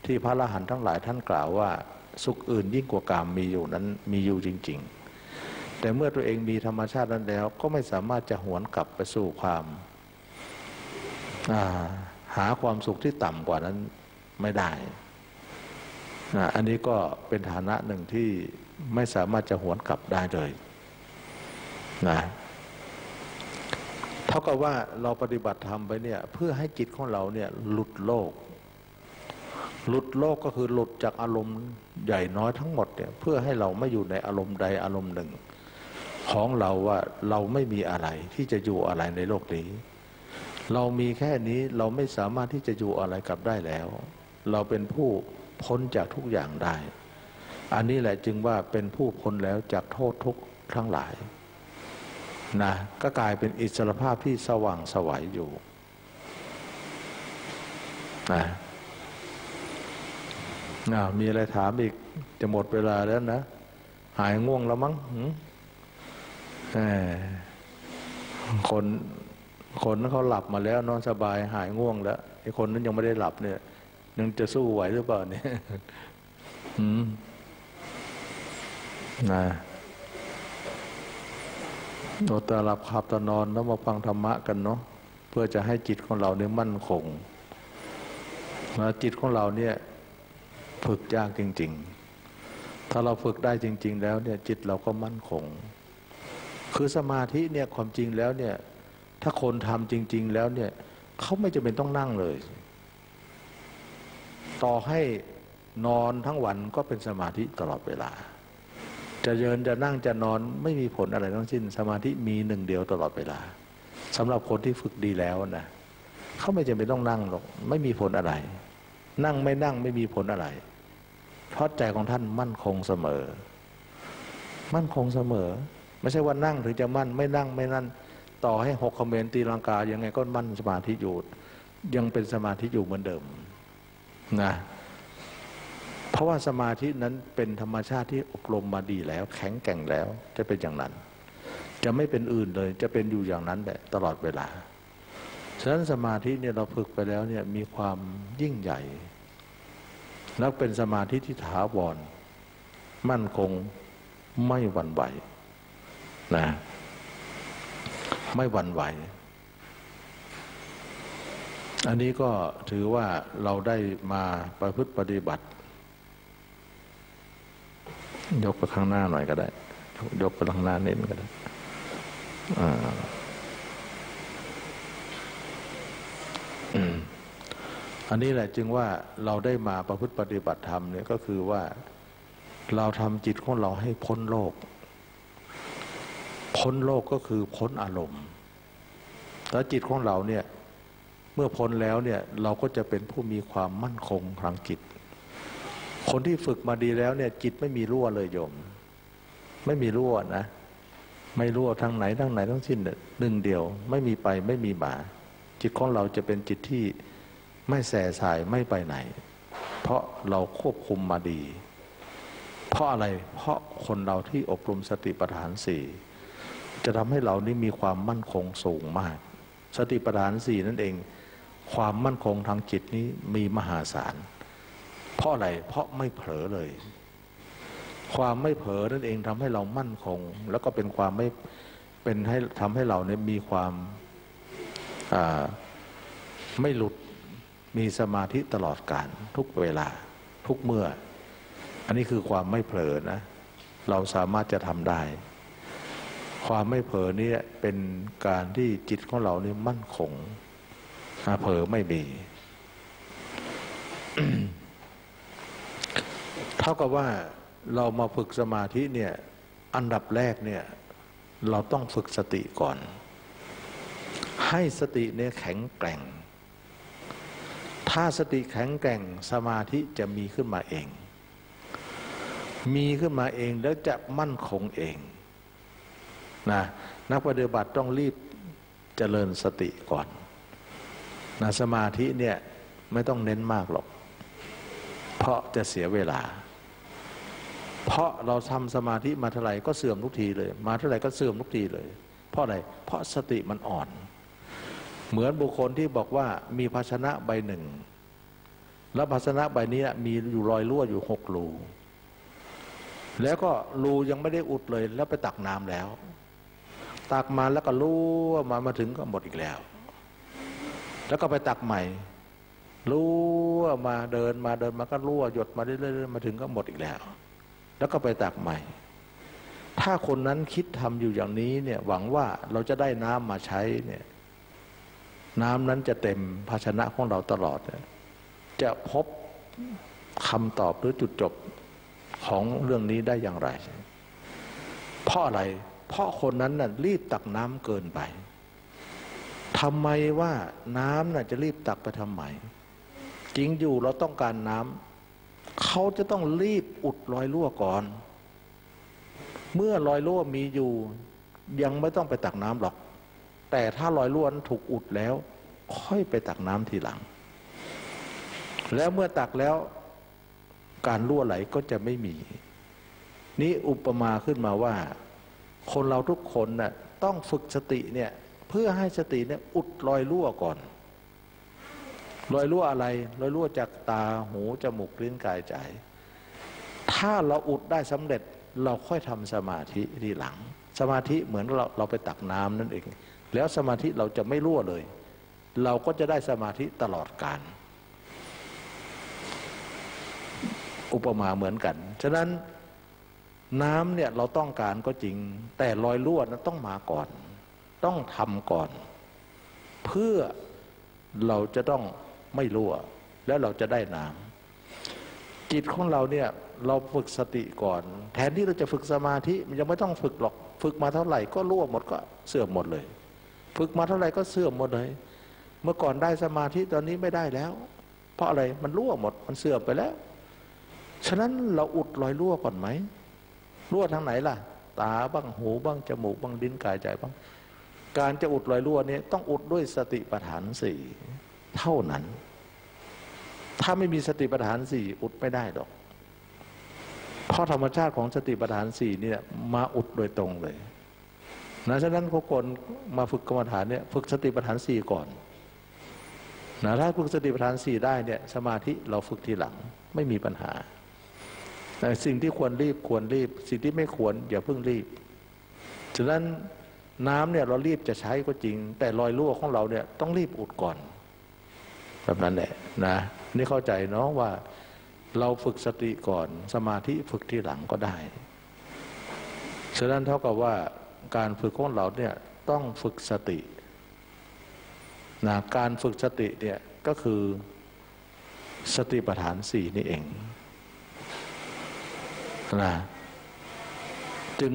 ที่พระอรหันต์ทั้งหลายท่านกล่าวว่าสุขอื่นยิ่งกว่ากามมีอยู่นั้นมีอยู่จริงๆแต่เมื่อตัวเองมีธรรมชาตินั้นแล้วก็ไม่สามารถจะหวนกลับไปสู่ความหาความสุขที่ต่ำกว่านั้นไม่ได้อันนี้ก็เป็นฐานะหนึ่งที่ไม่สามารถจะหวนกลับได้เลยนะเท่ากับว่าเราปฏิบัติธรรมไปเนี่ยเพื่อให้จิตของเราเนี่ยหลุดโลกหลุดโลกก็คือหลุดจากอารมณ์ใหญ่น้อยทั้งหมดเนี่ยเพื่อให้เราไม่อยู่ในอารมณ์ใดอารมณ์หนึ่งของเราว่าเราไม่มีอะไรที่จะอยู่อะไรในโลกนี้เรามีแค่นี้เราไม่สามารถที่จะอยู่อะไรกับได้แล้วเราเป็นผู้พ้นจากทุกอย่างได้อันนี้แหละจึงว่าเป็นผู้พ้นแล้วจากโทษทุกข์ทั้งหลายนะก็กลายเป็นอิสรภาพที่สว่างไสวอยู่นะนะมีอะไรถามอีกจะหมดเวลาแล้วนะหายง่วงแล้วมั้งคนคนนั้นเขาหลับมาแล้วนอนสบายหายง่วงแล้วไอ้คนนั้นยังไม่ได้หลับเนี่ยยังจะสู้ไหวหรือเปล่าเนี่ยอืมนะตัวตาหลับขับตานอนแล้วมาฟังธรรมะกันเนาะเพื่อจะให้จิตของเราเนี่ยมั่นคงแล้วจิตของเราเนี่ยฝึกยากจริงๆถ้าเราฝึกได้จริงๆแล้วเนี่ยจิตเราก็มั่นคงคือสมาธิเนี่ยความจริงแล้วเนี่ยถ้าคนทำจริงๆแล้วเนี่ยเขาไม่จำเป็นต้องนั่งเลยต่อให้นอนทั้งวันก็เป็นสมาธิตลอดเวลาจะเดินจะนั่งจะนอนไม่มีผลอะไรทั้งสิ้นสมาธิมีหนึ่งเดียวตลอดเวลาสำหรับคนที่ฝึกดีแล้วนะเขาไม่จำเป็นต้องนั่งหรอกไม่มีผลอะไรนั่งไม่นั่งไม่มีผลอะไรเพราะใจของท่านมั่นคงเสมอมั่นคงเสมอไม่ใช่ว่านั่งถึงจะมั่นไม่นั่งไม่นั่นต่อให้หกคอมเมนต์ตีลังกายังไงก็มั่นสมาธิอยู่ยังเป็นสมาธิอยู่เหมือนเดิมนะเพราะว่าสมาธินั้นเป็นธรรมชาติที่อบรมมาดีแล้วแข็งแกร่งแล้วจะเป็นอย่างนั้นจะไม่เป็นอื่นเลยจะเป็นอยู่อย่างนั้นแหละตลอดเวลาฉะนั้นสมาธิเนี่ยเราฝึกไปแล้วเนี่ยมีความยิ่งใหญ่แล้วเป็นสมาธิที่ถาวรมั่นคงไม่หวั่นไหวนะไม่หวั่นไหวอันนี้ก็ถือว่าเราได้มาประพฤติปฏิบัติยกไปข้างหน้าหน่อยก็ได้ยกไปข้างหน้านิดก็ได้อันนี้แหละจึงว่าเราได้มาประพฤติปฏิบัติธรรมเนี่ยก็คือว่าเราทำจิตของเราให้พ้นโลกพ้นโลกก็คือพ้นอารมณ์แล้วจิตของเราเนี่ยเมื่อพ้นแล้วเนี่ยเราก็จะเป็นผู้มีความมั่นคงทางจิตคนที่ฝึกมาดีแล้วเนี่ยจิตไม่มีรั่วเลยโยมไม่มีรั่วนะไม่รั่วทางไหนทางไหนทั้งสิ้นหนึ่งเดียวไม่มีไปไม่มีมาจิตของเราจะเป็นจิตที่ไม่แส่สายไม่ไปไหนเพราะเราควบคุมมาดีเพราะอะไรเพราะคนเราที่อบรมสติปัฏฐานสี่จะทำให้เรานี่มีความมั่นคงสูงมากสติปัฏฐานสี่นั่นเองความมั่นคงทางจิตนี้มีมหาศาลเพราะอะไรเพราะไม่เผลอเลยความไม่เผลอนั่นเองทำให้เรามั่นคงแล้วก็เป็นความไม่เป็นให้ทำให้เราเนี่ยมีความไม่หลุดมีสมาธิตลอดกาลทุกเวลาทุกเมื่ออันนี้คือความไม่เผลอนะเราสามารถจะทำได้ความไม่เผลอนี่เป็นการที่จิตของเราเนี่ยมั่นคงเผลอไม่มี เท่ากับว่าเรามาฝึกสมาธิเนี่ยอันดับแรกเนี่ย เราต้องฝึกสติก่อนให้สติเนี่ยแข็งแกร่งถ้าสติแข็งแกร่งสมาธิจะมีขึ้นมาเองมีขึ้นมาเองแล้วจะมั่นคงเองนะนักปฏิบัติต้องรีบเจริญสติก่อนนะสมาธิเนี่ยไม่ต้องเน้นมากหรอกเพราะจะเสียเวลาเพราะเราทำสมาธิมาเท่าไหร่ก็เสื่อมทุกทีเลยมาเท่าไหร่ก็เสื่อมทุกทีเลยเพราะอะไรเพราะสติมันอ่อนเหมือนบุคคลที่บอกว่ามีภาชนะใบหนึ่งแล้วภาชนะใบนี้มีอยู่รอยรั่วอยู่หกรูแล้วก็รูยังไม่ได้อุดเลยแล้วไปตักน้ำแล้วตักมาแล้วก็รั่วมามาถึงก็หมดอีกแล้วแล้วก็ไปตักใหม่รั่วมาเดินมาเดินมาก็รั่วหยดมาเรื่อยๆมาถึงก็หมดอีกแล้วแล้วก็ไปตักใหม่ถ้าคนนั้นคิดทำอยู่อย่างนี้เนี่ยหวังว่าเราจะได้น้ำมาใช้เนี่ยน้ำนั้นจะเต็มภาชนะของเราตลอดจะพบคำตอบหรือจุดจบของเรื่องนี้ได้อย่างไรเพราะอะไรเพราะคนนั้นน่ะรีบตักน้ำเกินไปทำไมว่าน้ำน่ะจะรีบตักไปทำไมจริงอยู่เราต้องการน้ำเขาจะต้องรีบอุดรอยรั่วก่อนเมื่อรอยรั่วมีอยู่ยังไม่ต้องไปตักน้ำหรอกแต่ถ้ารอยรั่วถูกอุดแล้วค่อยไปตักน้ำทีหลังแล้วเมื่อตักแล้วการรั่วไหลก็จะไม่มีนี่อุปมาขึ้นมาว่าคนเราทุกคนน่ะต้องฝึกสติเนี่ยเพื่อให้สติเนี่ยอุดรอยรั่วก่อนรอยรั่วอะไรรอยรั่วจากตาหูจมูกลิ้นกายใจถ้าเราอุดได้สำเร็จเราค่อยทำสมาธิทีหลังสมาธิเหมือนเราเราไปตักน้ำนั่นเองแล้วสมาธิเราจะไม่รั่วเลยเราก็จะได้สมาธิตลอดกาลอุปมาเหมือนกันฉะนั้นน้ำเนี่ยเราต้องการก็จริงแต่รอยรั่วนั้นต้องมาก่อนต้องทำก่อนเพื่อเราจะต้องไม่รั่วแล้วเราจะได้น้ำจิตของเราเนี่ยเราฝึกสติก่อนแทนที่เราจะฝึกสมาธิมันยังไม่ต้องฝึกหรอกฝึกมาเท่าไหร่ก็รั่วหมดก็เสื่อมหมดเลยฝึกมาเท่าไหร่ก็เสื่อมหมดเลยเมื่อก่อนได้สมาธิตอนนี้ไม่ได้แล้วเพราะอะไรมันรั่วหมดมันเสื่อมไปแล้วฉะนั้นเราอุดรอยรั่วก่อนไหมรั่วทางไหนล่ะตาบ้างหูบ้างจมูกบ้างลิ้นกายใจบ้างการจะอุดรอยรั่วนี้ต้องอุดด้วยสติปัฏฐานสี่เท่านั้นถ้าไม่มีสติปัฏฐานสี่อุดไม่ได้หรอกเพราะธรรมชาติของสติปัฏฐานสี่เนี่ยมาอุดโดยตรงเลยนะฉะนั้นทุกคนมาฝึกกรรมฐานเนี่ยฝึกสติปัฏฐานสี่ก่อนนะถ้าฝึกสติปัฏฐานสี่ได้เนี่ยสมาธิเราฝึกทีหลังไม่มีปัญหาแต่สิ่งที่ควรรีบควรรีบสิ่งที่ไม่ควรอย่าเพิ่งรีบฉะนั้นน้ำเนี่ยเรารีบจะใช้ก็จริงแต่รอยรั่วของเราเนี่ยต้องรีบอุดก่อนแบบนั้นแหละนะนี่เข้าใจเนาะว่าเราฝึกสติก่อนสมาธิฝึกทีหลังก็ได้ฉะนั้นเท่ากับว่าการฝึกของเราเนี่ยต้องฝึกสตินะการฝึกสติเนี่ยก็คือสติปัฏฐานสี่นี่เองนะจึง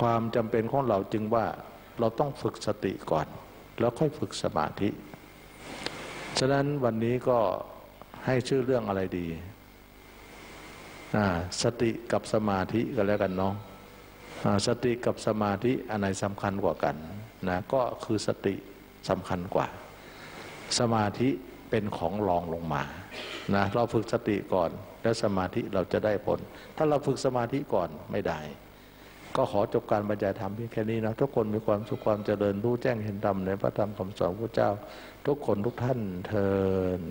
ความจำเป็นของเราจึงว่าเราต้องฝึกสติก่อนแล้วค่อยฝึกสมาธิฉะนั้นวันนี้ก็ให้ชื่อเรื่องอะไรดีสติกับสมาธิกันแล้วกันเนาะสติกับสมาธิอันไหนสำคัญกว่ากันนะก็คือสติสำคัญกว่าสมาธิเป็นของรองลงมานะเราฝึกสติก่อนแล้วสมาธิเราจะได้ผลถ้าเราฝึกสมาธิก่อนไม่ได้ก็ขอจบการบรรยายธรรมเพียงแค่นี้นะทุกคนมีความสุขความเจริญรู้แจ้งเห็นธรรมในพระธรรมคำสอนพระเจ้าทุกคนทุกท่านเทอญ